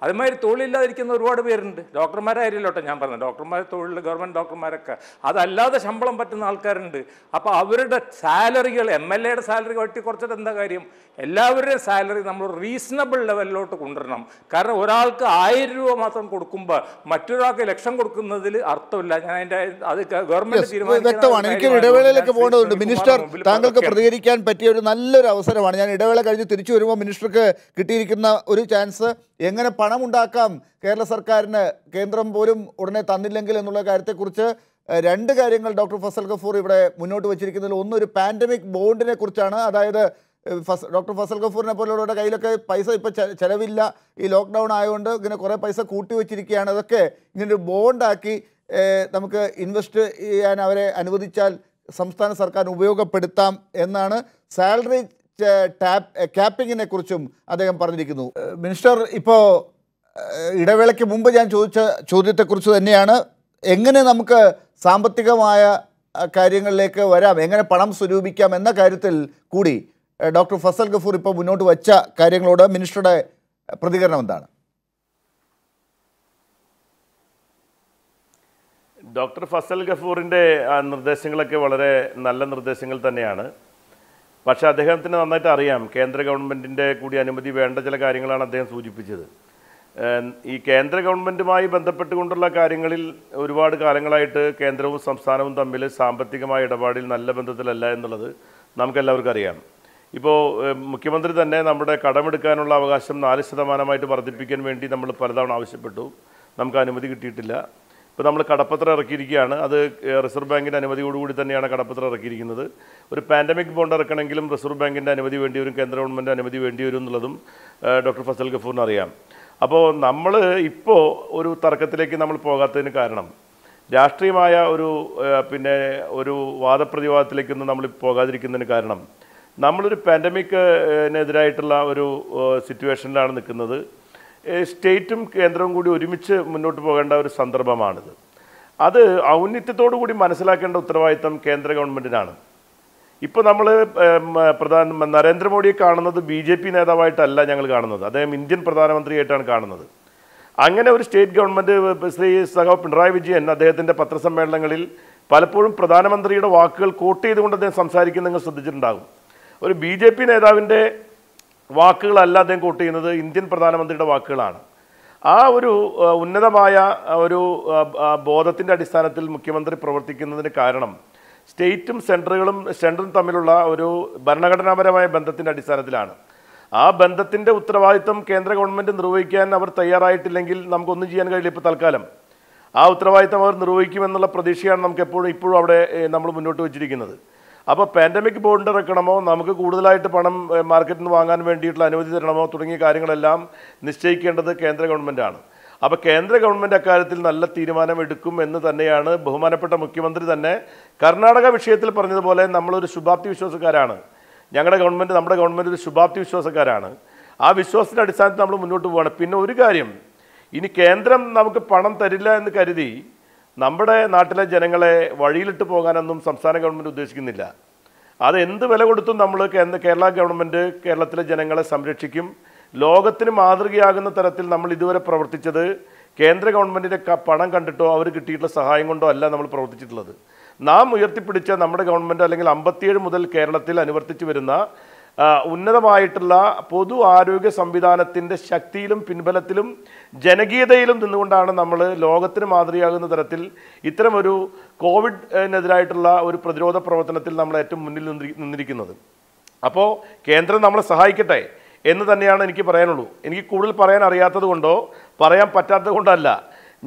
അതുമാതിരി തൊഴിലില്ലാതിരിക്കുന്ന ഒരുപാട് പേരുണ്ട്, ഡോക്ടർമാരായില്ലോട്ടെ ഞാൻ പറഞ്ഞത്, ഡോക്ടർമാർ തൊഴിൽ ഗവൺമെൻറ് ഡോക്ടർമാരൊക്കെ, അതല്ലാതെ ശമ്പളം പറ്റുന്ന ആൾക്കാരുണ്ട്. അപ്പോൾ അവരുടെ സാലറികൾ, എം എൽ എയുടെ സാലറി വെട്ടി കുറച്ചിട്ട് എന്താ കാര്യം, എല്ലാവരുടെയും സാലറി നമ്മൾ റീസണബിൾ ലെവലിലോട്ട് കൊണ്ടുവരണം. കാരണം ഒരാൾക്ക് ആയിരം രൂപ മാത്രം കൊടുക്കുമ്പോൾ മറ്റൊരാൾക്ക് ലക്ഷം കൊടുക്കുന്നതിൽ അർത്ഥമില്ല. ഞാൻ അതിൻ്റെ അത് ഗവൺമെൻറ് തീരുമാനം. എനിക്ക് ഇടവേളയിലേക്ക് പോകേണ്ടതുണ്ട്. മിനിസ്റ്റർ, താങ്കൾക്ക് പ്രതികരിക്കാൻ പറ്റിയ ഒരു നല്ലൊരു അവസരമാണ്. ഞാൻ ഇടവേള കഴിഞ്ഞ് തിരിച്ചു വരുമ്പോൾ മിനിസ്റ്റർക്ക് കിട്ടിയിരിക്കുന്ന ഒരു ചാൻസ്, എങ്ങനെ പണം ഉണ്ടാക്കാം കേരള സർക്കാരിന്, കേന്ദ്രം പോലും ഉടനെ തന്നില്ലെങ്കിൽ എന്നുള്ള കാര്യത്തെക്കുറിച്ച് രണ്ട് കാര്യങ്ങൾ ഡോക്ടർ ഫസൽ ഗഫൂർ ഇവിടെ മുന്നോട്ട് വച്ചിരിക്കുന്നതിൽ ഒന്ന് ഒരു പാൻഡമിക് ബോണ്ടിനെ കുറിച്ചാണ്. അതായത് ഫസ് ഡോക്ടർ ഫസൽ ഗഫൂറിനെ പോലുള്ളവരുടെ കയ്യിലൊക്കെ പൈസ ഇപ്പോൾ ചിലവില്ല, ഈ ലോക്ക്ഡൗൺ ആയതുകൊണ്ട് ഇങ്ങനെ കുറേ പൈസ കൂട്ടി വച്ചിരിക്കുകയാണ്, അതൊക്കെ ഇങ്ങനൊരു ബോണ്ടാക്കി നമുക്ക് ഇൻവെസ്റ്റ് ചെയ്യാൻ അവരെ അനുവദിച്ചാൽ സംസ്ഥാന സർക്കാരിന് ഉപയോഗപ്പെടുത്താം എന്നാണ്. സാലറി ടാപ്പ് ക്യാപ്പിങ്ങിനെ കുറിച്ചും അദ്ദേഹം പറഞ്ഞിരിക്കുന്നു. മിനിസ്റ്റർ, ഇപ്പോൾ ഇടവേളയ്ക്ക് മുമ്പ് ഞാൻ ചോദിച്ച ചോദ്യത്തെക്കുറിച്ച് തന്നെയാണ്, എങ്ങനെ നമുക്ക് സാമ്പത്തികമായ കാര്യങ്ങളിലേക്ക് വരാം, എങ്ങനെ പണം സ്വരൂപിക്കാം എന്ന കാര്യത്തിൽ കൂടി ഡോക്ടർ ഫസൽ ഗഫൂർ ഇപ്പോൾ മുന്നോട്ട് വച്ച കാര്യങ്ങളോട് മിനിസ്റ്ററുടെ പ്രതികരണം എന്താണ്? ഡോക്ടർ ഫസൽ ഗഫൂറിൻ്റെ നിർദ്ദേശങ്ങളൊക്കെ വളരെ നല്ല നിർദ്ദേശങ്ങൾ തന്നെയാണ്. പക്ഷേ അദ്ദേഹത്തിന് നന്നായിട്ട് അറിയാം, കേന്ദ്ര ഗവൺമെൻറ്റിൻ്റെ കൂടി അനുമതി വേണ്ട ചില കാര്യങ്ങളാണ് അദ്ദേഹം സൂചിപ്പിച്ചത്. ഈ കേന്ദ്ര ഗവൺമെൻറ്റുമായി ബന്ധപ്പെട്ടുകൊണ്ടുള്ള കാര്യങ്ങളിൽ ഒരുപാട് കാലങ്ങളായിട്ട് കേന്ദ്രവും സംസ്ഥാനവും തമ്മിൽ സാമ്പത്തികമായ ഇടപാടിൽ നല്ല ബന്ധത്തിലല്ല എന്നുള്ളത് നമുക്കെല്ലാവർക്കും അറിയാം. ഇപ്പോൾ മുഖ്യമന്ത്രി തന്നെ നമ്മുടെ കടമെടുക്കാനുള്ള അവകാശം നാല് ശതമാനമായിട്ട് വർദ്ധിപ്പിക്കാൻ വേണ്ടി നമ്മൾ പലതവണ ആവശ്യപ്പെട്ടു, നമുക്ക് അനുമതി കിട്ടിയിട്ടില്ല. ഇപ്പോൾ നമ്മൾ കടപ്പത്രം ഇറക്കിയിരിക്കുകയാണ്, അത് റിസർവ് ബാങ്കിൻ്റെ അനുമതിയോടുകൂടി തന്നെയാണ് കടപ്പത്രം ഇറക്കിയിരിക്കുന്നത്. ഒരു പാൻഡമിക് ബോണ്ട് ഇറക്കണമെങ്കിലും റിസർവ് ബാങ്കിൻ്റെ അനുമതി വേണ്ടി വരും, കേന്ദ്ര ഗവൺമെൻറ് അനുമതി വേണ്ടി വരും എന്നുള്ളതും ഡോക്ടർ ഫസൽ ഗഫൂറിന് അറിയാം. അപ്പോൾ നമ്മൾ ഇപ്പോൾ ഒരു തർക്കത്തിലേക്ക് നമ്മൾ പോകാത്തതിന് കാരണം രാഷ്ട്രീയമായ ഒരു പിന്നെ ഒരു വാദപ്രതിവാദത്തിലേക്കൊന്നും നമ്മൾ പോകാതിരിക്കുന്നതിന് കാരണം നമ്മളൊരു പാൻഡമിക്കിനെതിരായിട്ടുള്ള ഒരു സിറ്റുവേഷനിലാണ് നിൽക്കുന്നത്. സ്റ്റേറ്റും കേന്ദ്രവും കൂടി ഒരുമിച്ച് മുന്നോട്ട് പോകേണ്ട ഒരു സന്ദർഭമാണിത്. അത് ഔന്നിത്യത്തോടു കൂടി മനസ്സിലാക്കേണ്ട ഉത്തരവാദിത്തം കേന്ദ്ര ഗവൺമെൻറ്റിനാണ്. ഇപ്പോൾ നമ്മൾ പ്രധാന നരേന്ദ്രമോദിയെ കാണുന്നത് ബി ജെ പി നേതാവായിട്ടല്ല ഞങ്ങൾ കാണുന്നത്, അദ്ദേഹം ഇന്ത്യൻ പ്രധാനമന്ത്രിയായിട്ടാണ് കാണുന്നത്. അങ്ങനെ ഒരു സ്റ്റേറ്റ് ഗവൺമെൻറ് ശ്രീ സഹ പിണറായി വിജയൻ അദ്ദേഹത്തിൻ്റെ പത്രസമ്മേളനങ്ങളിൽ പലപ്പോഴും പ്രധാനമന്ത്രിയുടെ വാക്കുകൾ കോട്ട് ചെയ്തുകൊണ്ട് അദ്ദേഹം സംസാരിക്കുന്നത് നിങ്ങൾ ശ്രദ്ധിച്ചിട്ടുണ്ടാകും. ഒരു ബി ജെ പി നേതാവിൻ്റെ വാക്കുകളല്ല അദ്ദേഹം കോട്ട് ചെയ്യുന്നത്, ഇന്ത്യൻ പ്രധാനമന്ത്രിയുടെ വാക്കുകളാണ്. ആ ഒരു ഉന്നതമായ ഒരു ബോധത്തിൻ്റെ അടിസ്ഥാനത്തിൽ മുഖ്യമന്ത്രി പ്രവർത്തിക്കുന്നതിന് കാരണം സ്റ്റേറ്റും സെൻറ്ററുകളും സെൻറ്ററും തമ്മിലുള്ള ഒരു ഭരണഘടനാപരമായ ബന്ധത്തിൻ്റെ അടിസ്ഥാനത്തിലാണ്. ആ ബന്ധത്തിൻ്റെ ഉത്തരവാദിത്വം കേന്ദ്ര ഗവൺമെൻറ് നിർവഹിക്കാൻ അവർ തയ്യാറായിട്ടില്ലെങ്കിൽ നമുക്കൊന്നും ചെയ്യാൻ കഴിയില്ല. ഇപ്പോൾ തൽക്കാലം ആ ഉത്തരവാദിത്തം അവർ നിർവഹിക്കുമെന്നുള്ള പ്രതീക്ഷയാണ് നമുക്ക് എപ്പോഴും ഇപ്പോഴും അവിടെ നമ്മൾ മുന്നോട്ട് വച്ചിരിക്കുന്നത്. അപ്പോൾ പാൻഡമിക് ബോണ്ട് ഇറക്കണമോ, നമുക്ക് കൂടുതലായിട്ട് പണം മാർക്കറ്റിൽ നിന്ന് വാങ്ങാൻ വേണ്ടിയിട്ടുള്ള അനുമതി തരണമോ തുടങ്ങിയ കാര്യങ്ങളെല്ലാം നിശ്ചയിക്കേണ്ടത് കേന്ദ്ര ഗവൺമെൻറ്റാണ്. അപ്പോൾ കേന്ദ്ര ഗവൺമെൻറ് അക്കാര്യത്തിൽ നല്ല തീരുമാനമെടുക്കും എന്ന് തന്നെയാണ് ബഹുമാനപ്പെട്ട മുഖ്യമന്ത്രി തന്നെ കർണാടക വിഷയത്തിൽ പറഞ്ഞതുപോലെ. നമ്മളൊരു ശുഭാപ്തി വിശ്വാസക്കാരാണ്, ഞങ്ങളുടെ ഗവൺമെൻറ്, നമ്മുടെ ഗവൺമെൻറ് ഒരു ശുഭാപ്തി വിശ്വാസക്കാരാണ്. ആ വിശ്വാസത്തിന്റെ അടിസ്ഥാനത്തിൽ നമ്മൾ മുന്നോട്ട് പോവാണ്. പിന്നെ ഒരു കാര്യം, ഇനി കേന്ദ്രം നമുക്ക് പണം തരില്ല എന്ന് കരുതി നമ്മുടെ നാട്ടിലെ ജനങ്ങളെ വഴിയിലിട്ട് പോകാനൊന്നും സംസ്ഥാന ഗവൺമെന്റ് ഉദ്ദേശിക്കുന്നില്ല. അത് എന്ത് വില കൊടുത്തും നമ്മൾ കേരള ഗവൺമെന്റ് കേരളത്തിലെ ജനങ്ങളെ സംരക്ഷിക്കും. ലോകത്തിന് മാതൃകയാകുന്ന തരത്തിൽ നമ്മൾ ഇതുവരെ പ്രവർത്തിച്ചത് കേന്ദ്ര ഗവൺമെന്റിന്റെ പണം കണ്ടിട്ടോ അവർ കിട്ടിയിട്ടുള്ള സഹായം കൊണ്ടോ അല്ല നമ്മൾ പ്രവർത്തിച്ചിട്ടുള്ളത്. നാം ഉയർത്തിപ്പിടിച്ച നമ്മുടെ ഗവൺമെന്റ് അല്ലെങ്കിൽ അമ്പത്തിയേഴ് മുതൽ കേരളത്തിൽ അനുവർത്തിച്ചു വരുന്ന ഉന്നതമായിട്ടുള്ള പൊതു ആരോഗ്യ സംവിധാനത്തിൻ്റെ ശക്തിയിലും പിൻബലത്തിലും ജനകീയതയിലും നിന്നുകൊണ്ടാണ് നമ്മൾ ലോകത്തിന് മാതൃകയാകുന്ന തരത്തിൽ ഇത്തരമൊരു കോവിഡിനെതിരായിട്ടുള്ള ഒരു പ്രതിരോധ പ്രവർത്തനത്തിൽ നമ്മൾ ഏറ്റവും മുന്നിൽ നിന്നിരിക്കുന്നത്. അപ്പോൾ കേന്ദ്രം നമ്മളെ സഹായിക്കട്ടെ എന്ന് തന്നെയാണ് എനിക്ക് പറയാനുള്ളൂ. എനിക്ക് കൂടുതൽ പറയാൻ അറിയാത്തത് കൊണ്ടോ പറയാൻ പറ്റാത്തത് കൊണ്ടല്ല,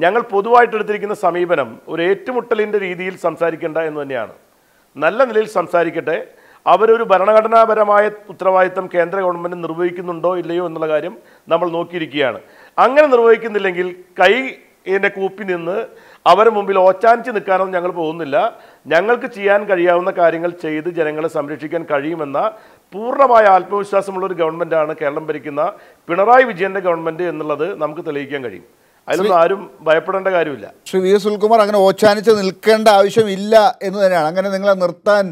ഞങ്ങൾ പൊതുവായിട്ടെടുത്തിരിക്കുന്ന സമീപനം ഒരു ഏറ്റുമുട്ടലിൻ്റെ രീതിയിൽ സംസാരിക്കേണ്ട എന്ന് തന്നെയാണ്. നല്ല നിലയിൽ സംസാരിക്കട്ടെ. അവരൊരു ഭരണഘടനാപരമായ ഉത്തരവാദിത്തം കേന്ദ്ര ഗവൺമെൻറ് നിർവഹിക്കുന്നുണ്ടോ ഇല്ലയോ എന്നുള്ള കാര്യം നമ്മൾ നോക്കിയിരിക്കുകയാണ്. അങ്ങനെ നിർവഹിക്കുന്നില്ലെങ്കിൽ കൈ എൻ്റെ കൂപ്പി നിന്ന് അവരുടെ മുമ്പിൽ ഓച്ചാനിച്ച് നിൽക്കാനൊന്നും ഞങ്ങൾ പോകുന്നില്ല. ഞങ്ങൾക്ക് ചെയ്യാൻ കഴിയാവുന്ന കാര്യങ്ങൾ ചെയ്ത് ജനങ്ങളെ സംരക്ഷിക്കാൻ കഴിയുമെന്ന പൂർണ്ണമായ ആത്മവിശ്വാസമുള്ളൊരു ഗവൺമെൻറ്റാണ് കേരളം ഭരിക്കുന്ന പിണറായി വിജയൻ്റെ ഗവൺമെൻറ് എന്നുള്ളത് നമുക്ക് തെളിയിക്കാൻ കഴിയും. അതിലൊന്നും ആരും ഭയപ്പെടേണ്ട കാര്യമില്ല. ശ്രീ വി എസ് സുനിൽകുമാർ, അങ്ങനെ ഓച്ചാനിച്ച് നിൽക്കേണ്ട ആവശ്യമില്ല എന്ന് തന്നെയാണ്. അങ്ങനെ നിങ്ങളെ നിർത്താൻ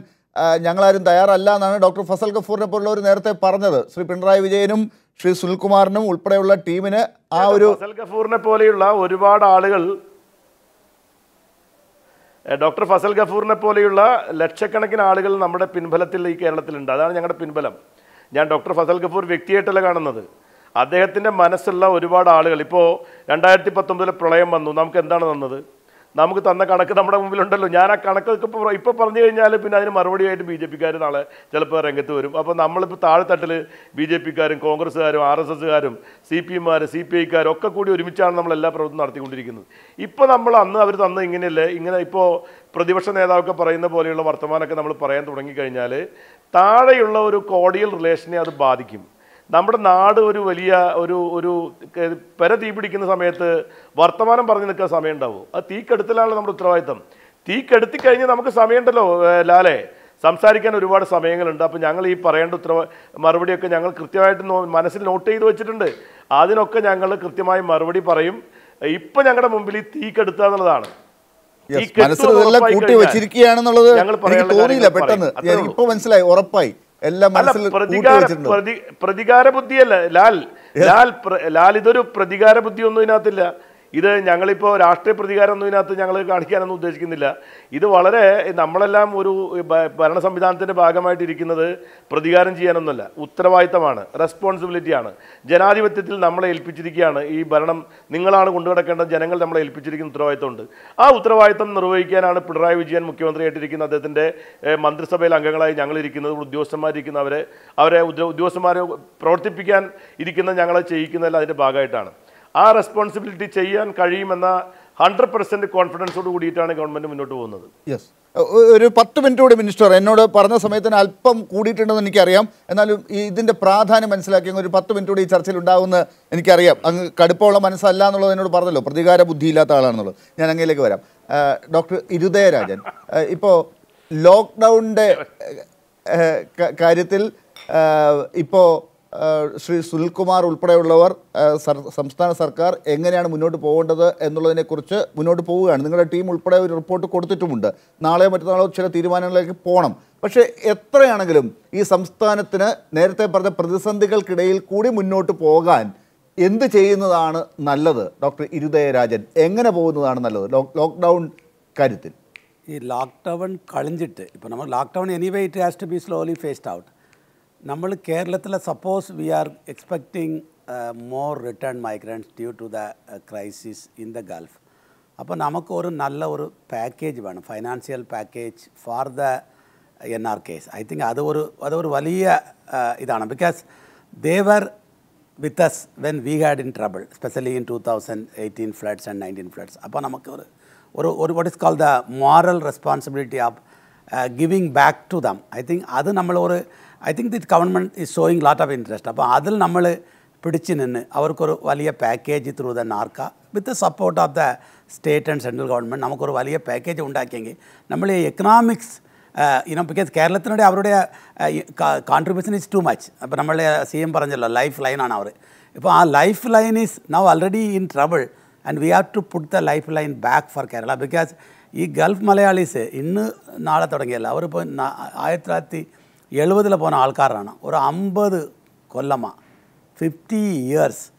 ഞങ്ങളാരും തയ്യാറല്ല എന്നാണ് ഡോക്ടർ ഫസൽ ഗഫൂറിനെ പോലുള്ളവർ നേരത്തെ പറഞ്ഞത്. ശ്രീ പിണറായി വിജയനും ശ്രീ സുനിൽകുമാറിനും ഉൾപ്പെടെയുള്ള ടീമിന് ആ ഒരു ഫസൽ ഗഫൂറിനെ പോലെയുള്ള ഒരുപാട് ആളുകൾ, ഡോക്ടർ ഫസൽ ഗഫൂറിനെ പോലെയുള്ള ലക്ഷക്കണക്കിന് ആളുകൾ നമ്മുടെ പിൻബലത്തിൽ ഈ കേരളത്തിലുണ്ട്. അതാണ് ഞങ്ങളുടെ പിൻബലം. ഞാൻ ഡോക്ടർ ഫസൽ ഗഫൂർ വ്യക്തിയായിട്ടല്ല കാണുന്നത്, അദ്ദേഹത്തിൻ്റെ മനസ്സുള്ള ഒരുപാട് ആളുകൾ. ഇപ്പോൾ രണ്ടായിരത്തി പത്തൊമ്പതിലെ പ്രളയം വന്നു, നമുക്ക് എന്താണ് തന്നത്? നമുക്ക് തന്ന കണക്ക് നമ്മുടെ മുമ്പിലുണ്ടല്ലോ. ഞാൻ ആ കണക്കൊക്കെ ഇപ്പോൾ ഇപ്പോൾ പറഞ്ഞു കഴിഞ്ഞാൽ പിന്നെ അതിന് മറുപടിയായിട്ട് ബി ജെ പിക്കാർ നാളെ ചിലപ്പോൾ രംഗത്ത് വരും. അപ്പോൾ നമ്മളിപ്പോൾ താഴെത്തട്ടിൽ ബി ജെ പിക്കാരും കോൺഗ്രസ്സുകാരും ആർ എസ് എസ്സുകാരും സി പി എമ്മാരും സി പി ഐക്കാരും ഒക്കെ കൂടി ഒരുമിച്ചാണ് നമ്മൾ എല്ലാ പ്രവർത്തനം നടത്തിക്കൊണ്ടിരിക്കുന്നത്. ഇപ്പോൾ നമ്മൾ അന്ന് അവർ തന്ന ഇങ്ങനെയല്ലേ ഇങ്ങനെ ഇപ്പോൾ പ്രതിപക്ഷ നേതാവൊക്കെ പറയുന്ന പോലെയുള്ള വർത്തമാനമൊക്കെ നമ്മൾ പറയാൻ തുടങ്ങിക്കഴിഞ്ഞാൽ താഴെയുള്ള ഒരു കോഡിയൽ റിലേഷനെ അത് ബാധിക്കും. നമ്മുടെ നാട് ഒരു വലിയ ഒരു ഒരു പെര തീ പിടിക്കുന്ന സമയത്ത് വർത്തമാനം പറഞ്ഞു നിൽക്കാൻ സമയം ഉണ്ടാവും. അത് തീക്കെടുത്തലാണല്ലോ നമ്മുടെ ഉത്തരവാദിത്തം. തീക്കെടുത്തി കഴിഞ്ഞ് നമുക്ക് സമയമുണ്ടല്ലോ ലാലെ, സംസാരിക്കാൻ ഒരുപാട് സമയങ്ങളുണ്ട്. അപ്പോൾ ഞങ്ങൾ ഈ പറയേണ്ട ഉത്തരവ മറുപടിയൊക്കെ ഞങ്ങൾ കൃത്യമായിട്ട് മനസ്സിൽ നോട്ട് ചെയ്ത് വെച്ചിട്ടുണ്ട്. അതിനൊക്കെ ഞങ്ങൾ കൃത്യമായി മറുപടി പറയും. ഇപ്പം ഞങ്ങളുടെ മുമ്പിൽ ഈ തീക്കെടുത്തുക എന്നുള്ളതാണ്. മനസ്സിലായി, ഉറപ്പായി. പ്രതികാര ബുദ്ധിയല്ല ലാൽ ലാൽ ലാൽ ഇതൊരു പ്രതികാര ബുദ്ധി ഒന്നും ഇതിനകത്തില്ല. ഇത് ഞങ്ങളിപ്പോൾ രാഷ്ട്രീയ പ്രതികാരം ഒന്നും ഇതിനകത്ത് ഞങ്ങൾ കാണിക്കാനൊന്നും ഉദ്ദേശിക്കുന്നില്ല. ഇത് വളരെ നമ്മളെല്ലാം ഒരു ഭരണ സംവിധാനത്തിൻ്റെ ഭാഗമായിട്ടിരിക്കുന്നത് പ്രതികാരം ചെയ്യാനൊന്നുമല്ല, ഉത്തരവാദിത്തമാണ്, റെസ്പോൺസിബിലിറ്റിയാണ്. ജനാധിപത്യത്തിൽ നമ്മളെ ഏൽപ്പിച്ചിരിക്കുകയാണ് ഈ ഭരണം. നിങ്ങളാണ് കൊണ്ടുനടക്കേണ്ടത്, ജനങ്ങൾ നമ്മളെ ഏൽപ്പിച്ചിരിക്കുന്ന ഉത്തരവാദിത്തമുണ്ട്. ആ ഉത്തരവാദിത്തം നിർവഹിക്കാനാണ് പിണറായി വിജയൻ മുഖ്യമന്ത്രിയായിട്ടിരിക്കുന്നത്. അദ്ദേഹത്തിൻ്റെ മന്ത്രിസഭയിൽ അംഗങ്ങളായി ഞങ്ങളിരിക്കുന്നത്, ഉദ്യോഗസ്ഥന്മാരിരിക്കുന്ന അവരെ അവരെ ഉദ്യോഗസ്ഥന്മാരെ പ്രവർത്തിപ്പിക്കാൻ ഇരിക്കുന്ന ഞങ്ങളെ ചെയ്യിക്കുന്നതിൽ അതിൻ്റെ ഭാഗമായിട്ടാണ്. ആ റെസ്പോൺസിബിലിറ്റി ചെയ്യാൻ കഴിയുമെന്ന ഹൺഡ്രഡ് പെർസെൻറ്റ് കോൺഫിഡൻസോട് കൂടിയിട്ടാണ് ഗവൺമെൻറ് മുന്നോട്ട് പോകുന്നത്. യെസ്, ഒരു പത്ത് മിനിറ്റ് കൂടി മിനിസ്റ്റർ എന്നോട് പറഞ്ഞ സമയത്തിന് അല്പം കൂടിയിട്ടുണ്ടെന്ന് എനിക്കറിയാം. എന്നാലും ഈ ഇതിൻ്റെ പ്രാധാന്യം മനസ്സിലാക്കിയെങ്കിൽ ഒരു പത്ത് മിനിറ്റ് കൂടി ഈ ചർച്ചയിൽ ഉണ്ടാവുമെന്ന് എനിക്കറിയാം. അങ്ങ് കടുപ്പമുള്ള മനസ്സല്ല എന്നുള്ളത് എന്നോട് പറഞ്ഞല്ലോ, പ്രതികാര ബുദ്ധിയില്ലാത്ത ആളാണെന്നുള്ളത്. ഞാൻ അങ്ങയിലേക്ക് വരാം. ഡോക്ടർ ഇരുദയ രാജൻ, ഇപ്പോൾ ലോക്ക്ഡൗണിൻ്റെ കാര്യത്തിൽ ഇപ്പോൾ ശ്രീ സുനിൽകുമാർ ഉൾപ്പെടെയുള്ളവർ സംസ്ഥാന സർക്കാർ എങ്ങനെയാണ് മുന്നോട്ട് പോകേണ്ടത് എന്നുള്ളതിനെക്കുറിച്ച് മുന്നോട്ട് പോവുകയാണ്. നിങ്ങളുടെ ടീം ഉൾപ്പെടെ ഒരു റിപ്പോർട്ട് കൊടുത്തിട്ടുമുണ്ട്. നാളെയോ മറ്റന്നാളോ ചില തീരുമാനങ്ങളിലേക്ക് പോകണം. പക്ഷേ എത്രയാണെങ്കിലും ഈ സംസ്ഥാനത്തിന് നേരത്തെ പറഞ്ഞ പ്രതിസന്ധികൾക്കിടയിൽ കൂടി മുന്നോട്ട് പോകാൻ എന്ത് ചെയ്യുന്നതാണ് നല്ലത്? ഡോക്ടർ ഇരുദയ രാജൻ, എങ്ങനെ പോകുന്നതാണ് നല്ലത് ലോക്ക്ഡൗൺ കാര്യത്തിൽ? ഈ ലോക്ക്ഡൗൺ കളിഞ്ഞിട്ട് ഇപ്പോൾ നമ്മൾ lockdown anyway it has to be slowly phased out. നമ്മൾ കേരളത്തിലെ suppose we are expecting more return migrants due to the crisis in the Gulf. അപ്പോൾ നമുക്ക് ഒരു നല്ല ഒരു പാക്കേജ് വേണം, financial package for the N R Ks. I think അത് ഒരു അതൊരു വലിയ ഇതാണ്. Because they were with us when we had in trouble, specially in two thousand eighteen floods and nineteen floods. അപ്പോൾ നമുക്ക് ഒരു ഒരു ഒരു what is called the moral responsibility of giving back to them. I think അത് നമ്മളൊരു I think that government is showing lot of interest. അപ്പോൾ അതിൽ നമ്മൾ പിടിച്ച് നിന്ന് അവർക്കൊരു വലിയ package through the നോർക്ക with support of the state and central government നമുക്കൊരു വലിയ പാക്കേജ് ഉണ്ടാക്കിയെങ്കിൽ നമ്മൾ ഈ economics Uh, you know, because Kerala uh, contribution is too much. But we have a lifeline. Our lifeline is now already in trouble, and we have to put the lifeline back for Kerala, because this Gulf Malayalis is not a good thing. They are not a fifty years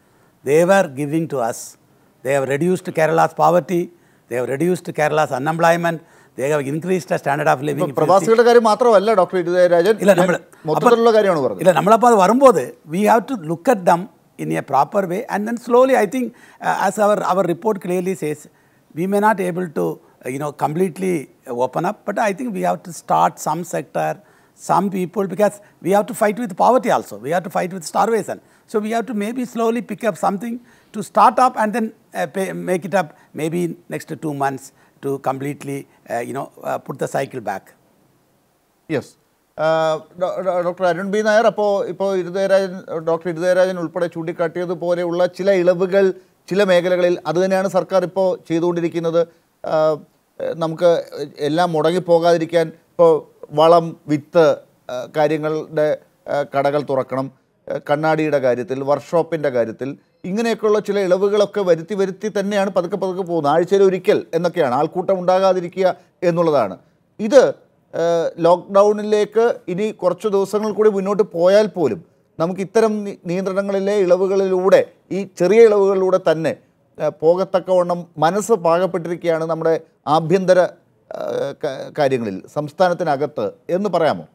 they were giving to us. They have reduced Kerala's poverty, they have reduced Kerala's unemployment. They have increased the standard of living. But Pravasigal kari matra valla Doctor Irudaya Rajan. Illa nammal mottathillo kari anu paradu. Illa nammal appo varumbodhu we have to look at them in a proper way, and then slowly I think uh, as our our report clearly says, we may not able to uh, you know completely open up, but I think we have to start some sector, some people, because we have to fight with poverty also. We have to fight with starvation. So we have to maybe slowly pick up something to start up, and then uh, pay, make it up maybe in next two months. To completely, uh, you know, uh, put the cycle back. Yes. Uh, Doctor Arun B. Nair, Doctor Irudaya Rajan ulpada chutti kattiyathu pole ulla chila ilavugal, chila megalakalil adu thaneyanu sarkar ippo cheythukondirikkunnathu. Namukku ellam mudangi pogadirikkan ippo valam vitt karyangalude kadakal thurakkanam, kannadiyude karyathil, workshopinte karyathil. ഇങ്ങനെയൊക്കെയുള്ള ചില ഇളവുകളൊക്കെ വരുത്തി വരുത്തി തന്നെയാണ് പതുക്കെ പതുക്കെ പോകുന്നത്. ആഴ്ചയിൽ ഒരിക്കൽ എന്നൊക്കെയാണ്, ആൾക്കൂട്ടം ഉണ്ടാകാതിരിക്കുക എന്നുള്ളതാണ്. ഇത് ലോക്ക്ഡൗണിലേക്ക് ഇനി കുറച്ച് ദിവസങ്ങൾ കൂടി മുന്നോട്ട് പോയാൽ പോലും നമുക്ക് ഇത്തരം നിയന്ത്രണങ്ങളിലെ ഇളവുകളിലൂടെ, ഈ ചെറിയ ഇളവുകളിലൂടെ തന്നെ പോകത്തക്കവണ്ണം മനസ്സ് പാകപ്പെട്ടിരിക്കുകയാണ് നമ്മുടെ ആഭ്യന്തര കാര്യങ്ങളിൽ സംസ്ഥാനത്തിനകത്ത് എന്ന് പറയാമോ?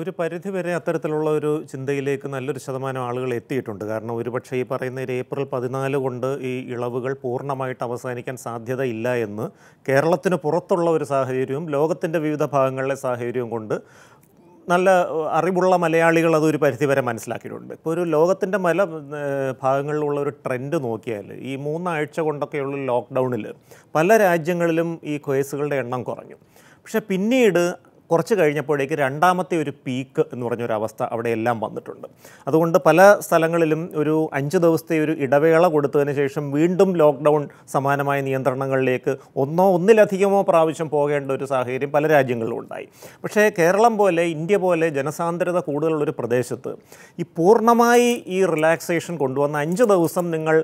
ഒരു പരിധി വരെ അത്തരത്തിലുള്ള ഒരു ചിന്തയിലേക്ക് നല്ലൊരു ശതമാനം ആളുകൾ എത്തിയിട്ടുണ്ട്. കാരണം ഒരുപക്ഷെ ഈ പറയുന്ന ഒരു ഏപ്രിൽ പതിനാല് കൊണ്ട് ഈ ഇളവുകൾ പൂർണ്ണമായിട്ട് അവസാനിക്കാൻ സാധ്യതയില്ല എന്ന് കേരളത്തിന് പുറത്തുള്ള ഒരു സാഹചര്യവും ലോകത്തിൻ്റെ വിവിധ ഭാഗങ്ങളിലെ സാഹചര്യവും കൊണ്ട് നല്ല അറിവുള്ള മലയാളികൾ അതൊരു പരിധിവരെ മനസ്സിലാക്കിയിട്ടുണ്ട്. ഇപ്പോൾ ഒരു ലോകത്തിൻ്റെ പല ഭാഗങ്ങളിലുള്ള ഒരു ട്രെൻഡ് നോക്കിയാൽ ഈ മൂന്നാഴ്ച കൊണ്ടൊക്കെയുള്ള ലോക്ക്ഡൗണിൽ പല രാജ്യങ്ങളിലും ഈ കേസുകളുടെ എണ്ണം കുറഞ്ഞു. പക്ഷേ പിന്നീട് കുറച്ച് കഴിഞ്ഞപ്പോഴേക്ക് രണ്ടാമത്തെ ഒരു പീക്ക് എന്ന് പറഞ്ഞൊരവസ്ഥ അവിടെയെല്ലാം വന്നിട്ടുണ്ട്. അതുകൊണ്ട് പല സ്ഥലങ്ങളിലും ഒരു അഞ്ച് ദിവസത്തെ ഒരു ഇടവേള കൊടുത്തതിന് ശേഷം വീണ്ടും ലോക്ക്ഡൗൺ സമാനമായ നിയന്ത്രണങ്ങളിലേക്ക് ഒന്നോ ഒന്നിലധികമോ പ്രാവശ്യം പോകേണ്ട ഒരു സാഹചര്യം പല രാജ്യങ്ങളിലും ഉണ്ടായി. പക്ഷേ കേരളം പോലെ, ഇന്ത്യ പോലെ ജനസാന്ദ്രത കൂടുതലുള്ളൊരു പ്രദേശത്ത് ഈ പൂർണ്ണമായി ഈ റിലാക്സേഷൻ കൊണ്ടുവന്ന അഞ്ച് ദിവസം നിങ്ങൾ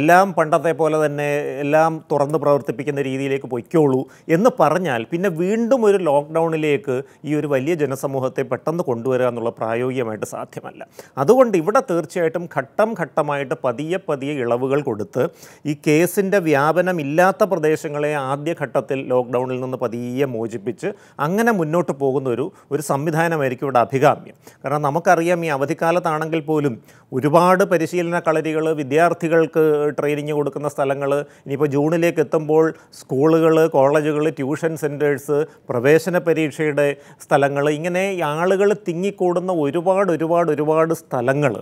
എല്ലാം പണ്ടത്തെ പോലെ തന്നെ എല്ലാം തുറന്ന് പ്രവർത്തിപ്പിക്കുന്ന രീതിയിലേക്ക് പൊയ്ക്കോളൂ എന്ന് പറഞ്ഞാൽ പിന്നെ വീണ്ടും ഒരു ലോക്ക്ഡൗൺ ിലേക്ക് ഈ ഒരു വലിയ ജനസമൂഹത്തെ പെട്ടെന്ന് കൊണ്ടുവരിക എന്നുള്ള പ്രായോഗികമായിട്ട് സാധ്യമല്ല. അതുകൊണ്ട് ഇവിടെ തീർച്ചയായിട്ടും ഘട്ടം ഘട്ടമായിട്ട് പതിയെ പതിയെ ഇളവുകൾ കൊടുത്ത് ഈ കേസിൻ്റെ വ്യാപനം ഇല്ലാത്ത പ്രദേശങ്ങളെ ആദ്യഘട്ടത്തിൽ ലോക്ക്ഡൗണിൽ നിന്ന് പതിയെ മോചിപ്പിച്ച് അങ്ങനെ മുന്നോട്ട് പോകുന്ന ഒരു ഒരു സംവിധാനമായിരിക്കും ഇവിടെ അഭികാമ്യം. കാരണം നമുക്കറിയാം, ഈ അവധിക്കാലത്താണെങ്കിൽ പോലും ഒരുപാട് പരിശീലന കളരികൾ, വിദ്യാർത്ഥികൾക്ക് ട്രെയിനിങ് കൊടുക്കുന്ന സ്ഥലങ്ങൾ, ഇനിയിപ്പോൾ ജൂണിലേക്ക് എത്തുമ്പോൾ സ്കൂളുകൾ, കോളേജുകൾ, ട്യൂഷൻ സെൻറ്റേഴ്സ്, പ്രവേശന പരീക്ഷയുടെ സ്ഥലങ്ങൾ, ഇങ്ങനെ ആളുകൾ തിങ്ങിക്കൂടുന്ന ഒരുപാട് ഒരുപാട് ഒരുപാട് സ്ഥലങ്ങൾ.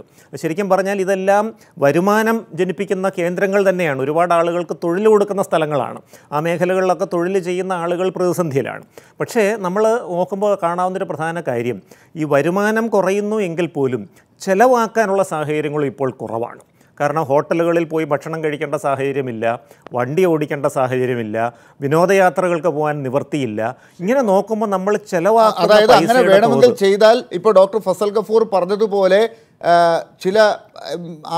ശരിക്കും പറഞ്ഞാൽ ഇതെല്ലാം വരുമാനം ജനിപ്പിക്കുന്ന കേന്ദ്രങ്ങൾ തന്നെയാണ്. ഒരുപാട് ആളുകൾക്ക് തൊഴിൽ കൊടുക്കുന്ന സ്ഥലങ്ങളാണ്. ആ മേഖലകളിലൊക്കെ തൊഴിൽ ചെയ്യുന്ന ആളുകൾ പ്രതിസന്ധിയിലാണ്. പക്ഷേ നമ്മൾ നോക്കുമ്പോൾ കാണാവുന്നൊരു പ്രധാന കാര്യം, ഈ വരുമാനം കുറയുന്നു എങ്കിൽ പോലും ചെലവാക്കാനുള്ള സാഹചര്യങ്ങളും ഇപ്പോൾ കുറവാണ്. കാരണം ഹോട്ടലുകളിൽ പോയി ഭക്ഷണം കഴിക്കേണ്ട സാഹചര്യമില്ല, വണ്ടി ഓടിക്കേണ്ട സാഹചര്യമില്ല, വിനോദയാത്രകൾക്ക് പോകാൻ നിവൃത്തിയില്ല. ഇങ്ങനെ നോക്കുമ്പോൾ നമ്മൾ ചെലവാക്കുക, അതായത് അങ്ങനെ വേണമെങ്കിൽ ചെയ്താൽ ഇപ്പോൾ ഡോക്ടർ ഫസൽ ഗഫൂർ പറഞ്ഞതുപോലെ ചില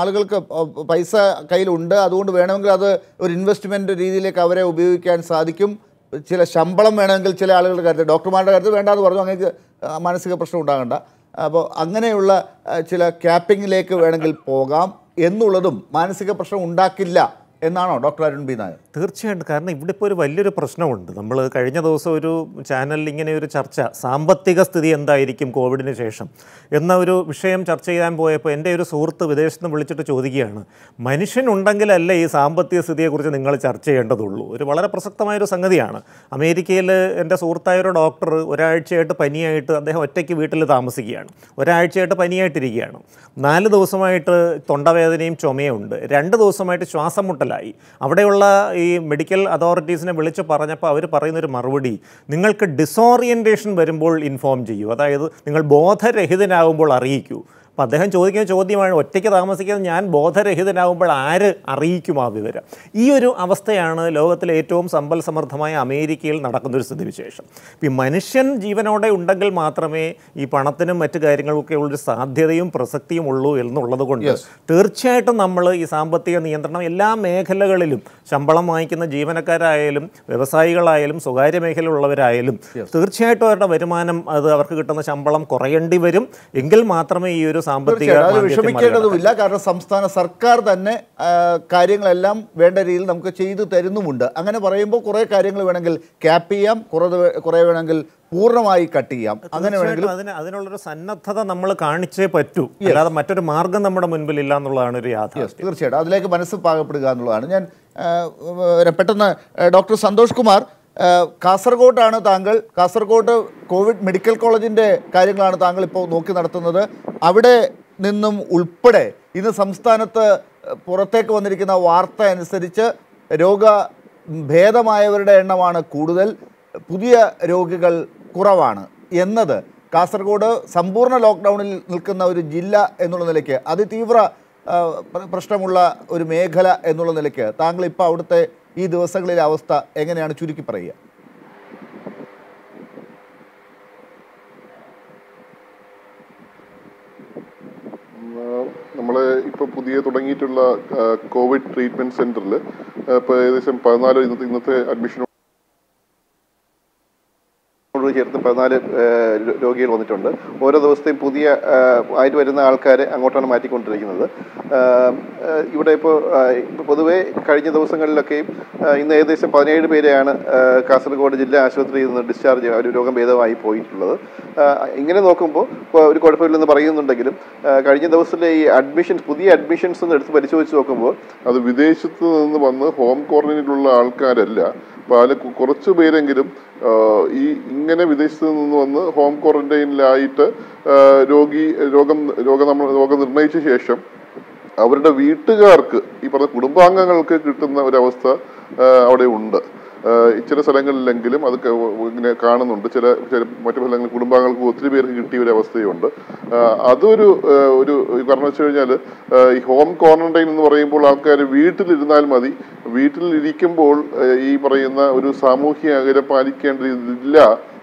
ആളുകൾക്ക് പൈസ കയ്യിലുണ്ട്, അതുകൊണ്ട് വേണമെങ്കിൽ അത് ഒരു ഇൻവെസ്റ്റ്മെൻറ്റ് രീതിയിലേക്ക് അവരെ ഉപയോഗിക്കാൻ സാധിക്കും. ചില ശമ്പളം വേണമെങ്കിൽ ചില ആളുകളുടെ കാര്യത്തിൽ, ഡോക്ടർമാരുടെ കാര്യത്തിൽ വേണ്ടാന്ന് പറഞ്ഞു, അങ്ങനെ മാനസിക പ്രശ്നം ഉണ്ടാകേണ്ട, അപ്പോൾ അങ്ങനെയുള്ള ചില ക്യാപ്പിങ്ങിലേക്ക് വേണമെങ്കിൽ പോകാം എന്നുള്ളതും മാനസിക പ്രശ്നം ഉണ്ടാക്കില്ല എന്നാണോ ഡോക്ടർ അരുൺ ബി നായർ? തീർച്ചയായിട്ടും. കാരണം ഇവിടെ ഇപ്പോൾ ഒരു വലിയൊരു പ്രശ്നമുണ്ട്. നമ്മൾ കഴിഞ്ഞ ദിവസം ഒരു ചാനലിൽ ഇങ്ങനെ ഒരു ചർച്ച, സാമ്പത്തിക സ്ഥിതി എന്തായിരിക്കും കോവിഡിന് ശേഷം എന്ന ഒരു വിഷയം ചർച്ച ചെയ്യാൻ പോയപ്പോൾ എൻ്റെ ഒരു സുഹൃത്ത് വിദേശത്ത് നിന്ന് വിളിച്ചിട്ട് ചോദിക്കുകയാണ്, മനുഷ്യനുണ്ടെങ്കിലല്ല ഈ സാമ്പത്തിക സ്ഥിതിയെക്കുറിച്ച് നിങ്ങൾ ചർച്ച ചെയ്യേണ്ടതുള്ളൂ. ഒരു വളരെ പ്രസക്തമായൊരു സംഗതിയാണ്. അമേരിക്കയിൽ എൻ്റെ സുഹൃത്തായൊരു ഡോക്ടർ ഒരാഴ്ചയായിട്ട് പനിയായിട്ട്, അദ്ദേഹം ഒറ്റയ്ക്ക് വീട്ടിൽ താമസിക്കുകയാണ്, ഒരാഴ്ചയായിട്ട് പനിയായിട്ടിരിക്കുകയാണ്. നാല് ദിവസമായിട്ട് തൊണ്ടവേദനയും ചുമയും ഉണ്ട്, രണ്ട് ദിവസമായിട്ട് ശ്വാസം മുട്ടലായി. അവിടെയുള്ള ഈ മെഡിക്കൽ അതോറിറ്റീസിനെ വിളിച്ച് പറഞ്ഞപ്പോൾ അവർ പറയുന്നൊരു മറുപടി, നിങ്ങൾക്ക് ഡിസോറിയൻറ്റേഷൻ വരുമ്പോൾ ഇൻഫോം ചെയ്യൂ, അതായത് നിങ്ങൾ ബോധരഹിതനാകുമ്പോൾ അറിയിക്കൂ. But then Choki Chodi take a Ramasikan, both her hidden out, but I Arikuma Vivera. Euro Avastayana, Lovatle Tom, Sambal Samarthamaya, Americal, Natakundus division. We mention Givanota Undagal Matrame, Ipanathan, Metagaringal, Sadium, Prosecti, Mulu, El Nodagund. Turchat Namala is Ambati and the Antana, make Helagalum, Shambala Mike in the Givanakar Ilum, Vevasagal Ilum, Sogari make Helover Ilum. Turchat or the Vetamanum, other workers on the Shambalam, Korean Diverum, Ingle Matrame, Euro Sambathi. Carrying Venda Ril, Namkachi, Terrinumunda. I'm going to Parambo, Korea carrying Levanangle, Capiam, Korea Angle, Puramai Katiam. I'm going to Sanatha number carniche per two. Yes, rather matter Margan number of Minbilan Larnaria. Yes, Turchet. I like a Manasapa Prigan Larnan. Repetana, Doctor Santhosh Kumar, Kasaragod Anatangle, Kasaragod COVID Medical College in the carrying Lanatangle, Nokinatana, Avade Ninum Ulpade, in the Samstanata. പുറത്തേക്ക് വന്നിരിക്കുന്ന വാർത്ത അനുസരിച്ച് രോഗ ഭേദമായവരുടെ എണ്ണമാണ് കൂടുതൽ പുതിയ രോഗികൾ കുറവാണ് എന്നത് കാസർഗോഡ് സമ്പൂർണ്ണ ലോക്ക്ഡൗണിൽ നിൽക്കുന്ന ഒരു ജില്ല എന്നുള്ള നിലയ്ക്ക് അതിതീവ്ര പ്രശ്നമുള്ള ഒരു മേഖല എന്നുള്ള നിലയ്ക്ക് താങ്കൾ ഇപ്പോൾ അവിടുത്തെ ഈ ദിവസങ്ങളിലെ അവസ്ഥ എങ്ങനെയാണ് ചുരുക്കി പറയുക പുതിയ തുടങ്ങിയിട്ടുള്ള കോവിഡ് ട്രീറ്റ്മെന്റ് സെന്ററിൽ ഇപ്പോൾ ഏകദേശം പതിനാല് ഇന്നത്തെ ഇന്നത്തെ അഡ്മിഷൻ ചേർത്ത് പതിനാല് രോഗികൾ വന്നിട്ടുണ്ട് ഓരോ ദിവസത്തെയും പുതിയ ആയിട്ട് വരുന്ന ആൾക്കാരെ അങ്ങോട്ടാണ് മാറ്റിക്കൊണ്ടിരിക്കുന്നത് ഇവിടെ ഇപ്പോൾ പൊതുവെ കഴിഞ്ഞ ദിവസങ്ങളിലൊക്കെയും ഇന്ന് ഏകദേശം പതിനേഴ് പേരെയാണ് കാസർഗോഡ് ജില്ലാ ആശുപത്രിയിൽ നിന്ന് ഡിസ്ചാർജ് ഒരു രോഗം ഭേദമായി പോയിട്ടുള്ളത് ഇങ്ങനെ നോക്കുമ്പോൾ ഒരു കുഴപ്പമില്ലെന്ന് പറയുന്നുണ്ടെങ്കിലും കഴിഞ്ഞ ദിവസത്തിലെ ഈ അഡ്മിഷൻസ് പുതിയ അഡ്മിഷൻസ് എന്ന് എടുത്ത് പരിശോധിച്ച് നോക്കുമ്പോൾ അത് വിദേശത്ത് നിന്ന് വന്ന് ഹോം ക്വാറന്റൈനിലുള്ള ആൾക്കാരല്ല പല കുറച്ച് പേരെങ്കിലും ഈ ഇങ്ങനെ വിദേശത്ത് നിന്ന് വന്ന് ഹോം ക്വാറന്റൈനിലായിട്ട് രോഗി രോഗം രോഗം നമ്മൾ രോഗം നിർണയിച്ച ശേഷം അവരുടെ വീട്ടുകാർക്ക് ഈ പറഞ്ഞ കുടുംബാംഗങ്ങൾക്ക് കിട്ടുന്ന ഒരവസ്ഥ അവിടെ ഉണ്ട് ചില സ്ഥലങ്ങളിലെങ്കിലും അത് ഇങ്ങനെ കാണുന്നുണ്ട് ചില ചില മറ്റു സ്ഥലങ്ങളിൽ കുടുംബാംഗങ്ങൾക്ക് ഒത്തിരി പേർക്ക് കിട്ടിയ ഒരു അവസ്ഥയുണ്ട് അതൊരു ഒരു കാരണം വെച്ച് കഴിഞ്ഞാൽ ഈ ഹോം ക്വാറന്റൈൻ എന്ന് പറയുമ്പോൾ ആൾക്കാർ വീട്ടിലിരുന്നാൽ മതി വീട്ടിലിരിക്കുമ്പോൾ ഈ പറയുന്ന ഒരു സാമൂഹ്യ അകലം പാലിക്കേണ്ടതില്ല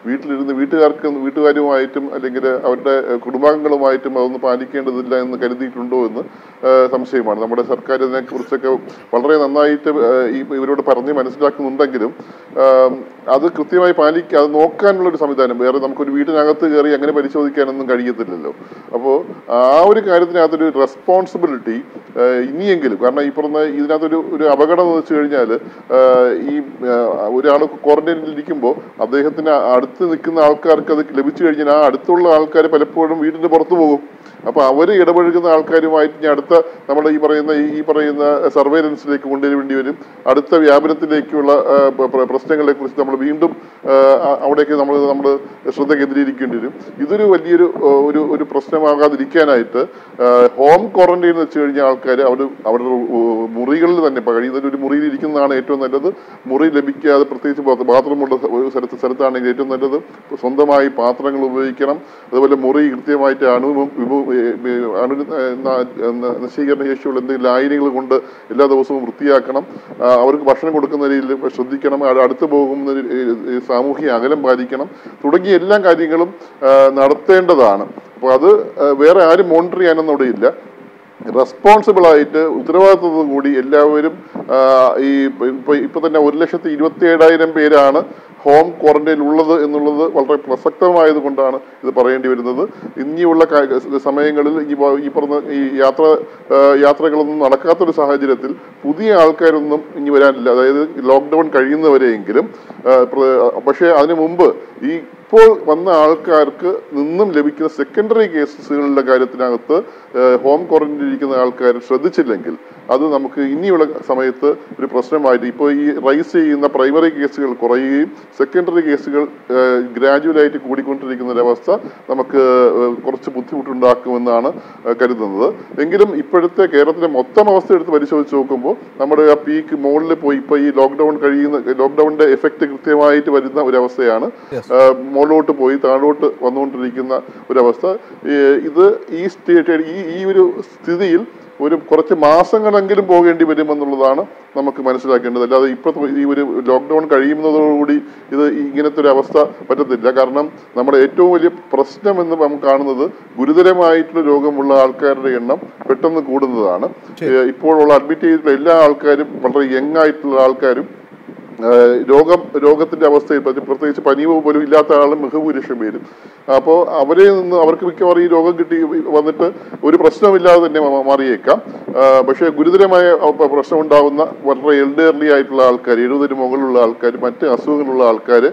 വീട്ടിലിരുന്ന് വീട്ടുകാർക്ക് വീട്ടുകാരുമായിട്ടും അല്ലെങ്കിൽ അവരുടെ കുടുംബാംഗങ്ങളുമായിട്ടും അതൊന്നും പാലിക്കേണ്ടതില്ല എന്ന് കരുതിയിട്ടുണ്ടോ എന്ന് സംശയമാണ് നമ്മുടെ സർക്കാർ ഇതിനെക്കുറിച്ചൊക്കെ വളരെ നന്നായിട്ട് ഈ ഇവരോട് പറഞ്ഞ് മനസ്സിലാക്കുന്നുണ്ടെങ്കിലും അത് കൃത്യമായി പാലിക്കുക അത് നോക്കാനുള്ളൊരു സംവിധാനം വേറെ നമുക്കൊരു വീട്ടിനകത്ത് കയറി അങ്ങനെ പരിശോധിക്കാനൊന്നും കഴിയത്തില്ലല്ലോ അപ്പോൾ ആ ഒരു കാര്യത്തിനകത്തൊരു റെസ്പോൺസിബിലിറ്റി ഇനിയെങ്കിലും കാരണം ഈ പറഞ്ഞ ഇതിനകത്തൊരു ഒരു അപകടം എന്ന് വെച്ച് കഴിഞ്ഞാൽ ഈ ഒരാൾ ക്വാറന്റൈനിലിരിക്കുമ്പോൾ അദ്ദേഹത്തിന് അടുത്ത് നിൽക്കുന്ന ആൾക്കാർക്ക് അത് ലഭിച്ചു കഴിഞ്ഞാൽ ആ അടുത്തുള്ള ആൾക്കാർ പലപ്പോഴും വീടിൻ്റെ പുറത്തു പോകും അപ്പോൾ അവർ ഇടപഴകുന്ന ആൾക്കാരുമായിട്ട് ഞാൻ അടുത്ത നമ്മുടെ ഈ പറയുന്ന ഈ പറയുന്ന സർവൈലൻസിലേക്ക് കൊണ്ടുവരേണ്ടി വരും അടുത്ത വ്യാപനത്തിലേക്കുള്ള പ്രശ്നങ്ങളെക്കുറിച്ച് നമ്മൾ വീണ്ടും അവിടേക്ക് നമ്മൾ നമ്മൾ ശ്രദ്ധ കേന്ദ്രീകരിക്കേണ്ടി വരും ഇതൊരു വലിയൊരു ഒരു ഒരു പ്രശ്നമാകാതിരിക്കാനായിട്ട് ഹോം ക്വാറന്റൈൻ എന്ന് വെച്ച് കഴിഞ്ഞാൽ ആൾക്കാർ അവർ അവരുടെ മുറികളിൽ തന്നെ കഴിയുന്ന ഒരു മുറിയിൽ ഇരിക്കുന്നതാണ് ഏറ്റവും നല്ലത് മുറി ലഭിക്കാതെ പ്രത്യേകിച്ച് ബാത്റൂമുള്ള ഒരു സ്ഥലത്ത് സ്ഥലത്താണെങ്കിൽ ഏറ്റവും നല്ലത് സ്വന്തമായി പാത്രങ്ങൾ ഉപയോഗിക്കണം അതുപോലെ മുറി കൃത്യമായിട്ട് അണു അണു നശീകരണ ശേഷിയുള്ള എന്തെങ്കിലും ലായനികൾ കൊണ്ട് എല്ലാ ദിവസവും വൃത്തിയാക്കണം അവർക്ക് ഭക്ഷണം കൊടുക്കുന്ന രീതിയിൽ ശ്രദ്ധിക്കണം അടുത്ത് പോകുന്ന സാമൂഹിക അകലം പാലിക്കണം തുടങ്ങിയ എല്ലാ കാര്യങ്ങളും നടത്തേണ്ടതാണ് അപ്പോൾ അത് വേറെ ആരും മോണിറ്റർ ചെയ്യാനൊന്നും അവിടെ ഇല്ല റെസ്പോൺസിബിളായിട്ട് ഉത്തരവാദിത്വം കൂടി എല്ലാവരും ഈ ഇപ്പം ഇപ്പം തന്നെ ഒരു ലക്ഷത്തി ഇരുപത്തി ഏഴായിരം പേരാണ് ഹോം ക്വാറന്റൈൻ ഉള്ളത് എന്നുള്ളത് വളരെ പ്രസക്തമായത് കൊണ്ടാണ് ഇത് പറയേണ്ടി വരുന്നത് ഇനിയുള്ള സമയങ്ങളിൽ ഈ ഈ പറഞ്ഞ ഈ യാത്ര യാത്രകളൊന്നും നടക്കാത്തൊരു സാഹചര്യത്തിൽ പുതിയ ആൾക്കാരൊന്നും ഇനി വരാനില്ല അതായത് ലോക്ക്ഡൗൺ കഴിയുന്നവരെയെങ്കിലും പക്ഷേ അതിനു മുമ്പ് ഈ ഇപ്പോൾ വന്ന ആൾക്കാർക്ക് നിന്നും ലഭിക്കുന്ന സെക്കൻഡറി കേസുകളുടെ കാര്യത്തിനകത്ത് ഹോം ക്വാറന്റൈനിൽ ഇരിക്കുന്ന ആൾക്കാർ ശ്രദ്ധിച്ചില്ലെങ്കിൽ അത് നമുക്ക് ഇനിയുള്ള സമയത്ത് ഒരു പ്രശ്നമായിട്ട് ഇപ്പോൾ ഈ റൈസ് ചെയ്യുന്ന പ്രൈമറി കേസുകൾ കുറയുകയും സെക്കൻഡറി കേസുകൾ ഗ്രാജുവലായിട്ട് കൂടിക്കൊണ്ടിരിക്കുന്ന ഒരവസ്ഥ നമുക്ക് കുറച്ച് ബുദ്ധിമുട്ടുണ്ടാക്കുമെന്നാണ് കരുതുന്നത്. എങ്കിലും ഇപ്പോഴത്തെ കേരളത്തിലെ മൊത്തം അവസ്ഥ എടുത്ത് പരിശോധിച്ച് നോക്കുമ്പോൾ നമ്മുടെ ആ പീക്ക് മുകളിൽ പോയി ഇപ്പോൾ ഈ ലോക്ക്ഡൗൺ കഴിയുന്ന ലോക്ക്ഡൗണിൻ്റെ എഫക്റ്റ് കൃത്യമായിട്ട് വരുന്ന ഒരവസ്ഥയാണ്. മുകളിലോട്ട് പോയി താഴോട്ട് വന്നുകൊണ്ടിരിക്കുന്ന ഒരവസ്ഥ. ഇത് ഈ സ്റ്റേറ്റ് ഈ ഈ ഒരു സ്ഥിതിയിൽ ഒരു കുറച്ച് മാസങ്ങളെങ്കിലും പോകേണ്ടി വരുമെന്നുള്ളതാണ് നമുക്ക് മനസ്സിലാക്കേണ്ടത്. അല്ലാതെ ഇപ്പോൾ ഈ ഒരു ലോക്ക്ഡൗൺ കഴിയുന്നതോടുകൂടി ഇത് ഇങ്ങനത്തെ ഒരു അവസ്ഥ പറ്റത്തില്ല. കാരണം നമ്മുടെ ഏറ്റവും വലിയ പ്രശ്നം എന്ന് നമുക്ക് കാണുന്നത് ഗുരുതരമായിട്ടുള്ള രോഗമുള്ള ആൾക്കാരുടെ എണ്ണം പെട്ടെന്ന് കൂടുന്നതാണ്. ഇപ്പോഴുള്ള അഡ്മിറ്റ് ചെയ്തിട്ടുള്ള എല്ലാ ആൾക്കാരും വളരെ യങ് ആയിട്ടുള്ള ആൾക്കാരും രോഗം രോഗത്തിൻ്റെ അവസ്ഥയിൽ പ്രത്യേകിച്ച് പനിയോ പോലും ഇല്ലാത്ത ആളും ബഹുഭൂരിഷം പേരും. അപ്പോൾ അവരെ നിന്ന് അവർക്ക് മിക്കവാറും ഈ രോഗം കിട്ടി വന്നിട്ട് ഒരു പ്രശ്നമില്ലാതെ തന്നെ മാറിയേക്കാം. പക്ഷേ ഗുരുതരമായ പ്രശ്നമുണ്ടാകുന്ന വളരെ എൽഡേർലി ആയിട്ടുള്ള ആൾക്കാർ, എഴുപതിന് മുകളിലുള്ള ആൾക്കാർ, മറ്റ് അസുഖങ്ങളുള്ള ആൾക്കാർ,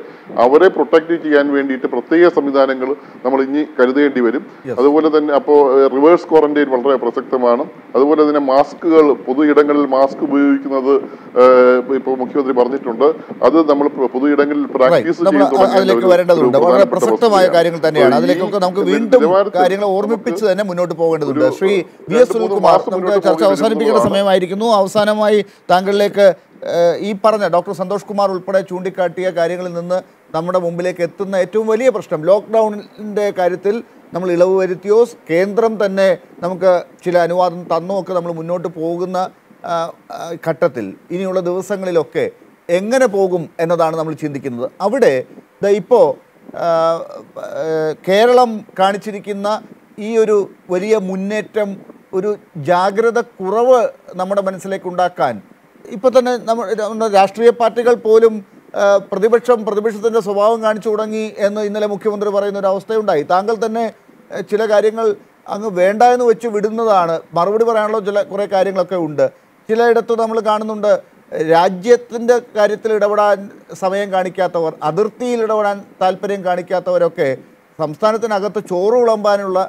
അവരെ പ്രൊട്ടക്റ്റ് ചെയ്യാൻ വേണ്ടിയിട്ട് പ്രത്യേക സംവിധാനങ്ങൾ നമ്മൾ ഇനി കരുതേണ്ടി വരും. അതുപോലെ തന്നെ അപ്പോൾ റിവേഴ്സ് ക്വാറന്റൈൻ വളരെ പ്രസക്തമാണ്. അതുപോലെ തന്നെ മാസ്കുകൾ, പൊതു ഇടങ്ങളിൽ മാസ്ക് ഉപയോഗിക്കുന്നത് ഇപ്പോൾ മുഖ്യമന്ത്രി പറഞ്ഞിട്ടുണ്ട്. അത് നമ്മൾ പൊതു ഇടങ്ങളിൽ പ്രാക്ടീസ് ചെയ്യേണ്ടതുണ്ട്. വളരെ പ്രസക്തമായ കാര്യങ്ങൾ തന്നെയാണ്. അതിലേക്കൊക്കെ നമുക്ക് വീണ്ടും കാര്യങ്ങൾ ഓർമ്മിപ്പിച്ച് തന്നെ മുന്നോട്ട് പോകേണ്ടതുണ്ട്. ശ്രീ വി എസ് സുനിൽകുമാർ, നമുക്ക് ചർച്ച അവസാനിപ്പിക്കേണ്ട സമയമായിരിക്കുന്നു. അവസാനമായി താങ്കളിലേക്ക് ഈ പറഞ്ഞ ഡോക്ടർ സന്തോഷ് കുമാർ ഉൾപ്പെടെ ചൂണ്ടിക്കാട്ടിയ കാര്യങ്ങളിൽ നിന്ന് നമ്മുടെ മുമ്പിലേക്ക് എത്തുന്ന ഏറ്റവും വലിയ പ്രശ്നം, ലോക്ക്ഡൗണിൻ്റെ കാര്യത്തിൽ നമ്മൾ ഇളവ് വരുത്തിയോ കേന്ദ്രം തന്നെ നമുക്ക് ചില അനുവാദം തന്നോ ഒക്കെ നമ്മൾ മുന്നോട്ട് പോകുന്ന ഘട്ടത്തിൽ ഇനിയുള്ള ദിവസങ്ങളിലൊക്കെ എങ്ങനെ പോകും എന്നതാണ് നമ്മൾ ചിന്തിക്കുന്നത്. അവിടെ ഇപ്പോൾ കേരളം കാണിച്ചിരിക്കുന്ന ഈ ഒരു വലിയ മുന്നേറ്റം ഒരു ജാഗ്രത കുറവ് നമ്മുടെ മനസ്സിലേക്കുണ്ടാക്കാൻ ഇപ്പോൾ തന്നെ നമ്മൾ രാഷ്ട്രീയ പാർട്ടികൾ പോലും പ്രതിപക്ഷം പ്രതിപക്ഷത്തിൻ്റെ സ്വഭാവം കാണിച്ചു തുടങ്ങി എന്ന് ഇന്നലെ മുഖ്യമന്ത്രി പറയുന്ന ഒരു അവസ്ഥയുണ്ടായി. താങ്കൾ തന്നെ ചില കാര്യങ്ങൾ അങ്ങ് വേണ്ട എന്ന് വെച്ച് വിടുന്നതാണ്. മറുപടി പറയാനുള്ള ചില കുറേ കാര്യങ്ങളൊക്കെ ഉണ്ട്. ചിലയിടത്ത് നമ്മൾ കാണുന്നുണ്ട് രാജ്യത്തിൻ്റെ കാര്യത്തിൽ ഇടപെടാൻ സമയം കാണിക്കാത്തവർ, അതിർത്തിയിൽ ഇടപെടാൻ താല്പര്യം കാണിക്കാത്തവരൊക്കെ സംസ്ഥാനത്തിനകത്ത് ചോറ് വിളമ്പാനുള്ള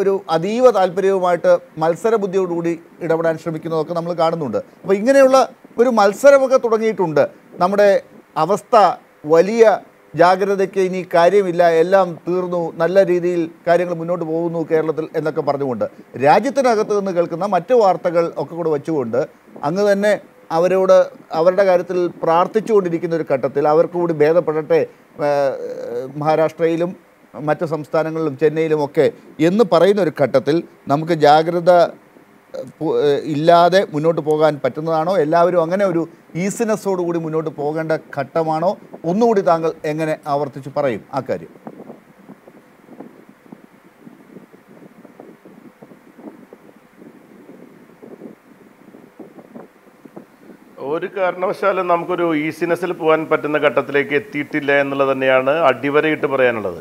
ഒരു അതീവ താല്പര്യവുമായിട്ട് മത്സര ബുദ്ധിയോടുകൂടി ഇടപെടാൻ ശ്രമിക്കുന്നതൊക്കെ നമ്മൾ കാണുന്നുണ്ട്. അപ്പോൾ ഇങ്ങനെയുള്ള ഒരു മത്സരമൊക്കെ തുടങ്ങിയിട്ടുണ്ട്. നമ്മുടെ അവസ്ഥ വലിയ ജാഗ്രതയ്ക്ക് ഇനി കാര്യമില്ല, എല്ലാം തീർന്നു, നല്ല രീതിയിൽ കാര്യങ്ങൾ മുന്നോട്ട് പോകുന്നു കേരളത്തിൽ എന്നൊക്കെ പറഞ്ഞുകൊണ്ട് രാജ്യത്തിനകത്ത് നിന്ന് കേൾക്കുന്ന മറ്റ് വാർത്തകൾ ഒക്കെ കൂടെ വെച്ചുകൊണ്ട് അങ്ങ് തന്നെ അവരോട് അവരുടെ കാര്യത്തിൽ പ്രാർത്ഥിച്ചുകൊണ്ടിരിക്കുന്ന ഒരു ഘട്ടത്തിൽ അവർക്ക് കൂടി ഭേദപ്പെടട്ടെ മഹാരാഷ്ട്രയിലും മറ്റ് സംസ്ഥാനങ്ങളിലും ചെന്നൈയിലുമൊക്കെ എന്ന് പറയുന്ന ഒരു ഘട്ടത്തിൽ നമുക്ക് ജാഗ്രത ഇല്ലാതെ മുന്നോട്ട് പോകാൻ പറ്റുന്നതാണോ? എല്ലാവരും അങ്ങനെ ഒരു ഈസിനെസ്സോടുകൂടി മുന്നോട്ട് പോകേണ്ട ഘട്ടമാണോ? ഒന്നുകൂടി താങ്കൾ എങ്ങനെ ആവർത്തിച്ച് പറയും ആ കാര്യം? ഒരു കാരണവശാലും നമുക്കൊരു ഈസിനെസ്സിൽ പോകാൻ പറ്റുന്ന ഘട്ടത്തിലേക്ക് എത്തിയിട്ടില്ല എന്നുള്ളത് തന്നെയാണ് അടിവരയിട്ട് പറയാനുള്ളത്.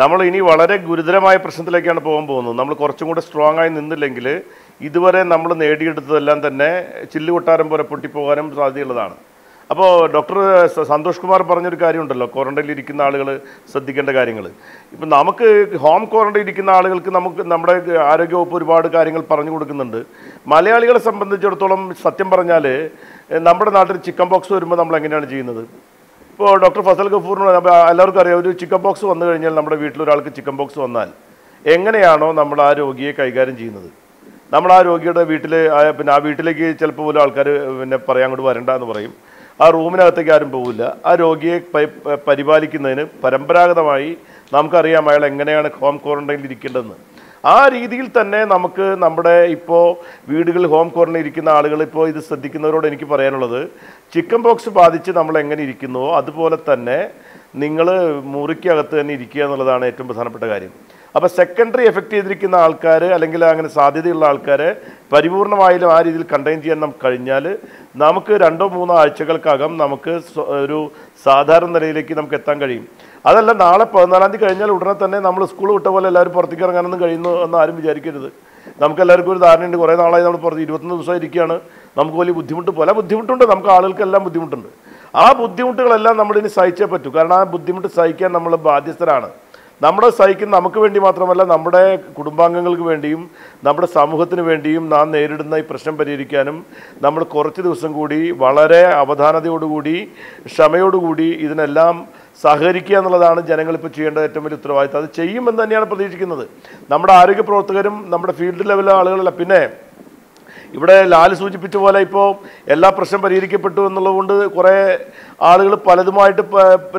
നമ്മൾ ഇനി വളരെ ഗുരുതരമായ പ്രശ്നത്തിലേക്കാണ് പോകാൻ പോകുന്നത്. നമ്മൾ കുറച്ചും കൂടെ സ്ട്രോങ് ആയി നിന്നില്ലെങ്കിൽ ഇതുവരെ നമ്മൾ നേടിയെടുത്തതെല്ലാം തന്നെ ചില്ലുകൊട്ടാരം പോലെ പൊട്ടിപ്പോകാനും സാധ്യതയുള്ളതാണ്. അപ്പോൾ ഡോക്ടർ സന്തോഷ് കുമാർ പറഞ്ഞൊരു കാര്യമുണ്ടല്ലോ, ക്വാറന്റൈനിൽ ഇരിക്കുന്ന ആളുകൾ ശ്രദ്ധിക്കേണ്ട കാര്യങ്ങൾ. ഇപ്പം നമുക്ക് ഹോം ക്വാറന്റൈൻ ഇരിക്കുന്ന ആളുകൾക്ക് നമുക്ക് നമ്മുടെ ആരോഗ്യവകുപ്പ് ഒരുപാട് കാര്യങ്ങൾ പറഞ്ഞു കൊടുക്കുന്നുണ്ട്. മലയാളികളെ സംബന്ധിച്ചിടത്തോളം സത്യം പറഞ്ഞാൽ നമ്മുടെ നാട്ടിൽ ചിക്കൻ ബോക്സ് വരുമ്പോൾ നമ്മൾ എങ്ങനെയാണ് ചെയ്യുന്നത്? ഇപ്പോൾ ഡോക്ടർ ഫസൽ ഗഫൂറിന് എല്ലാവർക്കും അറിയാം, ഒരു ചിക്കൻ ബോക്സ് വന്നു കഴിഞ്ഞാൽ നമ്മുടെ വീട്ടിലൊരാൾക്ക് ചിക്കൻ ബോക്സ് വന്നാൽ എങ്ങനെയാണോ നമ്മൾ ആ രോഗിയെ കൈകാര്യം ചെയ്യുന്നത്, നമ്മൾ ആ രോഗിയുടെ വീട്ടിൽ പിന്നെ ആ വീട്ടിലേക്ക് ചിലപ്പോൾ പോലും ആൾക്കാർ പിന്നെ പറയാൻ അങ്ങോട്ട് വരണ്ട എന്ന് പറയും. ആ റൂമിനകത്തേക്ക് ആരും പോകില്ല. ആ രോഗിയെ പരിപാലിക്കുന്നതിന് പരമ്പരാഗതമായി നമുക്കറിയാം അയാൾ എങ്ങനെയാണ് ഹോം ക്വാറന്റൈനിൽ ഇരിക്കേണ്ടതെന്ന്. ആ രീതിയിൽ തന്നെ നമുക്ക് നമ്മുടെ ഇപ്പോൾ വീടുകളിൽ ഹോം ക്വാറന്റൈനിൽ ഇരിക്കുന്ന ആളുകൾ ഇപ്പോൾ ഇത് ശ്രദ്ധിക്കുന്നവരോട് എനിക്ക് പറയാനുള്ളത്, ചിക്കൻ ബോക്സ് ബാധിച്ച് നമ്മൾ എങ്ങനെ ഇരിക്കുന്നുവോ അതുപോലെ തന്നെ നിങ്ങൾ മുറിക്കകത്ത് തന്നെ ഇരിക്കുക എന്നുള്ളതാണ് ഏറ്റവും പ്രധാനപ്പെട്ട കാര്യം. അപ്പോൾ സെക്കൻഡറി എഫക്റ്റ് ചെയ്തിരിക്കുന്ന ആൾക്കാർ അല്ലെങ്കിൽ അങ്ങനെ സാധ്യതയുള്ള ആൾക്കാരെ പരിപൂർണമായാലും ആ രീതിയിൽ കണ്ടെയ്ൻ ചെയ്യാൻ നമുക്ക് കഴിഞ്ഞാൽ നമുക്ക് രണ്ടോ മൂന്നോ ആഴ്ചകൾക്കകം നമുക്ക് ഒരു സാധാരണ നിലയിലേക്ക് നമുക്ക് എത്താൻ കഴിയും. അതല്ല നാളെ പതിനാലാം തീയതി കഴിഞ്ഞാൽ ഉടനെ തന്നെ നമ്മൾ സ്കൂൾ വിട്ട പോലെ എല്ലാവരും പുറത്തേക്ക് ഇറങ്ങാനൊന്നും കഴിയുന്നു എന്ന് ആരും വിചാരിക്കരുത്. നമുക്കെല്ലാവർക്കും ഒരു ധാരണയുണ്ട്, കുറേ നാളായി നമ്മൾ പുറത്ത് ഇരുപത്തൊന്ന് ദിവസം ഇരിക്കുകയാണ്, നമുക്ക് വലിയ ബുദ്ധിമുട്ട് പല ബുദ്ധിമുട്ടുണ്ട്, നമുക്ക് ആളുകൾക്കെല്ലാം ബുദ്ധിമുട്ടുണ്ട്. ആ ബുദ്ധിമുട്ടുകളെല്ലാം നമ്മളിനി സഹിച്ചേ പറ്റൂ. കാരണം ആ ബുദ്ധിമുട്ട് സഹിക്കാൻ നമ്മൾ ബാധ്യസ്ഥരാണ്. നമ്മുടെ സൈക്കിൾ നമുക്ക് വേണ്ടി മാത്രമല്ല നമ്മുടെ കുടുംബാംഗങ്ങൾക്ക് വേണ്ടിയും നമ്മുടെ സമൂഹത്തിന് വേണ്ടിയും നാം നേരിടുന്ന ഈ പ്രശ്നം പരിഹരിക്കാനും നമ്മൾ കുറച്ച് ദിവസം കൂടി വളരെ അവധാനതയോടെ കൂടി ക്ഷമയോടെ കൂടി ഇതിനെല്ലാം സഹകരിക്കുക എന്നുള്ളതാണ് ജനങ്ങൾ ഇപ്പോൾ ചെയ്യേണ്ട ഏറ്റവും വലിയ ഉത്തരവാദിത്തം. അത് ചെയ്യുമെന്ന് തന്നെയാണ് പ്രതീക്ഷിക്കുന്നത്. നമ്മുടെ ആരോഗ്യ പ്രവർത്തകരും നമ്മുടെ ഫീൽഡ് ലെവലിലെ ആളുകളല്ല. പിന്നെ ഇവിടെ ലാൽ സൂചിപ്പിച്ച പോലെ ഇപ്പോൾ എല്ലാ പ്രശ്നം പരിഹരിക്കപ്പെട്ടു എന്നുള്ളതുകൊണ്ട് കുറേ ആളുകൾ പലതുമായിട്ട്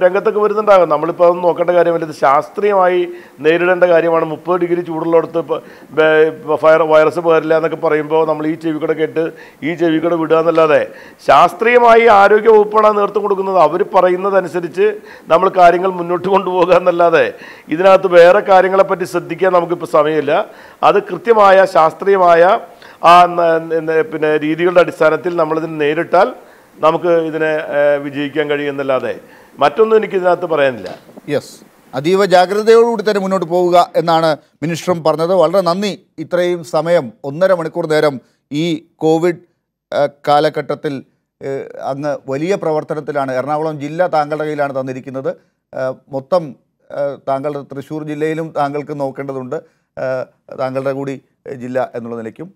രംഗത്തൊക്കെ വരുന്നുണ്ടാകും. നമ്മളിപ്പോൾ അതൊന്നും നോക്കേണ്ട കാര്യമല്ല, ഇത് ശാസ്ത്രീയമായി നേരിടേണ്ട കാര്യമാണ്. മുപ്പത് ഡിഗ്രി ചൂടുള്ളടത്ത് ഫയർ വൈറസ് പകരില്ല എന്നൊക്കെ പറയുമ്പോൾ നമ്മൾ ഈ ചെവിക്കട കേട്ട് ഈ ചെവിക്കട വിടുക എന്നല്ലാതെ ശാസ്ത്രീയമായി ആരോഗ്യ വകുപ്പാണ് നേതൃത്വം കൊടുക്കുന്നത്. അവർ പറയുന്നതനുസരിച്ച് നമ്മൾ കാര്യങ്ങൾ മുന്നോട്ട് കൊണ്ടുപോകുക എന്നല്ലാതെ ഇതിനകത്ത് വേറെ കാര്യങ്ങളെപ്പറ്റി ശ്രദ്ധിക്കാൻ നമുക്കിപ്പോൾ സമയമില്ല. അത് കൃത്യമായ ശാസ്ത്രീയമായ ആ പിന്നെ രീതികളുടെ അടിസ്ഥാനത്തിൽ നമ്മളിതിന് നേരിട്ടാൽ നമുക്ക് ഇതിനെ വിജയിക്കാൻ കഴിയുമെന്നല്ലാതെ മറ്റൊന്നും എനിക്കിതിനകത്ത് പറയാനില്ല. യെസ്, അതീവ ജാഗ്രതയോടുകൂടി തന്നെ മുന്നോട്ട് പോവുക എന്നാണ് മിനിസ്റ്ററും പറഞ്ഞത്. വളരെ നന്ദി. ഇത്രയും സമയം, ഒന്നര മണിക്കൂർ നേരം ഈ കോവിഡ് കാലഘട്ടത്തിൽ അങ്ങ് വലിയ പ്രവർത്തനത്തിലാണ്. എറണാകുളം ജില്ല താങ്കളുടെ കയ്യിലാണ് തന്നിരിക്കുന്നത്. മൊത്തം താങ്കളുടെ തൃശ്ശൂർ ജില്ലയിലും താങ്കൾക്ക് നോക്കേണ്ടതുണ്ട്, താങ്കളുടെ കൂടി ജില്ല എന്നുള്ള നിലയ്ക്കും.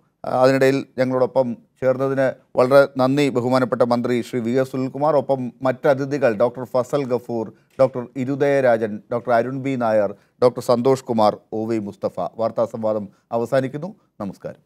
അതിനിടയിൽ ഞങ്ങളോടൊപ്പം ചേർന്നതിന് വളരെ നന്ദി ബഹുമാനപ്പെട്ട മന്ത്രി ശ്രീ വി എസ് സുനിൽകുമാർ. ഒപ്പം മറ്റ് അതിഥികൾ doctor ഫസൽ ഗഫൂർ, doctor Irudaya Rajan, doctor Arun B Nair, doctor സന്തോഷ് കുമാർ, O V Mustafa. വാർത്താ സംവാദം അവസാനിക്കുന്നു. നമസ്കാരം.